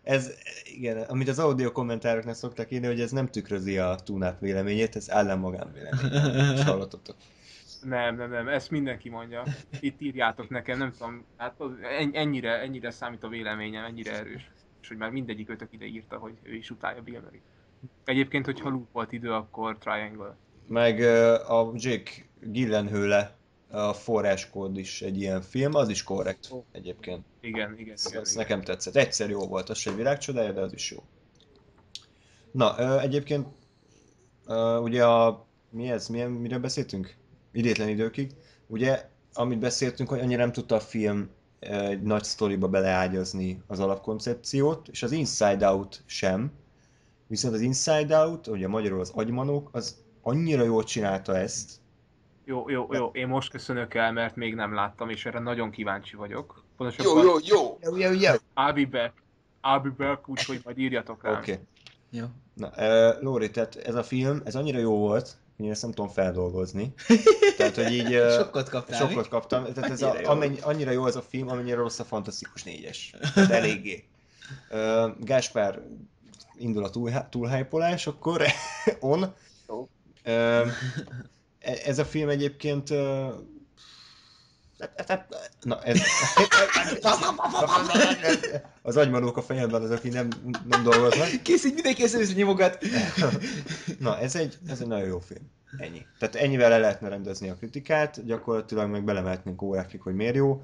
Ez, igen, amit az audio kommentároknál szokták írni, hogy ez nem tükrözi a Tunát véleményét, ez ellen magán véleményét. És hallottatok. Nem, nem, nem, ezt mindenki mondja. Itt írjátok nekem, nem tudom, hát ennyire, ennyire számít a véleményem, ennyire erős. És hogy már mindegyik ötök ide írta, hogy ő is utálja Bill Murray. Egyébként, hogyha loop volt idő, akkor Triangle. Meg a Jake Gyllenhaal-e, a forráskód is egy ilyen film, az is korrekt oh. egyébként. Igen, igen. Ez igen, nekem igen. tetszett. Egyszer jó volt, az se egy világcsodája, de az is jó. Na, egyébként ugye a... mi ez? Milyen, miről beszéltünk? Idétlen időkig. Ugye, amit beszéltünk, hogy annyira nem tudta a film egy nagy sztoriba beleágyazni az alapkoncepciót, és az Inside Out sem. Viszont az Inside Out, ugye magyarul az agymanók, az annyira jól csinálta ezt. Jó, jó, jó, én most köszönök el, mert még nem láttam, és erre nagyon kíváncsi vagyok. Pontosabban... Jó, jó, jó! Jó, jó, jó! I'll be back. I'll be back, úgyhogy majd írjatok rám. Oké. Okay. Jó. Na, uh, Lóri, tehát ez a film, ez annyira jó volt, hogy én ezt nem tudom feldolgozni. Tehát, hogy így... Uh, sokkot kaptál, sokkot kaptam. Tehát ez annyira, a, amennyi, annyira jó ez a film, amennyire rossz a Fantasztikus négyes. Tehát eléggé. Uh, Gáspár... indul a túlhájpolás, akkor on. Jó. Ez a film egyébként... Na, ez... Az agymanók a fejedben az, aki nem, nem dolgoznak. Kész, így mindenki eszeműzni nyomogat. Na, ez egy, ez egy nagyon jó film. Ennyi. Tehát ennyivel le lehetne rendezni a kritikát, gyakorlatilag meg belemehetnénk órákig, hogy miért jó.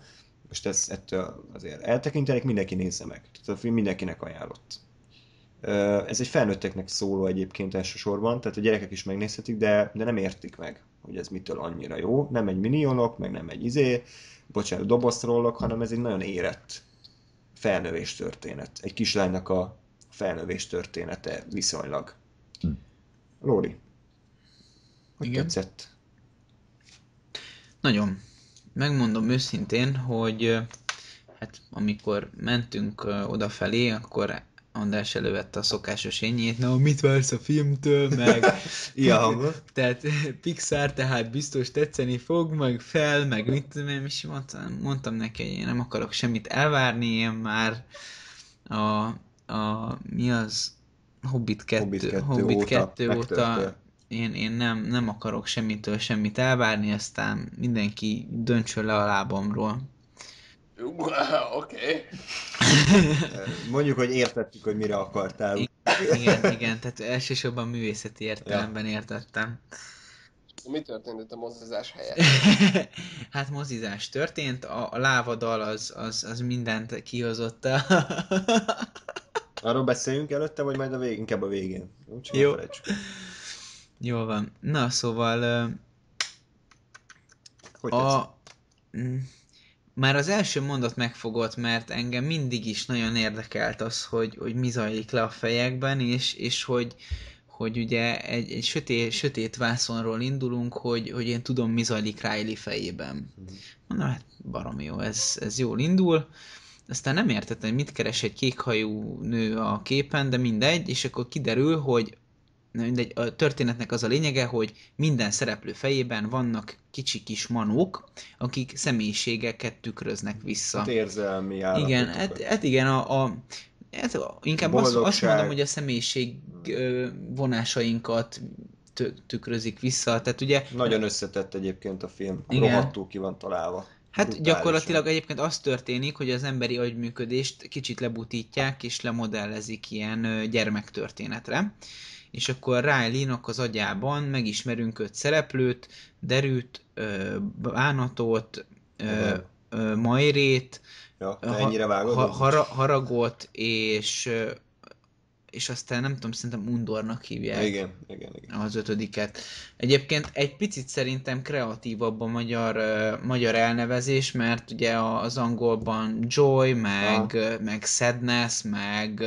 Most ezt ettől azért eltekintenek, mindenki nézze meg. Tehát a film mindenkinek ajánlott. Ez egy felnőtteknek szóló egyébként elsősorban, tehát a gyerekek is megnézhetik, de, de nem értik meg, hogy ez mitől annyira jó. Nem egy Minionok, meg nem egy izé, bocsánat, doboztrollok, hanem ez egy nagyon érett felnövés történet. Egy kislánynak a felnövés története viszonylag. Hm. Lóri, hogy igen? Tetszett? Nagyon. Megmondom őszintén, hogy hát amikor mentünk odafelé, akkor András elővette a szokásos énjét, na, mit vársz a filmtől, meg... ja, tehát Pixar, tehát biztos tetszeni fog, meg fel, meg mit tudom én, és mondtam, mondtam neki, hogy én nem akarok semmit elvárni, én már a... a mi az? Hobbit kettő, Hobbit kettő, Hobbit kettő óta, óta én, én nem, nem akarok semmitől semmit elvárni, aztán mindenki döntsön le a lábamról. Wow, oké. Okay. Mondjuk, hogy értettük, hogy mire akartál. Igen, igen, tehát elsősorban művészeti értelemben ja. értettem. Mi történt a mozizás helyett? Hát mozizás történt, a lávadal az, az, az mindent kihozott. Arról beszéljünk előtte, vagy majd a vég, inkább a végén? Úgyhogy jó. Jól van. Na, szóval... Hogy a... Már az első mondat megfogott, mert engem mindig is nagyon érdekelt az, hogy, hogy mi zajlik le a fejekben, és, és hogy, hogy ugye egy, egy sötét, sötét vászonról indulunk, hogy, hogy én tudom, mi zajlik Riley fejében. Mondom, hát baromi jó, ez, ez jól indul. Aztán nem értettem, hogy mit keres egy kékhajú nő a képen, de mindegy, és akkor kiderül, hogy mindegy, a történetnek az a lényege, hogy minden szereplő fejében vannak kicsi kis manók, akik személyiségeket tükröznek vissza. Hát érzelmi állapotokat. Igen, hát, hát igen, a, a, hát inkább azt, azt mondom, hogy a személyiség vonásainkat tükrözik vissza. Tehát ugye, nagyon összetett egyébként a film, igen. Rohadtul ki van találva. Hát brutálisan. Gyakorlatilag egyébként az történik, hogy az emberi agyműködést kicsit lebutítják és lemodellezik ilyen gyermektörténetre. És akkor Riley-nak az agyában megismerünk öt szereplőt, Derűt, Bánatot, Majrét, ja, ha, hara, Haragot, és, és aztán nem tudom, szerintem Undornak hívják igen, igen, igen. az ötödiket. Egyébként egy picit szerintem kreatívabb a magyar, magyar elnevezés, mert ugye az angolban Joy, meg, ja. meg Sadness, meg...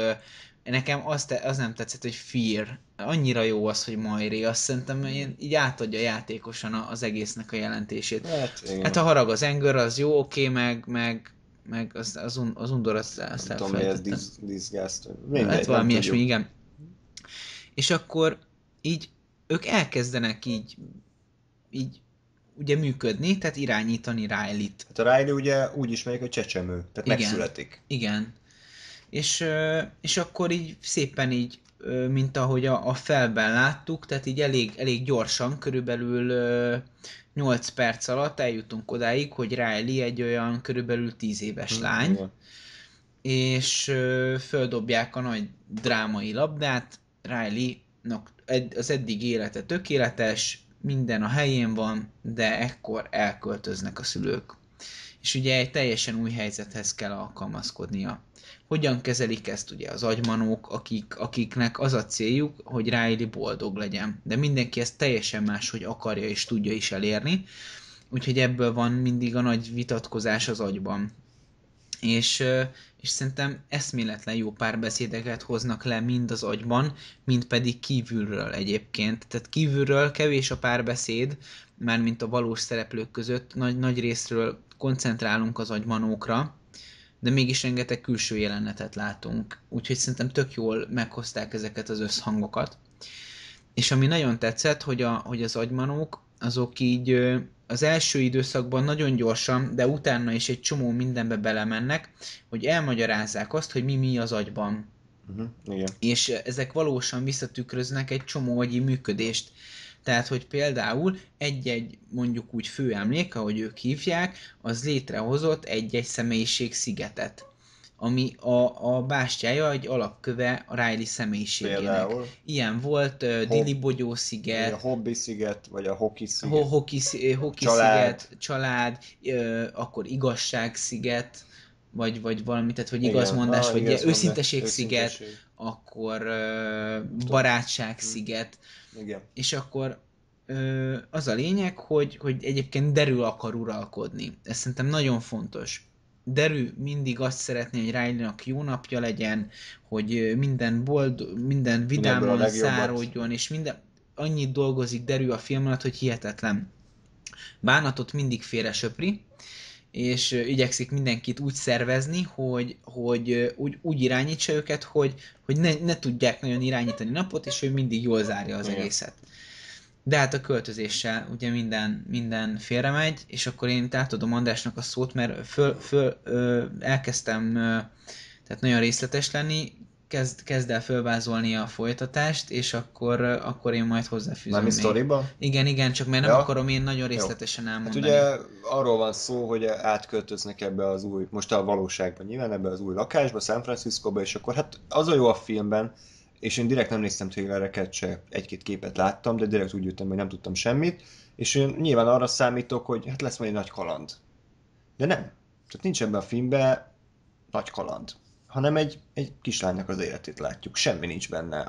Nekem az, te, az nem tetszett, hogy Fear. Annyira jó az, hogy Majré. Azt szerintem így átadja játékosan az egésznek a jelentését. Hát, hát a harag, az anger, az jó, oké, okay, meg, meg, meg az, az, un, az undor, azt, azt nem elfelejtettem. Tudom, ez disgust. Hát valami ilyesmi, igen. És akkor így ők elkezdenek így, így ugye működni, tehát irányítani Riley-t. Hát a Riley ugye úgy ismerik, hogy csecsemő, tehát igen, megszületik. Igen. És, és akkor így szépen így, mint ahogy a, a felben láttuk, tehát így elég, elég gyorsan, körülbelül nyolc perc alatt eljutunk odáig, hogy Riley egy olyan körülbelül tíz éves hmm, lány, igen. És földobják a nagy drámai labdát, Riley-nak az eddig élete tökéletes, minden a helyén van, de ekkor elköltöznek a szülők. És ugye egy teljesen új helyzethez kell alkalmazkodnia. Hogyan kezelik ezt ugye az agymanók, akik, akiknek az a céljuk, hogy Riley boldog legyen. De mindenki ezt teljesen máshogy akarja és tudja is elérni, úgyhogy ebből van mindig a nagy vitatkozás az agyban. És, és szerintem eszméletlen jó párbeszédeket hoznak le mind az agyban, mind pedig kívülről egyébként. Tehát kívülről kevés a párbeszéd, mármint a valós szereplők között, nagy, nagy részről koncentrálunk az agymanókra, de mégis rengeteg külső jelenetet látunk. Úgyhogy szerintem tök jól meghozták ezeket az összhangokat. És ami nagyon tetszett, hogy, a, hogy az agymanók, azok így az első időszakban nagyon gyorsan, de utána is egy csomó mindenbe belemennek, hogy elmagyarázzák azt, hogy mi mi az agyban. Uh-huh, igen. És ezek valósan visszatükröznek egy csomó agyi működést. Tehát, hogy például egy-egy mondjuk úgy főemlék, ahogy ők hívják, az létrehozott egy-egy személyiség szigetet, ami a, a bástyája egy alapköve a Riley személyiségének. Például? Ilyen volt uh, Dili Bogyó sziget, a Hobbi sziget, vagy a Hoki sziget, Hoki sziget, Család, uh, akkor Igazság sziget, vagy, vagy valami, tehát hogy igazmondás, ah, vagy igaz őszinteség sziget, akkor uh, barátság sziget. Igen. És akkor ö, az a lényeg, hogy, hogy egyébként derű akar uralkodni. Ez szerintem nagyon fontos. Derű mindig azt szeretné, hogy Riley-nak jó napja legyen, hogy minden boldog, minden vidáman záródjon, és minden, annyit dolgozik derű a film alatt, hogy hihetetlen. Bánatot mindig félre söpri, és igyekszik mindenkit úgy szervezni, hogy, hogy úgy, úgy irányítsa őket, hogy, hogy ne, ne tudják nagyon irányítani napot, és ő mindig jól zárja az igen. egészet. De hát a költözéssel ugye minden, minden félremegy, és akkor én átadom Andrásnak a szót, mert föl, föl, ö, elkezdtem ö, tehát nagyon részletes lenni, kezd, kezd el fölvázolni a folytatást, és akkor, akkor én majd hozzáfűzöm még. Sztoriba? Igen, igen, csak mert nem ja. akarom én nagyon részletesen Jó. elmondani. Hát ugye arról van szó, hogy átköltöznek ebbe az új, most a valóságban nyilván, ebbe az új lakásba, San Franciscoba, és akkor hát az a jó a filmben, és én direkt nem néztem trailereket, se egy-két képet láttam, de direkt úgy jöttem, hogy nem tudtam semmit, és én nyilván arra számítok, hogy hát lesz majd egy nagy kaland. De nem. Tehát nincs ebben a filmben nagy kaland, hanem egy, egy kislánynak az életét látjuk. Semmi nincs benne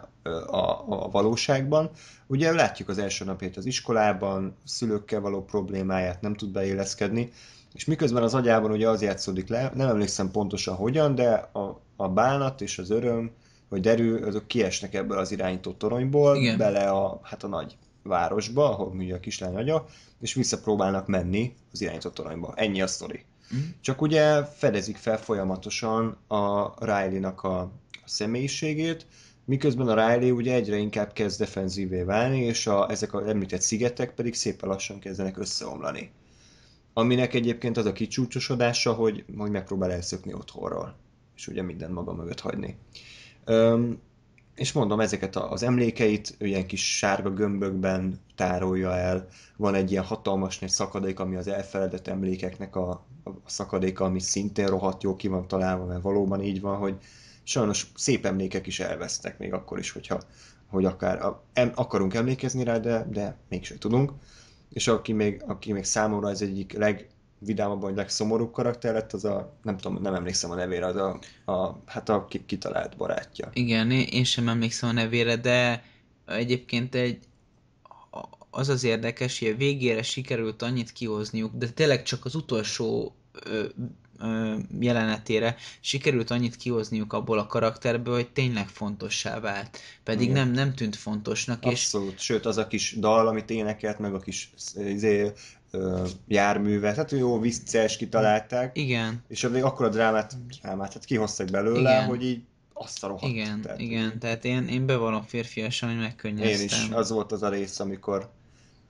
a, a valóságban. Ugye látjuk az első napját az iskolában, szülőkkel való problémáját, nem tud beilleszkedni, és miközben az agyában ugye az játszódik le, nem emlékszem pontosan hogyan, de a, a bánat és az öröm, vagy derű, azok kiesnek ebből az irányító toronyból, igen. bele a, hát a nagy városba, ahol ugye a kislány agya, és visszapróbálnak menni az irányító toronyba. Ennyi a sztori. Mm-hmm. Csak ugye fedezik fel folyamatosan a Riley-nak a személyiségét, miközben a Riley ugye egyre inkább kezd defenzívé válni, és a, ezek az említett szigetek pedig szépen lassan kezdenek összeomlani. Aminek egyébként az a kicsúcsosodása, hogy majd megpróbál elszökni otthonról, és ugye minden maga mögött hagyni. Üm, és mondom, ezeket az emlékeit ilyen kis sárga gömbökben tárolja el. Van egy ilyen hatalmas nagy szakadék, ami az elfeledett emlékeknek a, a szakadéka, ami szintén rohadt jó ki van találva, mert valóban így van, hogy sajnos szép emlékek is elvesztek, még akkor is, hogyha, hogy akár a, em, akarunk emlékezni rá, de, de mégsem tudunk. És aki még, aki még számomra az egyik legvidámabb, vagy legszomorúbb karakter lett, az a, nem tudom, nem emlékszem a nevére, az a, a, hát a kitalált barátja. Igen, én sem emlékszem a nevére, de egyébként egy, az az érdekes, hogy a végére sikerült annyit kihozniuk, de tényleg csak az utolsó ö, ö, jelenetére sikerült annyit kihozniuk abból a karakterből, hogy tényleg fontossá vált. Pedig nem, nem tűnt fontosnak. Abszolút, és... sőt az a kis dal, amit énekelt, meg a kis izé, ö, járművet, hát jó vicces kitalálták. Igen. És akkor a drámát, drámát hát kihoztak belőle, igen. hogy így azt a rohadt. Igen, tehát, igen. Így. Tehát én, én bevallom férfiasan, hogy megkönnyeztem. Én is, az volt az a rész, amikor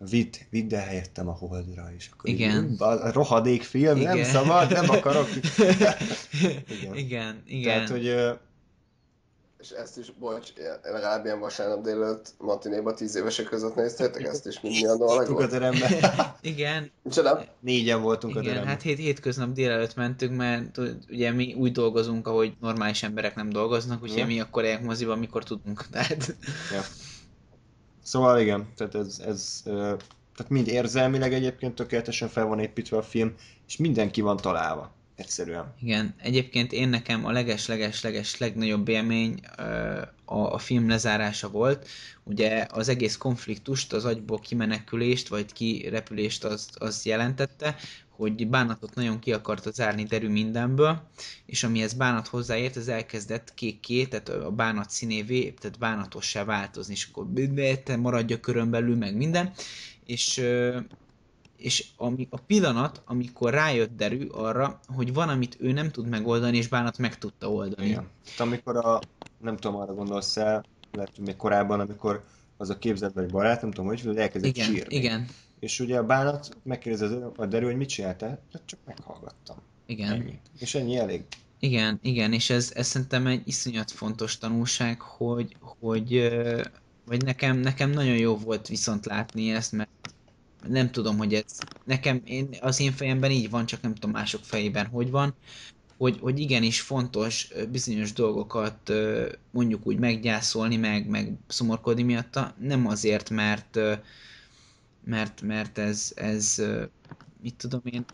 Vidd, vidd el helyettem a Holdra, és akkor igen. Így, a rohadék film, igen. Nem szabad, nem akarok. igen. igen, igen. Tehát, hogy... És ezt is, bocs, legalább ilyen vasárnap délelőtt matinéba tíz évesek között néztétek ezt is, mindjárt a volt? A teremben. Igen. Csoda. Négyen voltunk igen, a teremben. Hát hét, hétköznap délelőtt mentünk, mert ugye mi úgy dolgozunk, ahogy normális emberek nem dolgoznak, úgyhogy mi akkor eljönk moziban, mikor tudunk. Tehát... Ja. Szóval igen, tehát ez, ez tehát mind érzelmileg egyébként tökéletesen fel van építve a film, és mindenki van találva. Egyszerűen. Igen, egyébként én nekem a leges-leges-leges legnagyobb élmény a, a film lezárása volt. Ugye az egész konfliktust, az agyból kimenekülést, vagy kirepülést azt az jelentette, hogy Bánatot nagyon ki akarta zárni derű mindenből, és amihez Bánat hozzáért, az elkezdett kékké, tehát a Bánat színévé, tehát Bánatossá változni, és akkor maradj a körön belül, meg minden, és... és ami, a pillanat, amikor rájött derű arra, hogy van, amit ő nem tud megoldani, és Bánat meg tudta oldani. Igen. Amikor a, nem tudom, arra gondolsz el, lehet, hogy még korábban, amikor az a képzetbeli barát, nem tudom, hogy, hogy elkezdett igen, sírni. Igen. És ugye a Bánat megkérdezi a derű, hogy mit csináltál, csak meghallgattam. Igen. Ennyi. És ennyi elég. Igen, igen, és ez, ez szerintem egy iszonyat fontos tanulság, hogy, hogy vagy nekem, nekem nagyon jó volt viszont látni ezt, mert nem tudom, hogy ez nekem, én, az én fejemben így van, csak nem tudom mások fejében, hogy van, hogy, hogy igenis fontos bizonyos dolgokat mondjuk úgy meggyászolni, meg, meg szomorkodni miatta, nem azért, mert, mert, mert ez, ez, mit tudom én,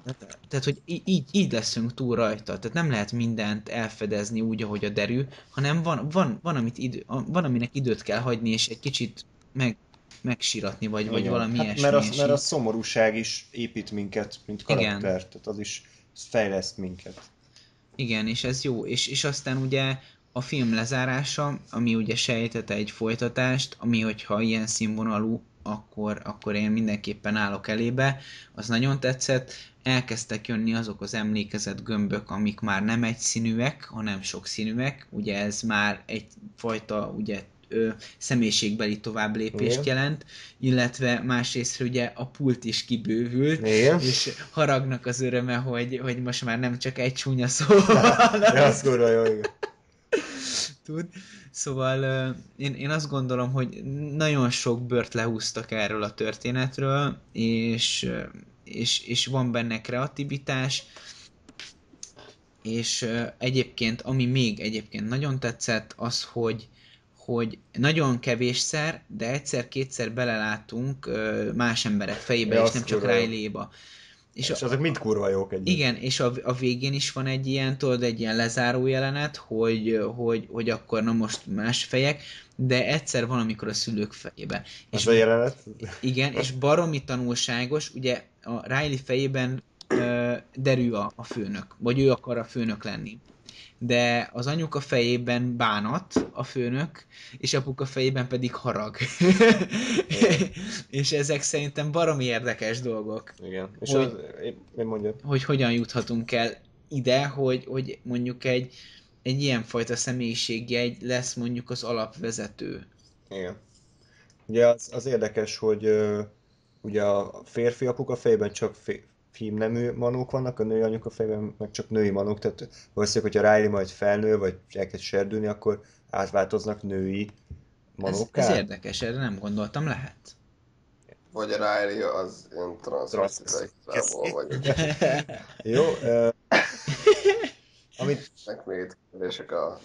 tehát, hogy így, így leszünk túl rajta, tehát nem lehet mindent elfedezni úgy, ahogy a derű, hanem van, van, van, amit idő, van aminek időt kell hagyni, és egy kicsit meg megsiratni, vagy, vagy valami hát, ilyesmi. Mert, az, mert a szomorúság is épít minket, mint karakter, tehát az is fejleszt minket. Igen, és ez jó. És, és aztán ugye a film lezárása, ami ugye sejtette egy folytatást, ami hogyha ilyen színvonalú, akkor, akkor én mindenképpen állok elébe, az nagyon tetszett. Elkezdtek jönni azok az emlékezett gömbök, amik már nem egyszínűek, hanem sokszínűek. Ugye ez már egyfajta, ugye, Ö, személyiségbeli továbblépést igen. jelent, illetve másrészt ugye a pult is kibővült, igen. és haragnak az öröme, hogy, hogy most már nem csak egy csúnya szó. Tud? Szóval ö, én, én azt gondolom, hogy nagyon sok bört lehúztak erről a történetről, és, és, és van benne kreativitás, és ö, egyébként, ami még egyébként nagyon tetszett, az, hogy hogy nagyon kevésszer, de egyszer-kétszer belelátunk más emberek fejébe, ja, és nem csak Riley-ba. És, és a, azok mind kurva jók egyébként. Igen, és a, a végén is van egy ilyen, tudod, egy ilyen lezáró jelenet, hogy, hogy, hogy akkor na most más fejek, de egyszer valamikor a szülők fejébe. Ez és, a jelenet? Igen, és baromi tanulságos, ugye a Riley fejében ö, derül a, a főnök, vagy ő akar a főnök lenni. De az anyuka fejében Bánat a főnök, és apuka fejében pedig harag. És ezek szerintem baromi érdekes dolgok. Igen. És hogy, az, én mondjam. Hogy hogyan juthatunk el ide, hogy, hogy mondjuk egy, egy ilyenfajta személyiségjegy lesz mondjuk az alapvezető. Igen. Ugye az, az érdekes, hogy uh, ugye a férfi apuka fejében csak férfi. Hímnemű manók vannak, a női anyuka fejében meg csak női manók, tehát valószínűleg, hogyha Riley majd felnő, vagy elkezd serdülni, akkor átváltoznak női manókká. Ez, ez érdekes, erre nem gondoltam, lehet. Vagy a Riley az ilyen transzfesztizációval vagy. Jó. Uh, amit... Meg még kérdések a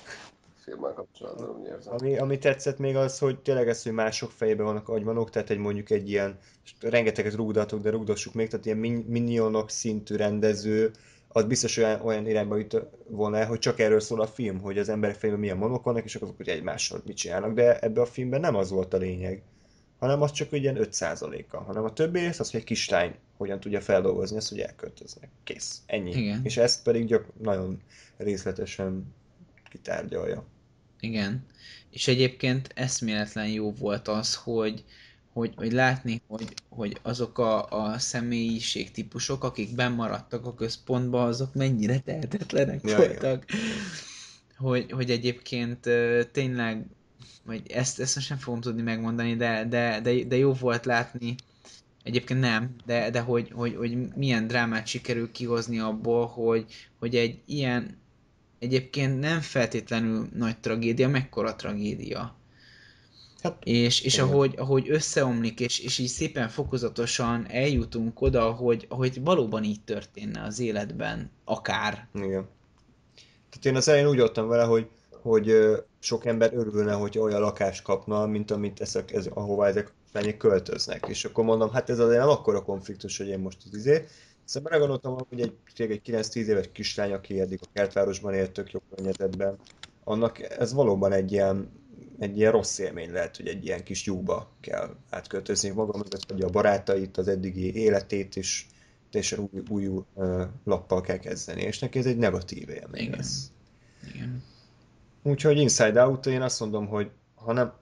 filmmel kapcsolatban, úgy érzem. Ami, ami tetszett még az, hogy tényleg ez, hogy mások fejében vannak agymanok, tehát egy mondjuk egy ilyen, rengeteget rúgdatok, de rúgdassuk még, tehát ilyen min- minionok szintű rendező, az biztos olyan, olyan irányba jut volna el, hogy csak erről szól a film, hogy az emberek fejében milyen manok vannak, és azok ugye egymással mit csinálnak, de ebben a filmben nem az volt a lényeg, hanem az csak ilyen öt százaléka, hanem a többi rész az, hogy egy kislány hogyan tudja feldolgozni azt, hogy elköltöznek. Kész. Ennyi. Igen. És ezt pedig gyak- nagyon részletesen kitárgyalja. Igen. És egyébként eszméletlen jó volt az, hogy, hogy, hogy látni, hogy, hogy azok a, a személyiségtípusok, akik bennmaradtak a központban, azok mennyire tehetetlenek ja, voltak. Ja. Hogy, hogy egyébként tényleg, vagy ezt, ezt sem fogom tudni megmondani, de, de, de, de jó volt látni Egyébként nem, de, de hogy, hogy, hogy milyen drámát sikerül kihozni abból, hogy, hogy egy ilyen egyébként nem feltétlenül nagy tragédia, mekkora tragédia. Hát, és és ahogy, ahogy összeomlik, és, és így szépen fokozatosan eljutunk oda, hogy, hogy valóban így történne az életben, akár. Igen. Tehát én az elején úgy adtam vele, hogy, hogy sok ember örülne, hogy olyan lakást kapna, mint amit ezek, ez, ahová ezek lányok költöznek. És akkor mondom, hát ez azért nem akkora konfliktus, hogy én most az izé. Szóval meggondoltam, hogy egy, egy kilenc-tíz éves kislány, aki eddig a kertvárosban élt, tök jó környezetben, annak ez valóban egy ilyen egy ilyen rossz élmény lehet, hogy egy ilyen kis lyukba kell átköltözni maga mögött, hogy a barátait, az eddigi életét is teljesen új, új, új uh, lappal kell kezdeni, és neki ez egy negatív élmény. Igen. Lesz. Igen. Úgyhogy Inside Out, én azt mondom, hogy ha nem,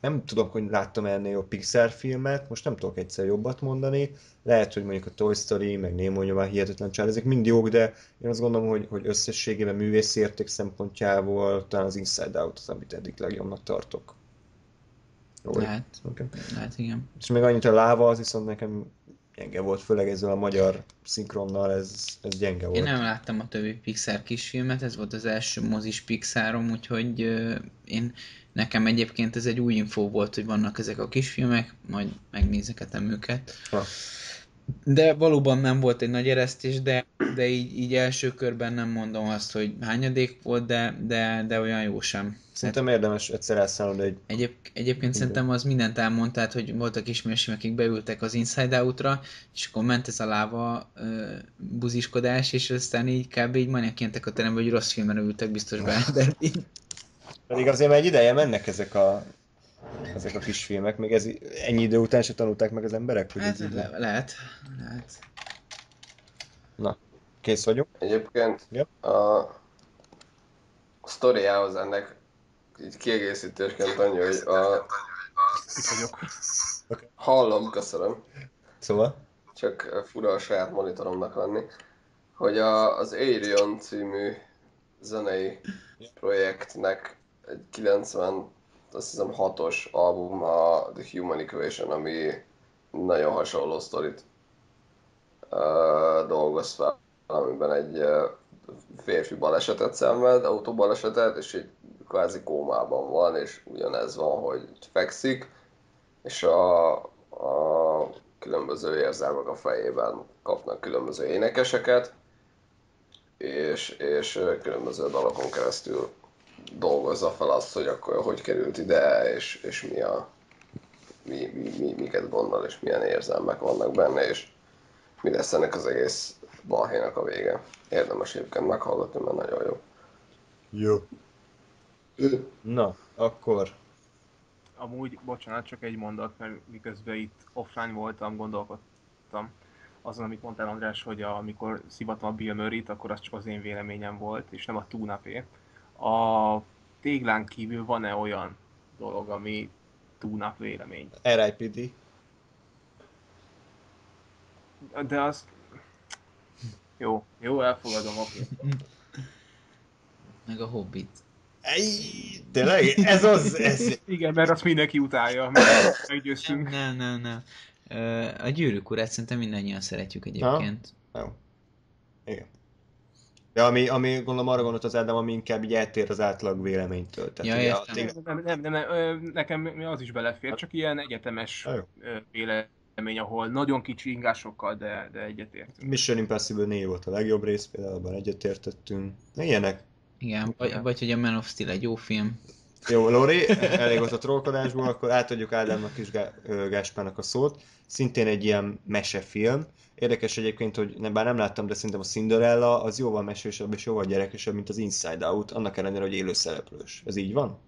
nem tudom, hogy láttam ennél jobb Pixar filmet, most nem tudok egyszer jobbat mondani, lehet, hogy mondjuk a Toy Story, meg Nemo nyomán hihetetlen család, ezek mind jók, de én azt gondolom, hogy, hogy összességében művészi érték szempontjából talán az Inside Out az, amit eddig legjobbnak tartok. Lóri. Lehet, okay. Lehet, igen. És még annyit a Láva, az viszont nekem gyenge volt, főleg ezzel a magyar szinkronnal, ez, ez gyenge volt. Én nem láttam a többi Pixar kisfilmet, ez volt az első mozis Pixarom, úgyhogy én, nekem egyébként ez egy új infó volt, hogy vannak ezek a kisfilmek, majd megnézeketem őket. Ha. De valóban nem volt egy nagy eresztés, de, de így, így első körben nem mondom azt, hogy hányadék volt, de, de, de olyan jó sem. Szerintem érdemes egyszer elszállni egy... Egyéb, egyébként igen. Szerintem az mindent elmond, tehát, hogy voltak ismerőseim, akik beültek az Inside Outra, és akkor ment ez a láva uh, buziskodás, és aztán így kb. Így maniakjentek a teremben, hogy rossz filmre ültek biztos be. De így... Pedig azért már egy ideje mennek ezek a... ezek a kisfilmek, még ez, ennyi idő után se tanulták meg az emberek? Hogy hát, le- lehet, lehet. Na, kész vagyunk. Egyébként yep. A sztoriához ennek így kiegészítésként annyi, hogy a... Okay. Hallom, köszönöm. Szóval? Csak fura a saját monitoromnak lenni, hogy a, az Arion című zenei projektnek egy kilencven azt hiszem hatos album a The Human Equation, ami nagyon hasonló sztorit uh, dolgoz fel, amiben egy uh, férfi balesetet szenved, autóbalesetet, és egy kvázi kómában van, és ugyanez van, hogy fekszik, és a, a különböző érzelmek a fejében kapnak különböző énekeseket, és, és különböző dalokon keresztül dolgozza fel azt, hogy akkor hogy került ide, és, és mi a, mi, mi, mi, miket gondol, és milyen érzelmek vannak benne, és mi lesz ennek az egész balhénak a vége. Érdemes egyébként meghallgatni, mert nagyon jó. Jó. Na, akkor... Amúgy, bocsánat, csak egy mondat, mert miközben itt offline voltam, gondolkodtam azon, amit mondtál András, hogy a, amikor szivattam a Bill Murrayt, akkor az csak az én véleményem volt, és nem a túnapé. A téglán kívül van-e olyan dolog, ami túlnap vélemény? er i pé dé. De az... Jó, jó, elfogadom, oké. Meg a Hobbit. Ejj, tényleg? Ez az... Ez... Igen, mert azt mindenki utálja, mert meggyőztünk. Nem, nem, nem. A Gyűrűk Urát szerintem mindannyian szeretjük egyébként. Ha? Jó. Igen. De ami, ami gondolom arra gondolt az Ádám, ami inkább így eltér az átlag véleménytől. Tehát, ja, ugye, téged... nem, nem, nem, nem, nekem az is belefér, csak ilyen egyetemes a vélemény, ahol nagyon kicsi ingásokkal, de, de egyetértünk. Mission Impossible négy volt a legjobb rész, például abban egyetértettünk. Ilyenek. Igen, vagy, vagy hogy a Man of Steel egy jó film. Jó, Lóri, elég volt a trollkodásból, akkor átadjuk Ádámnak és Gáspárnak a szót. Szintén egy ilyen mesefilm. Érdekes egyébként, hogy nem, bár nem láttam, de szerintem a Cinderella az jóval mesésebb és jóval gyerekesebb, mint az Inside Out, annak ellenére, hogy élő szereplős. Ez így van?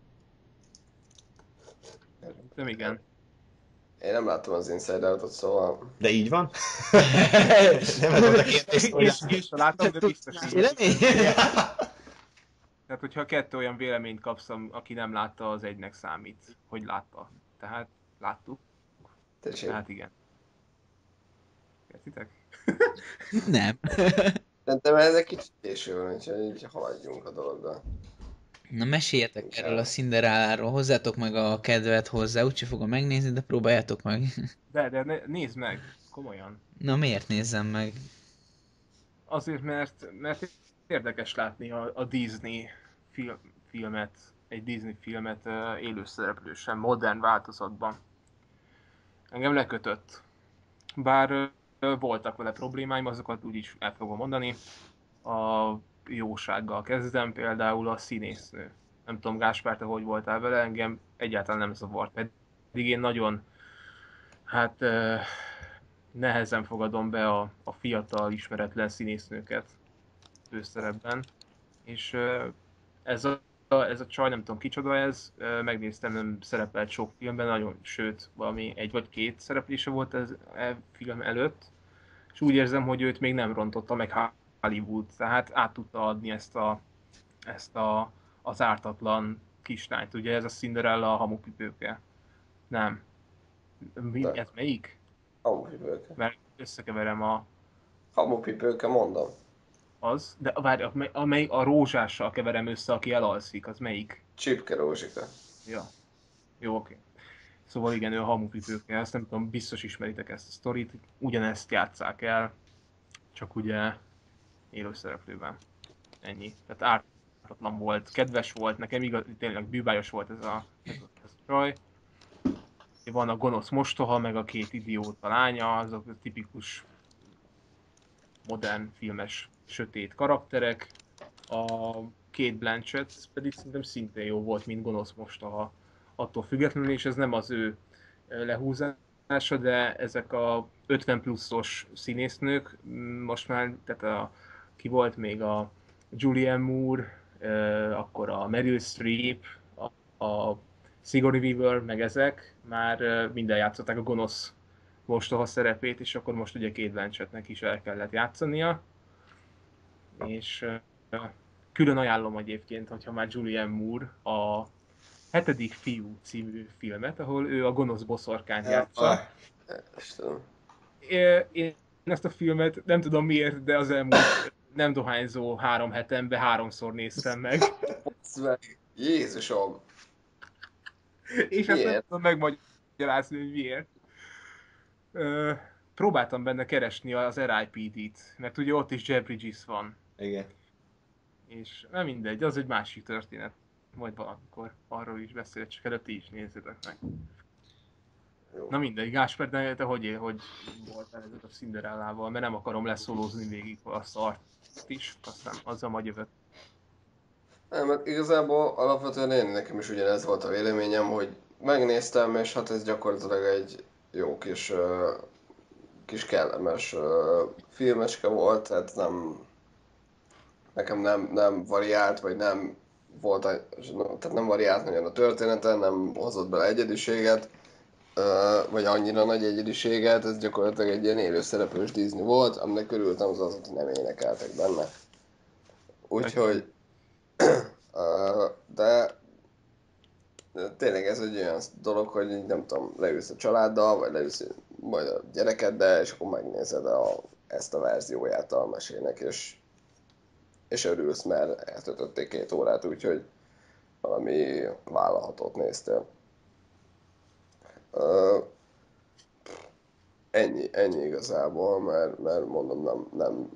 Nem igen. Én nem láttam az Inside Out-ot, szóval... De így van? Nem adottak értést. Én sem láttam, de biztos. Tehát, hogyha kettő olyan véleményt kapsz, aki nem látta, az egynek számít, hogy látta. Tehát láttuk. Tessék. Hát igen. Értitek? Nem. Szerintem ez egy kicsit késő van, úgyhogy haladjunk a dologgal. Na meséljetek Húzá. Erről a Cinderelláról, hozzátok meg a kedvet hozzá, úgyse fogom megnézni, de próbáljátok meg. De, de nézd meg, komolyan. Na miért nézzem meg? Azért, mert, mert érdekes látni a, a Disney film, filmet, egy Disney filmet uh, élőszereplősen, modern változatban. Engem lekötött. Bár uh, voltak vele problémáim, azokat úgyis el fogom mondani. A jósággal kezdem, például a színésznő. Nem tudom, Gáspár, te hogy voltál vele, engem egyáltalán nem zavart. Pedig én nagyon, hát... Uh, nehezen fogadom be a, a fiatal, ismeretlen színésznőket főszerepben. És ez a, ez a csaj, nem tudom kicsoda ez, megnéztem, nem szerepelt sok filmben, nagyon, sőt, valami egy vagy két szereplése volt ez e film előtt, és úgy érzem, hogy őt még nem rontotta meg Hollywood, tehát át tudta adni ezt, a, ezt a, az ártatlan kislányt. Ugye ez a Cinderella a hamupipőke. Nem. Mi, ez melyik? Hamupipőke. Mert összekeverem a... Hamupipőke, mondom. Az? De várj, amely a rózsással keverem össze, aki elalszik, az melyik? Csipke rózsika. Ja. Jó, oké. Szóval igen, ő a hamupipőke, ezt nem tudom, biztos ismeritek ezt a sztorit. Ugyanezt játsszák el, csak ugye élőszereplőben. Ennyi. Tehát ártatlan volt, kedves volt, nekem igaz, tényleg bűbályos volt ez a, ez a, ez a traj. Van a gonosz mostoha, meg a két idióta lánya, azok a tipikus modern filmes sötét karakterek. A Cate Blanchett pedig szerintem szintén jó volt, mint gonosz mostoha. Attól függetlenül, és ez nem az ő lehúzása, de ezek a ötven pluszos színésznők, most már, tehát a, ki volt még a Julianne Moore, akkor a Meryl Streep, a, a Sigourney Weaver, meg ezek, már minden játszották a gonosz mostoha szerepét, és akkor most ugye Cate Blanchettnek is el kellett játszania. És külön ajánlom egyébként, hogyha már Julianne Moore a Hetedik fiú című filmet, ahol ő a gonosz boszorkányt játsza. Én ezt a filmet nem tudom miért, de az elmúlt nem dohányzó három hetemben háromszor néztem meg. Jézusom! És miért? Ezt nem tudom megmagyarázni, hogy miért. Ö, próbáltam benne keresni az er i pé dét, mert ugye ott is Jeff Bridges van. Igen. És nem mindegy, az egy másik történet. Majd valamikor arról is beszél, csak előtt ti is nézzétek meg. Jó. Na mindegy, Gáspár, de te hogy, hogy volt ez a Cinderellával, mert nem akarom leszólózni végig a szart is, aztán azzal majd jövök. Nem, mert igazából alapvetően én nekem is ugyanez volt a véleményem, hogy megnéztem, és hát ez gyakorlatilag egy jó kis, uh, kis kellemes uh, filmecske volt, tehát nem, nekem nem, nem variált, vagy nem volt, tehát nem variált nagyon a történeten, nem hozott bele egyediséget, uh, vagy annyira nagy egyediséget, ez gyakorlatilag egy ilyen élőszereplős Disney volt, aminek örültem az az, hogy nem énekeltek benne. Úgyhogy... De, de tényleg ez egy olyan dolog, hogy nem tudom, leülsz a családdal, vagy leülsz majd a gyerekeddel, és akkor megnézed a, ezt a verzióját a mesének, és, és örülsz, mert eltöltötték két órát, úgyhogy valami vállalhatót néztél. Ennyi, ennyi igazából, mert, mert mondom, nem... nem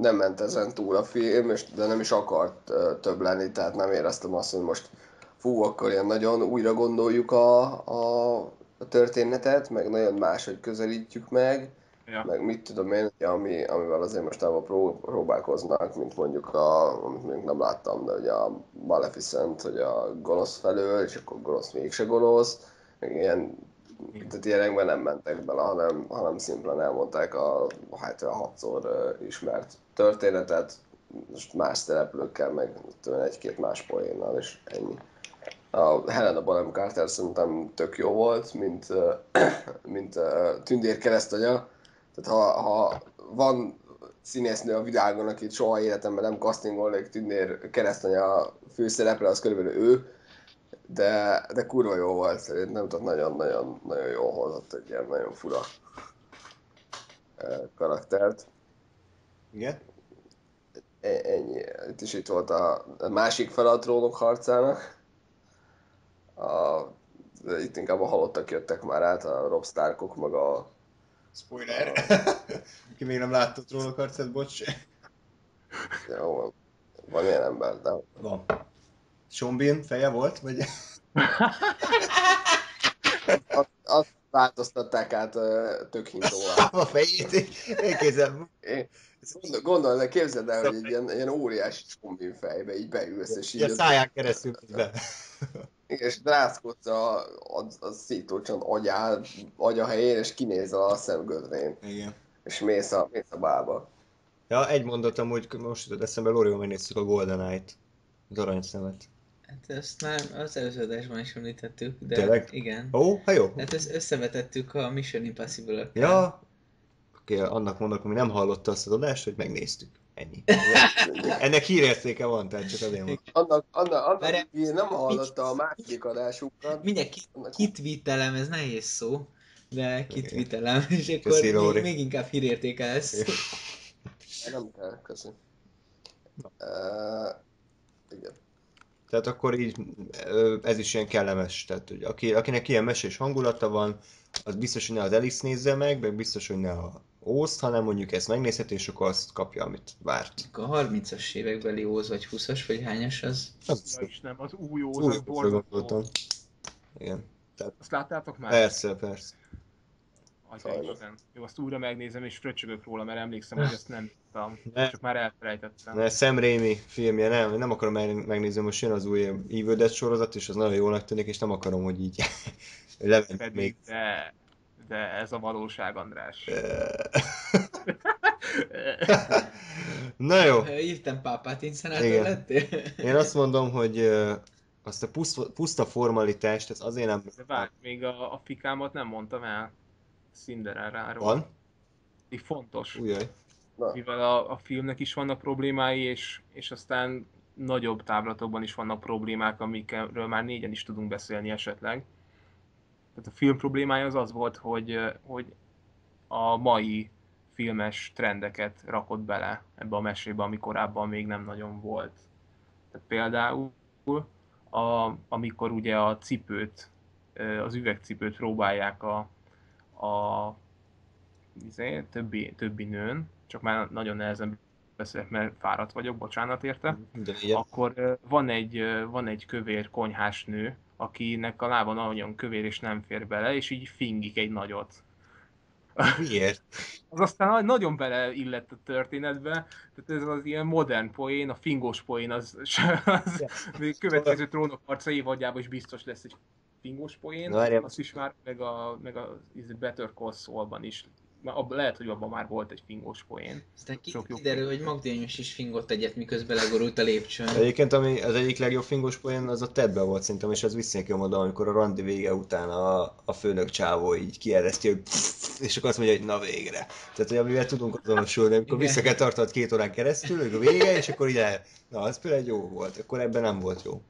Nem ment ezen túl a film, és de nem is akart uh, több lenni, tehát nem éreztem azt, hogy most fú, akkor ilyen nagyon újra gondoljuk a, a, a történetet, meg nagyon máshogy közelítjük meg, ja. Meg mit tudom én, ami, amivel azért mostában pró, próbálkoznak, mint mondjuk a, amit még nem láttam, de ugye a Maleficent, hogy a gonosz felől, és akkor gonosz mégse gonosz, meg ilyen, tehát ilyenekben nem mentek bele, hanem, hanem szimplán elmondták a hetvenhatszor uh, ismert történetet, most más szereplőkkel, meg egy-két más poénnal, és ennyi. A Helena Bonham Carter szerintem tök jó volt, mint, uh, mint uh, tündér keresztanya. Tehát ha, ha van színésznő a világon, akit soha életemben nem castingolnék tündér keresztanya főszereplő, az körülbelül ő. De, de kurva jó volt szerintem, tehát nagyon-nagyon nagyon jól hozott egy ilyen nagyon fura karaktert. Igen? ennyi. Itt is itt volt a másik fele a trónok harcának. A, itt inkább a halottak jöttek már át, a Robb Starkok, meg a... Spoiler! A... Ki még nem látta a trónok harcát, bocs. Jó, van, van ilyen ember, de... Van. Sean Bean feje volt, vagy... Azt, azt változtatták át tök hintóval. A fejét, én kézem. Gondol, gondolj, képzeld el, hogy egy ilyen, ilyen óriási zombi fejbe így beülsz, és így... Ja, száján keresztül be. És rászkodsz a, a, a szítócson agyá, agya helyén, és kinézel a szemgödrén. Igen. És mész a, mész a bálba. Ja, egy mondat amúgy, most jutott eszembe, Lórival megnéztük a Golden Eye-t. Az aranyszemet. Hát ezt már az előző adásban is említettük, de tényleg? Igen. Ó, ha jó. Hát ezt összevetettük a Mission Impossible-ökkel. Ja. Oké, annak mondok, ami nem hallotta azt az adást, hogy megnéztük. Ennyi. Ennek hírértéke van, tehát csak azért van. Annak, annak, annak aki nem hallotta a második adásunkat. Mindjárt ki, kitvitelem, ez nehéz szó, de kitvitelem, és akkor még, még inkább hírértéke lesz. Nem kell, köszönöm. Uh, igen. Tehát akkor így ez is ilyen kellemes, tehát hogy aki, akinek ilyen mesés hangulata van, az biztos, hogy ne az Alice nézze meg, meg biztos, hogy ne a Ózt, hanem mondjuk ezt megnézheti, és akkor azt kapja, amit várt. A harmincas évekbeli Óz, vagy huszas, vagy hányas az? Az ja, is nem, az új Óz, az borzasztó. Igen. Tehát... Azt láttátok már? Persze, persze. Aztán, jó, azt újra megnézem és fröccsögök róla, mert emlékszem, hogy ezt nem tudtam, csak már elfelejtettem. Ne, Sam Raimi filmje, nem, nem akarom megnézni, most jön az új Evil Dead sorozat, és az nagyon jónak tűnik, és nem akarom, hogy így levenni még. De, de ez a valóság, András. Na jó. Írtam pápát, én szenátor lettél? Én azt mondom, hogy... azt a puszta, puszta formalitást, ez azért nem... De várj, még a, a fikámat nem mondtam el. Cinderáról. Van? Így fontos. Ujjaj. Mivel a, a filmnek is vannak problémái, és, és aztán nagyobb távlatokban is vannak problémák, amikről már négyen is tudunk beszélni esetleg. Tehát a film problémája az az volt, hogy, hogy a mai filmes trendeket rakott bele ebbe a mesébe, ami korábban még nem nagyon volt. Tehát például, a, amikor ugye a cipőt, az üvegcipőt próbálják a a izé, többi, többi nőn, csak már nagyon nehezen beszélek, mert fáradt vagyok, bocsánat érte, akkor van egy, van egy kövér konyhás nő, akinek a lába nagyon kövér és nem fér bele, és így fingik egy nagyot. Miért? Az aztán nagyon beleillett a történetbe, tehát ez az ilyen modern poén, a fingós poén, az, az yes. Következő Trónok harca évadjában is biztos lesz egy fingós poén, az is már, meg a, meg a Better Call Saul-ban is. Lehet, hogy abban már volt egy fingós poén. Aztán kiderül, hogy Magdolnyos is fingott egyet, miközben legorult a lépcsőn. Egyébként ami az egyik legjobb fingós poén, az a Tedben volt szerintem, és az visszanekem oda, amikor a randi vége után a, a főnök csávó így kiereszti, hogy pff, és akkor azt mondja, hogy na végre. Tehát, hogy amivel tudunk azonosulni, amikor vissza kell tartanod két órán keresztül, hogy a vége, és akkor így el. Na, az például jó volt, akkor ebben nem volt jó.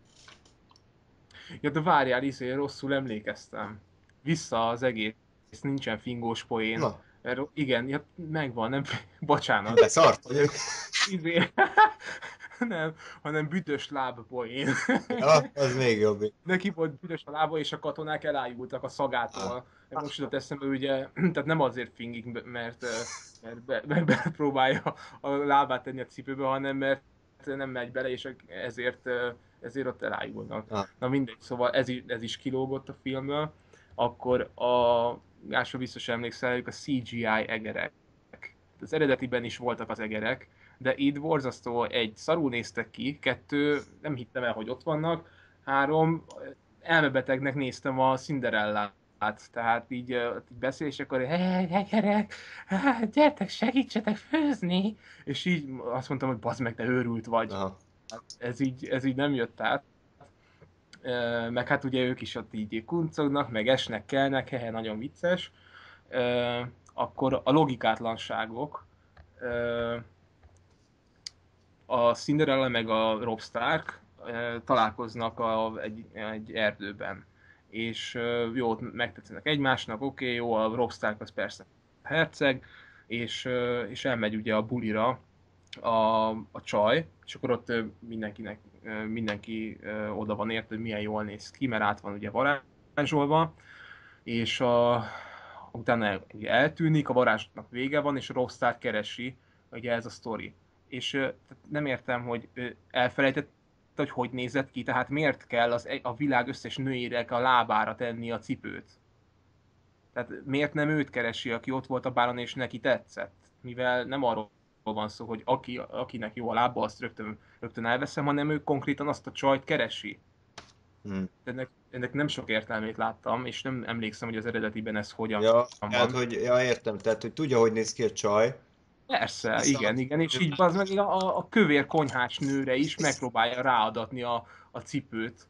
Ja, de várjál, izé, rosszul emlékeztem. Vissza az egész, nincsen fingós poén. Erről, igen, ja, megvan, nem, bocsánat. De szart vagyok. Izé, nem, hanem büdös láb poén. Ja, az még jobb. Neki volt büdös a lába, és a katonák elájultak a szagától. Ah. Most jutott eszembe, ugye, tehát nem azért fingik, mert, mert, be, mert bepróbálja a lábát tenni a cipőbe, hanem mert nem megy bele, és ezért... ezért ott elájulnak. Ah. Na mindegy, szóval ez is, ez is kilógott a filmből. Akkor a... Másra biztos emlékszel, a cé gé í egerek. Az eredetiben is voltak az egerek, de itt borzasztó egy, szarul néztek ki, kettő, nem hittem el, hogy ott vannak, három, elmebetegnek néztem a Cinderellát. Tehát így, így beszél, és akkor hé, egerek, gyertek, segítsetek főzni! És így azt mondtam, hogy bazd meg, te őrült vagy. Ah. Ez így, ez így nem jött át, meg hát ugye ők is ott így kuncognak, meg esnek, kelnek, hehe, nagyon vicces. Akkor a logikátlanságok, a Cinderella meg a Robb Stark találkoznak a, egy, egy erdőben, és jó, megtetszenek egymásnak, oké, okay, jó, a Robb Stark az persze herceg, és, és elmegy ugye a bulira, a, a csaj, és akkor ott mindenkinek, mindenki oda van ért, hogy milyen jól néz ki, mert át van ugye varázsolva, és a, utána eltűnik, a varázsnak vége van, és a Rockstar keresi, ugye ez a sztori. És nem értem, hogy elfelejtett, hogy hogy nézett ki, tehát miért kell az, a világ összes nőjének a lábára tenni a cipőt? Tehát miért nem őt keresi, aki ott volt a báron és neki tetszett? Mivel nem arról van szó, hogy aki, akinek jó a lába, azt rögtön, rögtön elveszem, hanem ő konkrétan azt a csajt keresi. Hmm. Ennek, ennek nem sok értelmét láttam, és nem emlékszem, hogy az eredetiben ez hogyan ja, van. Hát, hogy, ja, értem, tehát hogy tudja, hogy néz ki a csaj. Persze, Aztán igen, igen, és így az meg a, a kövér konyhás nőre is megpróbálja ráadatni a, a cipőt.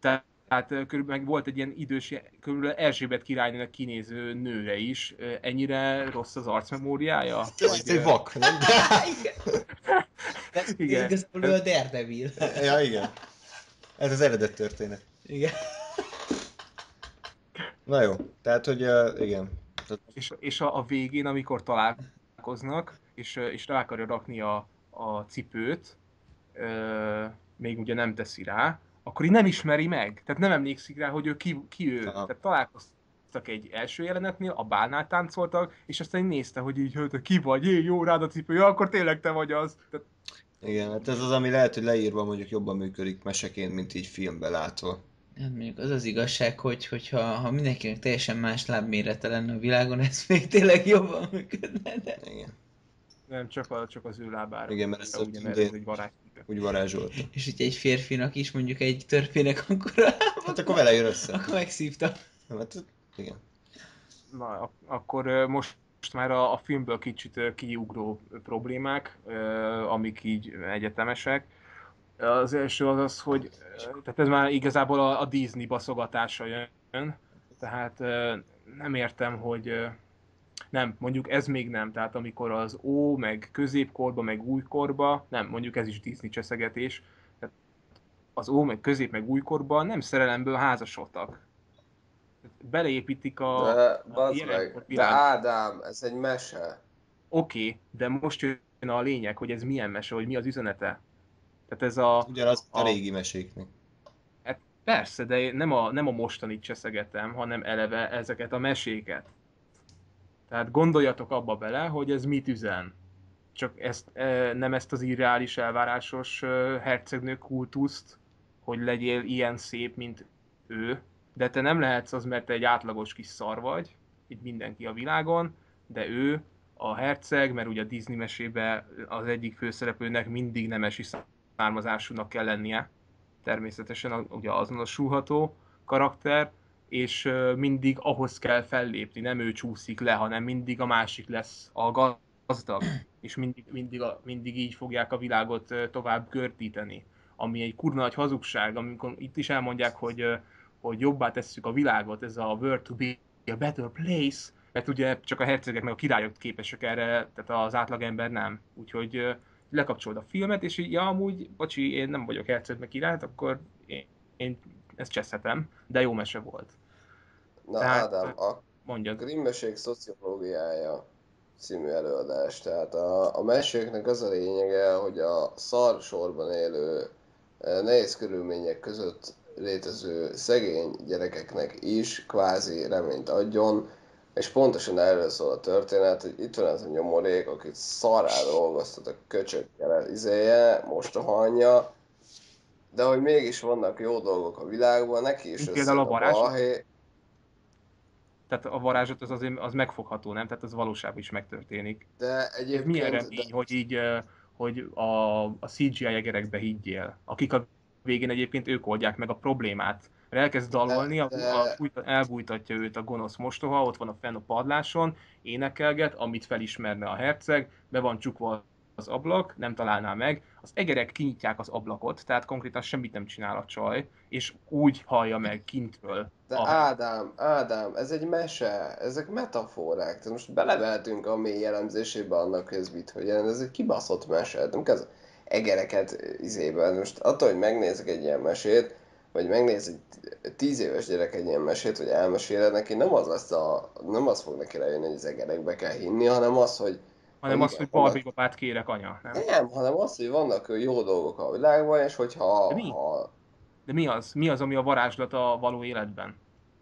Tehát körülbelül meg volt egy ilyen idős, körülbelül Erzsébet királynőnek kinéző nőre is. Ennyire rossz az arcmemóriája? Ez egy vak, nem? Igen. Igazából ő a Daredevil. Ja, igen. Ez az eredet történet. Igen. Na jó, tehát hogy uh, igen. És, és a, a végén, amikor talál. És, és rá akarja rakni a, a cipőt, ö, még ugye nem teszi rá, akkor így nem ismeri meg. Tehát nem emlékszik rá, hogy ő ki, ki ő. Aha. Tehát találkoztak egy első jelenetnél, a bálnál táncoltak, és aztán nézte, hogy így, hogy ki vagy, jé, jó, rád a cipő, ja, akkor tényleg te vagy az. Tehát... Igen, hát ez az, ami lehet, hogy leírva mondjuk jobban működik meseként, mint így filmben látva. Hát mondjuk az az igazság, hogy, hogyha ha mindenkinek teljesen más lábmérete lenne a világon, ez még tényleg jobban működne, de... Igen. Nem, csak, a, csak az ő lábára. Igen, mert ezt ugye, mert ez egy varázs... úgy varázsolt. És hogyha egy férfinak is, mondjuk egy törpének, akkor a lábak... Hát akkor vele jön össze. Akkor megszívtam. Hát, igen. Na, akkor most már a, a filmből kicsit kiugró problémák, amik így egyetemesek. Az első az az, hogy tehát ez már igazából a, a Disney baszogatása jön, tehát nem értem, hogy nem, mondjuk ez még nem, tehát amikor az ó, meg középkorba, meg újkorba, nem, mondjuk ez is Disney cseszegetés, tehát az ó, meg közép, meg újkorba nem szerelemből házasodtak. Beleépítik a... De, a meg, de Ádám, ez egy mese. Oké, okay, de most jön a lényeg, hogy ez milyen mese, hogy mi az üzenete. Tehát ez a... Ugyanaz a, a régi meséknek. Hát persze, de nem a, nem a mostanit cseszegetem, hanem eleve ezeket a meséket. Tehát gondoljatok abba bele, hogy ez mit üzen. Csak ezt, nem ezt az irreális, elvárásos hercegnő kultuszt, hogy legyél ilyen szép, mint ő. De te nem lehetsz az, mert te egy átlagos kis szar vagy, itt mindenki a világon, de ő a herceg, mert ugye a Disney mesében az egyik főszereplőnek mindig nemesi szám. származásúnak kell lennie, természetesen ugye azonosulható karakter, és mindig ahhoz kell fellépni, nem ő csúszik le, hanem mindig a másik lesz a gazdag, és mindig, mindig, mindig így fogják a világot tovább gördíteni, ami egy kurva nagy hazugság, amikor itt is elmondják, hogy, hogy jobbá tesszük a világot, ez a world to be a better place, mert ugye csak a hercegek meg a királyok képesek erre, tehát az átlagember nem, úgyhogy lekapcsolod a filmet, és így, ja, amúgy, bocsi, én nem vagyok herceg meg királyt, akkor én, én ezt cseszhetem, de jó mese volt. Na, tehát, Ádám, a mondjad. Grimm mesék szociológiája című előadás, tehát a, a meséknek az a lényege, hogy a szar sorban élő, nehéz körülmények között létező szegény gyerekeknek is kvázi reményt adjon, és pontosan erről szól a történet, hogy itt van ez a nyomorék, akit szarrá dolgoztat a köcsökkel izéje, mostohanja, de hogy mégis vannak jó dolgok a világban, neki is össze a balhé. Tehát a varázsot az, azért, az megfogható, nem? Tehát az valóságban is megtörténik. De egyébként... Milyen remény, de... hogy így, hogy a, a cé gé í-egerekbe higgyél, akik a végén egyébként ők oldják meg a problémát. Elkezd dalolni, de... elbújtatja őt a gonosz mostoha, ott van a fenn a padláson, énekelget, amit felismerne a herceg, be van csukva az ablak, nem találná meg, az egerek kinyitják az ablakot, tehát konkrétan semmit nem csinál a csaj, és úgy hallja meg kintről. De a... Ádám, Ádám, ez egy mese, ezek metaforák, tehát most belevehetünk a mély jellemzésébe annak, hogy ez mit, hogy ez egy kibaszott mese, nem kell az egereket izében, most attól, hogy megnézek egy ilyen mesét, vagy megnéz egy tíz éves gyerek egy ilyen mesét, hogy elmeséled neki, nem az, lesz a, nem az fog neki lejönni, hogy az egerekbe kell hinni, hanem az, hogy Hanem az, hogy barbipapát kérek, anya, nem? Nem, hanem az, hogy vannak jó dolgok a világban, és hogyha... De mi? Ha... De mi az? Mi az, ami a varázslat a való életben?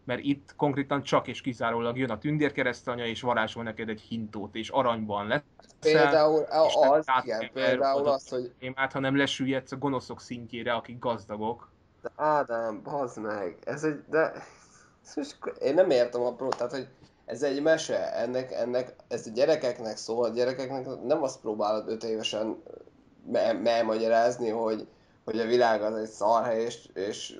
Mert itt konkrétan csak és kizárólag jön a tündérkeresztanya, és varázsol neked egy hintót, és aranyban lesz. Például és az, igen, például az, hogy... Hát, hanem lesüllyedsz a gonoszok szintjére, akik gazdagok. De Ádám, bazd meg! Ez egy... de... Én nem értem a prót, tehát, hogy... Ez egy mese, ennek, ennek, ez a gyerekeknek szól, a gyerekeknek nem azt próbálod öt évesen megmagyarázni, me hogy, hogy a világ az egy szarhely, és, és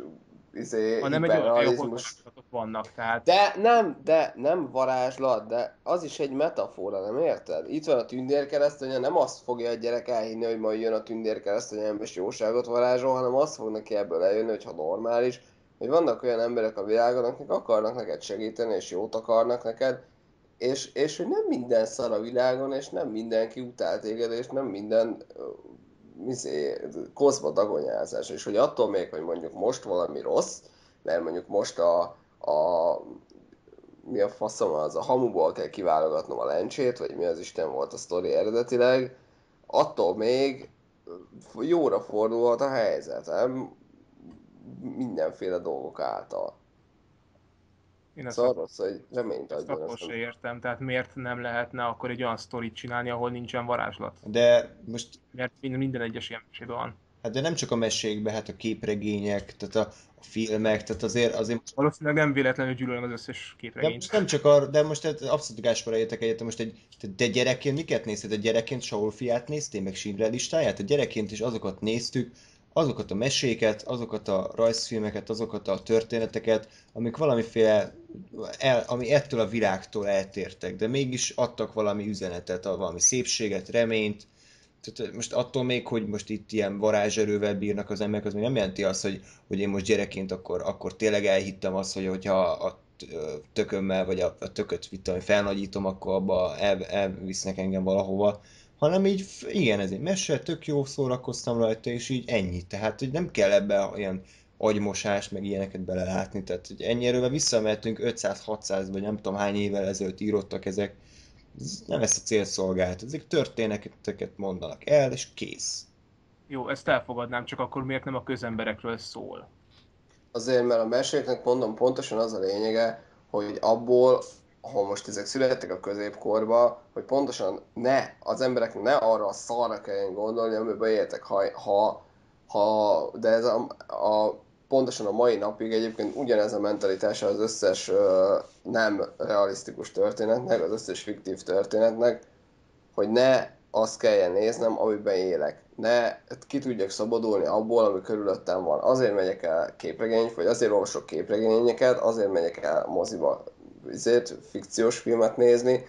izé, hanem egy hiperrealizmus. Vannak, tehát... De nem, de nem varázslat, de az is egy metafora, nem érted? Itt van a tündérkeresztanya, nem azt fogja a gyerek elhinni, hogy majd jön a tündérkeresztanyám és jóságot varázsol, hanem azt fog neki ebből eljönni, hogyha normális, hogy vannak olyan emberek a világon, akik akarnak neked segíteni, és jót akarnak neked, és, és hogy nem minden szar a világon, és nem mindenki utál téged, és nem minden koszba dagonyázás. És hogy attól még, hogy mondjuk most valami rossz, mert mondjuk most a, a mi a faszom az, a hamuból kell kiválogatnom a lencsét, vagy mi az Isten volt a sztori eredetileg, attól még jóra fordulhat a helyzet, nem? Mindenféle dolgok által. Én szóval rossz, hogy reményt adjon. Ezt akkor se értem, tehát miért nem lehetne akkor egy olyan sztorit csinálni, ahol nincsen varázslat? De most... Mert minden egyes ilyen mesékben van. Hát de nem csak a mesékben, hát a képregények, tehát a, a filmek, tehát azért... azért... Valószínűleg nem véletlenül gyűlölöm az összes képregényt. De nem csak arra, de most abszolút Gáspárra értek egyet, most egy... De gyerekként miket nézted? A gyerekként Saul fiát néztél, meg Schindler listáját? A gyerekként is azokat néztük, azokat a meséket, azokat a rajzfilmeket, azokat a történeteket, amik valamiféle, el, ami ettől a világtól eltértek, de mégis adtak valami üzenetet, valami szépséget, reményt. Tehát most attól még, hogy most itt ilyen varázserővel bírnak az emberek, az még nem jelenti azt, hogy, hogy én most gyerekként akkor, akkor tényleg elhittem azt, hogy hogyha a tökömmel, vagy a, a tököt vittem, felnagyítom, akkor abba el, elvisznek engem valahova. Hanem így, igen, ez egy mese, tök jó, szórakoztam rajta, és így ennyi. Tehát, hogy nem kell ebbe olyan agymosás, meg ilyeneket belelátni. Tehát, hogy ennyiről visszamehetünk ötszáz-hatszáz, vagy nem tudom hány évvel ezelőtt írottak ezek. Ez nem ezt a célt szolgált. Ezek történeteket mondanak el, és kész. Jó, ezt elfogadnám, csak akkor miért nem a közemberekről szól? Azért, mert a meséknek mondom pontosan az a lényege, hogy abból... ahol most ezek születtek a középkorba, hogy pontosan ne, az emberek ne arra a szarra kelljen gondolni, amiben éltek, ha, ha, ha de ez a, a, pontosan a mai napig egyébként ugyanez a mentalitása az összes ö, nem realisztikus történetnek, az összes fiktív történetnek, hogy ne azt kelljen néznem, amiben élek. Ne ki tudjak szabadulni abból, ami körülöttem van. Azért megyek el képregényt, vagy azért olvasok képregényeket, azért megyek el moziba ezért fikciós filmet nézni,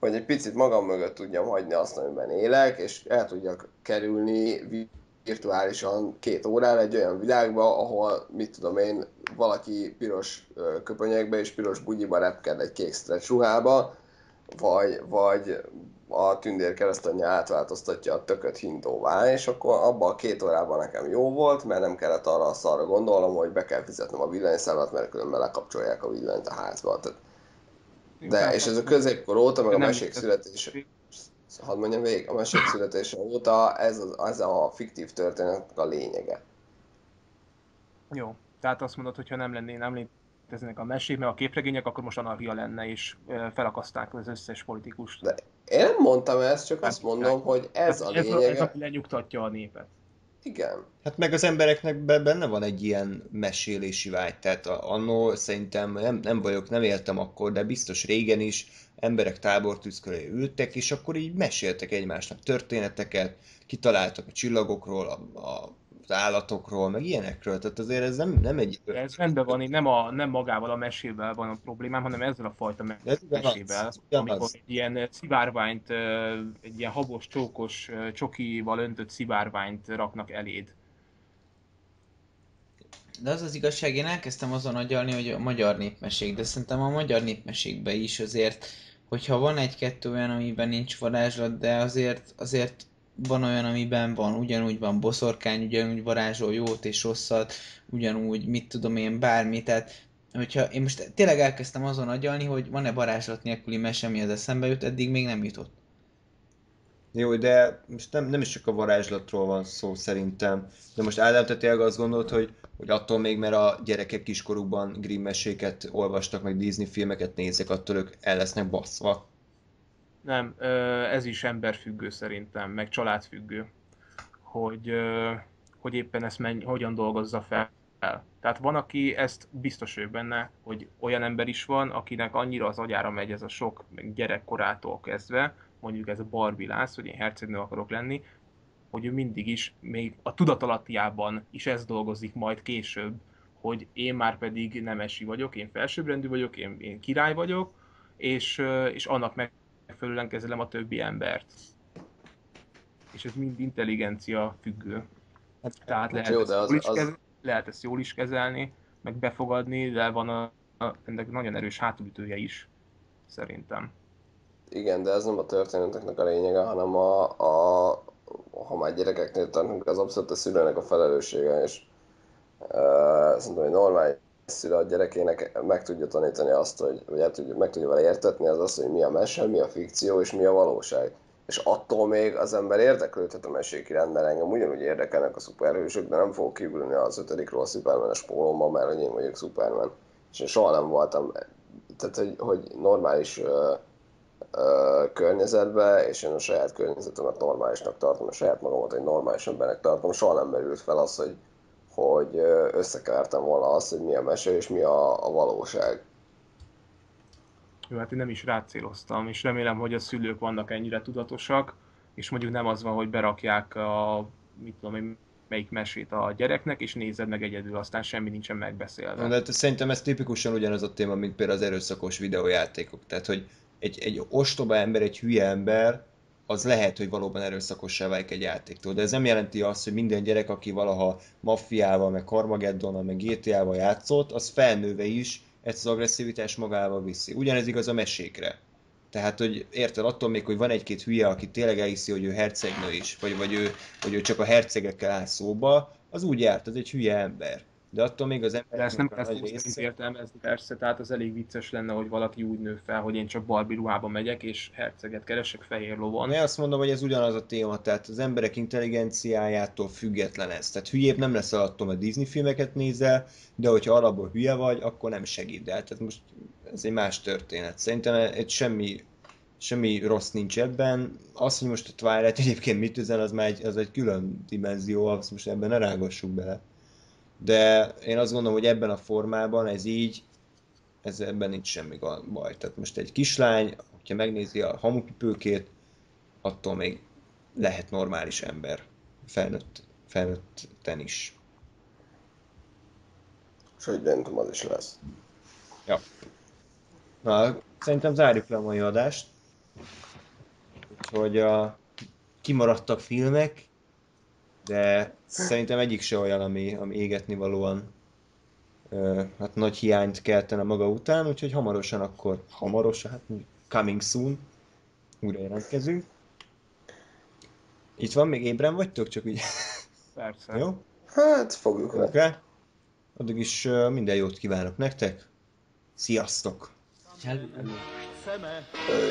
hogy egy picit magam mögött tudjam hagyni azt, amiben élek, és el tudjak kerülni virtuálisan két órára egy olyan világba, ahol, mit tudom én, valaki piros köpönyekbe és piros bugyiba repked egy kék stretch ruhába, vagy, vagy a tündérkeresztanyja átváltoztatja a tököt hintóvá, és akkor abban a két órában nekem jó volt, mert nem kellett arra a szarra gondolnom, hogy be kell fizetnem a villanyszámlát, mert különben lekapcsolják a villanyt a házba. Tehát... De, és ez a középkor óta, meg a mesék születése... Hadd mondjam végig, a mesék születése óta ez, az, ez a fiktív történetnek a lényege. Jó, tehát azt mondod, hogyha nem lenné, nem lenné... eznek a mesék, meg a képregények, akkor most anarchia lenne, és felakaszták az összes politikust. De én nem mondtam ezt, csak hát, azt mondom, hát, hogy ez hát, a lényege. Ez, ez lenyugtatja a népet. Igen. Hát meg az embereknek benne van egy ilyen mesélési vágy, tehát annó szerintem nem, nem vagyok, nem éltem akkor, de biztos régen is emberek tábortűz köré ültek, és akkor így meséltek egymásnak történeteket, kitaláltak a csillagokról, a, a az állatokról, meg ilyenekről, tehát azért ez nem, nem egy... De ez rendben van, nem, a, nem magával a mesével van a problémám, hanem ezzel a fajta mesével, amikor egy ilyen szivárványt, egy ilyen habos, csókos, csokival öntött szivárványt raknak eléd. De az az igazság, én elkezdtem azon agyalni, hogy a magyar népmesék, de szerintem a magyar népmesékben is azért, hogyha van egy-kettő olyan, amiben nincs varázslat, de azért, azért van olyan, amiben van, ugyanúgy van boszorkány, ugyanúgy varázsol jót és rosszat, ugyanúgy mit tudom én, bármi, tehát hogyha én most tényleg elkezdtem azon agyalni, hogy van-e varázslat nélküli mese, ami az eszembe jut, eddig még nem jutott. Jó, de most nem, nem is csak a varázslatról van szó szerintem. De most Ádám, te tényleg azt gondolt, hogy, hogy attól még, mert a gyerekek kiskorukban Grimm meséket olvastak, meg Disney filmeket nézek, attól ők el lesznek baszva. Nem, ez is emberfüggő szerintem, meg családfüggő, hogy, hogy éppen ezt menj, hogyan dolgozza fel. Tehát van, aki ezt biztos ő benne, hogy olyan ember is van, akinek annyira az agyára megy ez a sok gyerekkorától kezdve, mondjuk ez a barbilász, hogy én hercegnő akarok lenni, hogy ő mindig is, még a tudatalattiában is ez dolgozik majd később, hogy én már pedig nemesi vagyok, én felsőbbrendű vagyok, én, én király vagyok, és, és annak megfelelően kezelem a többi embert. És ez mind intelligencia függő. Tehát lehet, jó, ezt, az, jól az... kezel, lehet ezt jól is kezelni, meg befogadni, de van a, a, ennek nagyon erős hátulütője is, szerintem. Igen, de ez nem a történeteknek a lényege, hanem a, a ha már gyerekeknél tanulunk, az abszolút a szülőnek a felelőssége, és uh, szerintem egy normális szülő a gyerekének meg tudja tanítani azt, hogy, vagy el tudja, meg tudja vele értetni, az az, hogy mi a mese, mi a fikció és mi a valóság. És attól még az ember érdeklődhet a mesék iránt, mert engem ugyanúgy érdekelnek a szuperhősök, de nem fogok kívülni az ötödikről a szupermenes pólómban, mert hogy én vagyok szupermen. És én soha nem voltam, tehát hogy, hogy normális uh, környezetbe, és én a saját környezetemet normálisnak tartom, a saját magamat egy normális embernek tartom, soha nem merült fel az, hogy, hogy összekevertem volna azt, hogy mi a mese és mi a, a valóság. Jó, hát én nem is rácéloztam, és remélem, hogy a szülők vannak ennyire tudatosak, és mondjuk nem az van, hogy berakják a, mit tudom én, melyik mesét a gyereknek, és nézed meg egyedül, aztán semmi nincsen megbeszélve. De szerintem ez tipikusan ugyanaz a téma, mint például az erőszakos videójátékok, tehát hogy Egy, egy ostoba ember, egy hülye ember, az lehet, hogy valóban erőszakossá válik egy játéktól. De ez nem jelenti azt, hogy minden gyerek, aki valaha maffiával, meg Carmageddonnal, meg gé té á-val játszott, az felnőve is ezt az agresszivitást magával viszi. Ugyanez igaz a mesékre. Tehát, hogy érted, attól még, hogy van egy-két hülye, aki tényleg elhiszi, hogy ő hercegnő is, vagy, vagy ő, hogy ő csak a hercegekkel áll szóba, az úgy járt, az egy hülye ember. De attól még az ember... De ezt nem kell része... értelmezni, persze, tehát az elég vicces lenne, hogy valaki úgy nő fel, hogy én csak barbi ruhába megyek, és herceget keresek fehér lovon. Én azt mondom, hogy ez ugyanaz a téma, tehát az emberek intelligenciájától független ez. Tehát hülyébb nem lesz attól, mert Disney filmeket nézel, de hogyha alapból hülye vagy, akkor nem segít. De tehát most ez egy más történet. Szerintem egy semmi, semmi rossz nincs ebben. Az, hogy most a Twilight egyébként mit üzen, az már egy, az egy külön dimenzió, azt most ebben ne rágassuk bele. De én azt gondolom, hogy ebben a formában ez így, ez ebben nincs semmi baj. Tehát most egy kislány, hogyha megnézi a hamupipőkét, attól még lehet normális ember, felnőtt, felnőtten is. És hogy bentom, az is lesz. Ja. Na, szerintem zárjuk le a mai adást. Úgyhogy a kimaradtak filmek, de szerintem egyik se olyan, ami, ami égetnivalóan ö, hát nagy hiányt keltene maga után, úgyhogy hamarosan akkor, hamarosan, hát coming soon, újra jelentkezünk. Itt van, még ébren vagytok? Csak így... Persze. Jó? Hát fogjuk le. Okay. Addig is ö, minden jót kívánok nektek. Sziasztok! Szeme,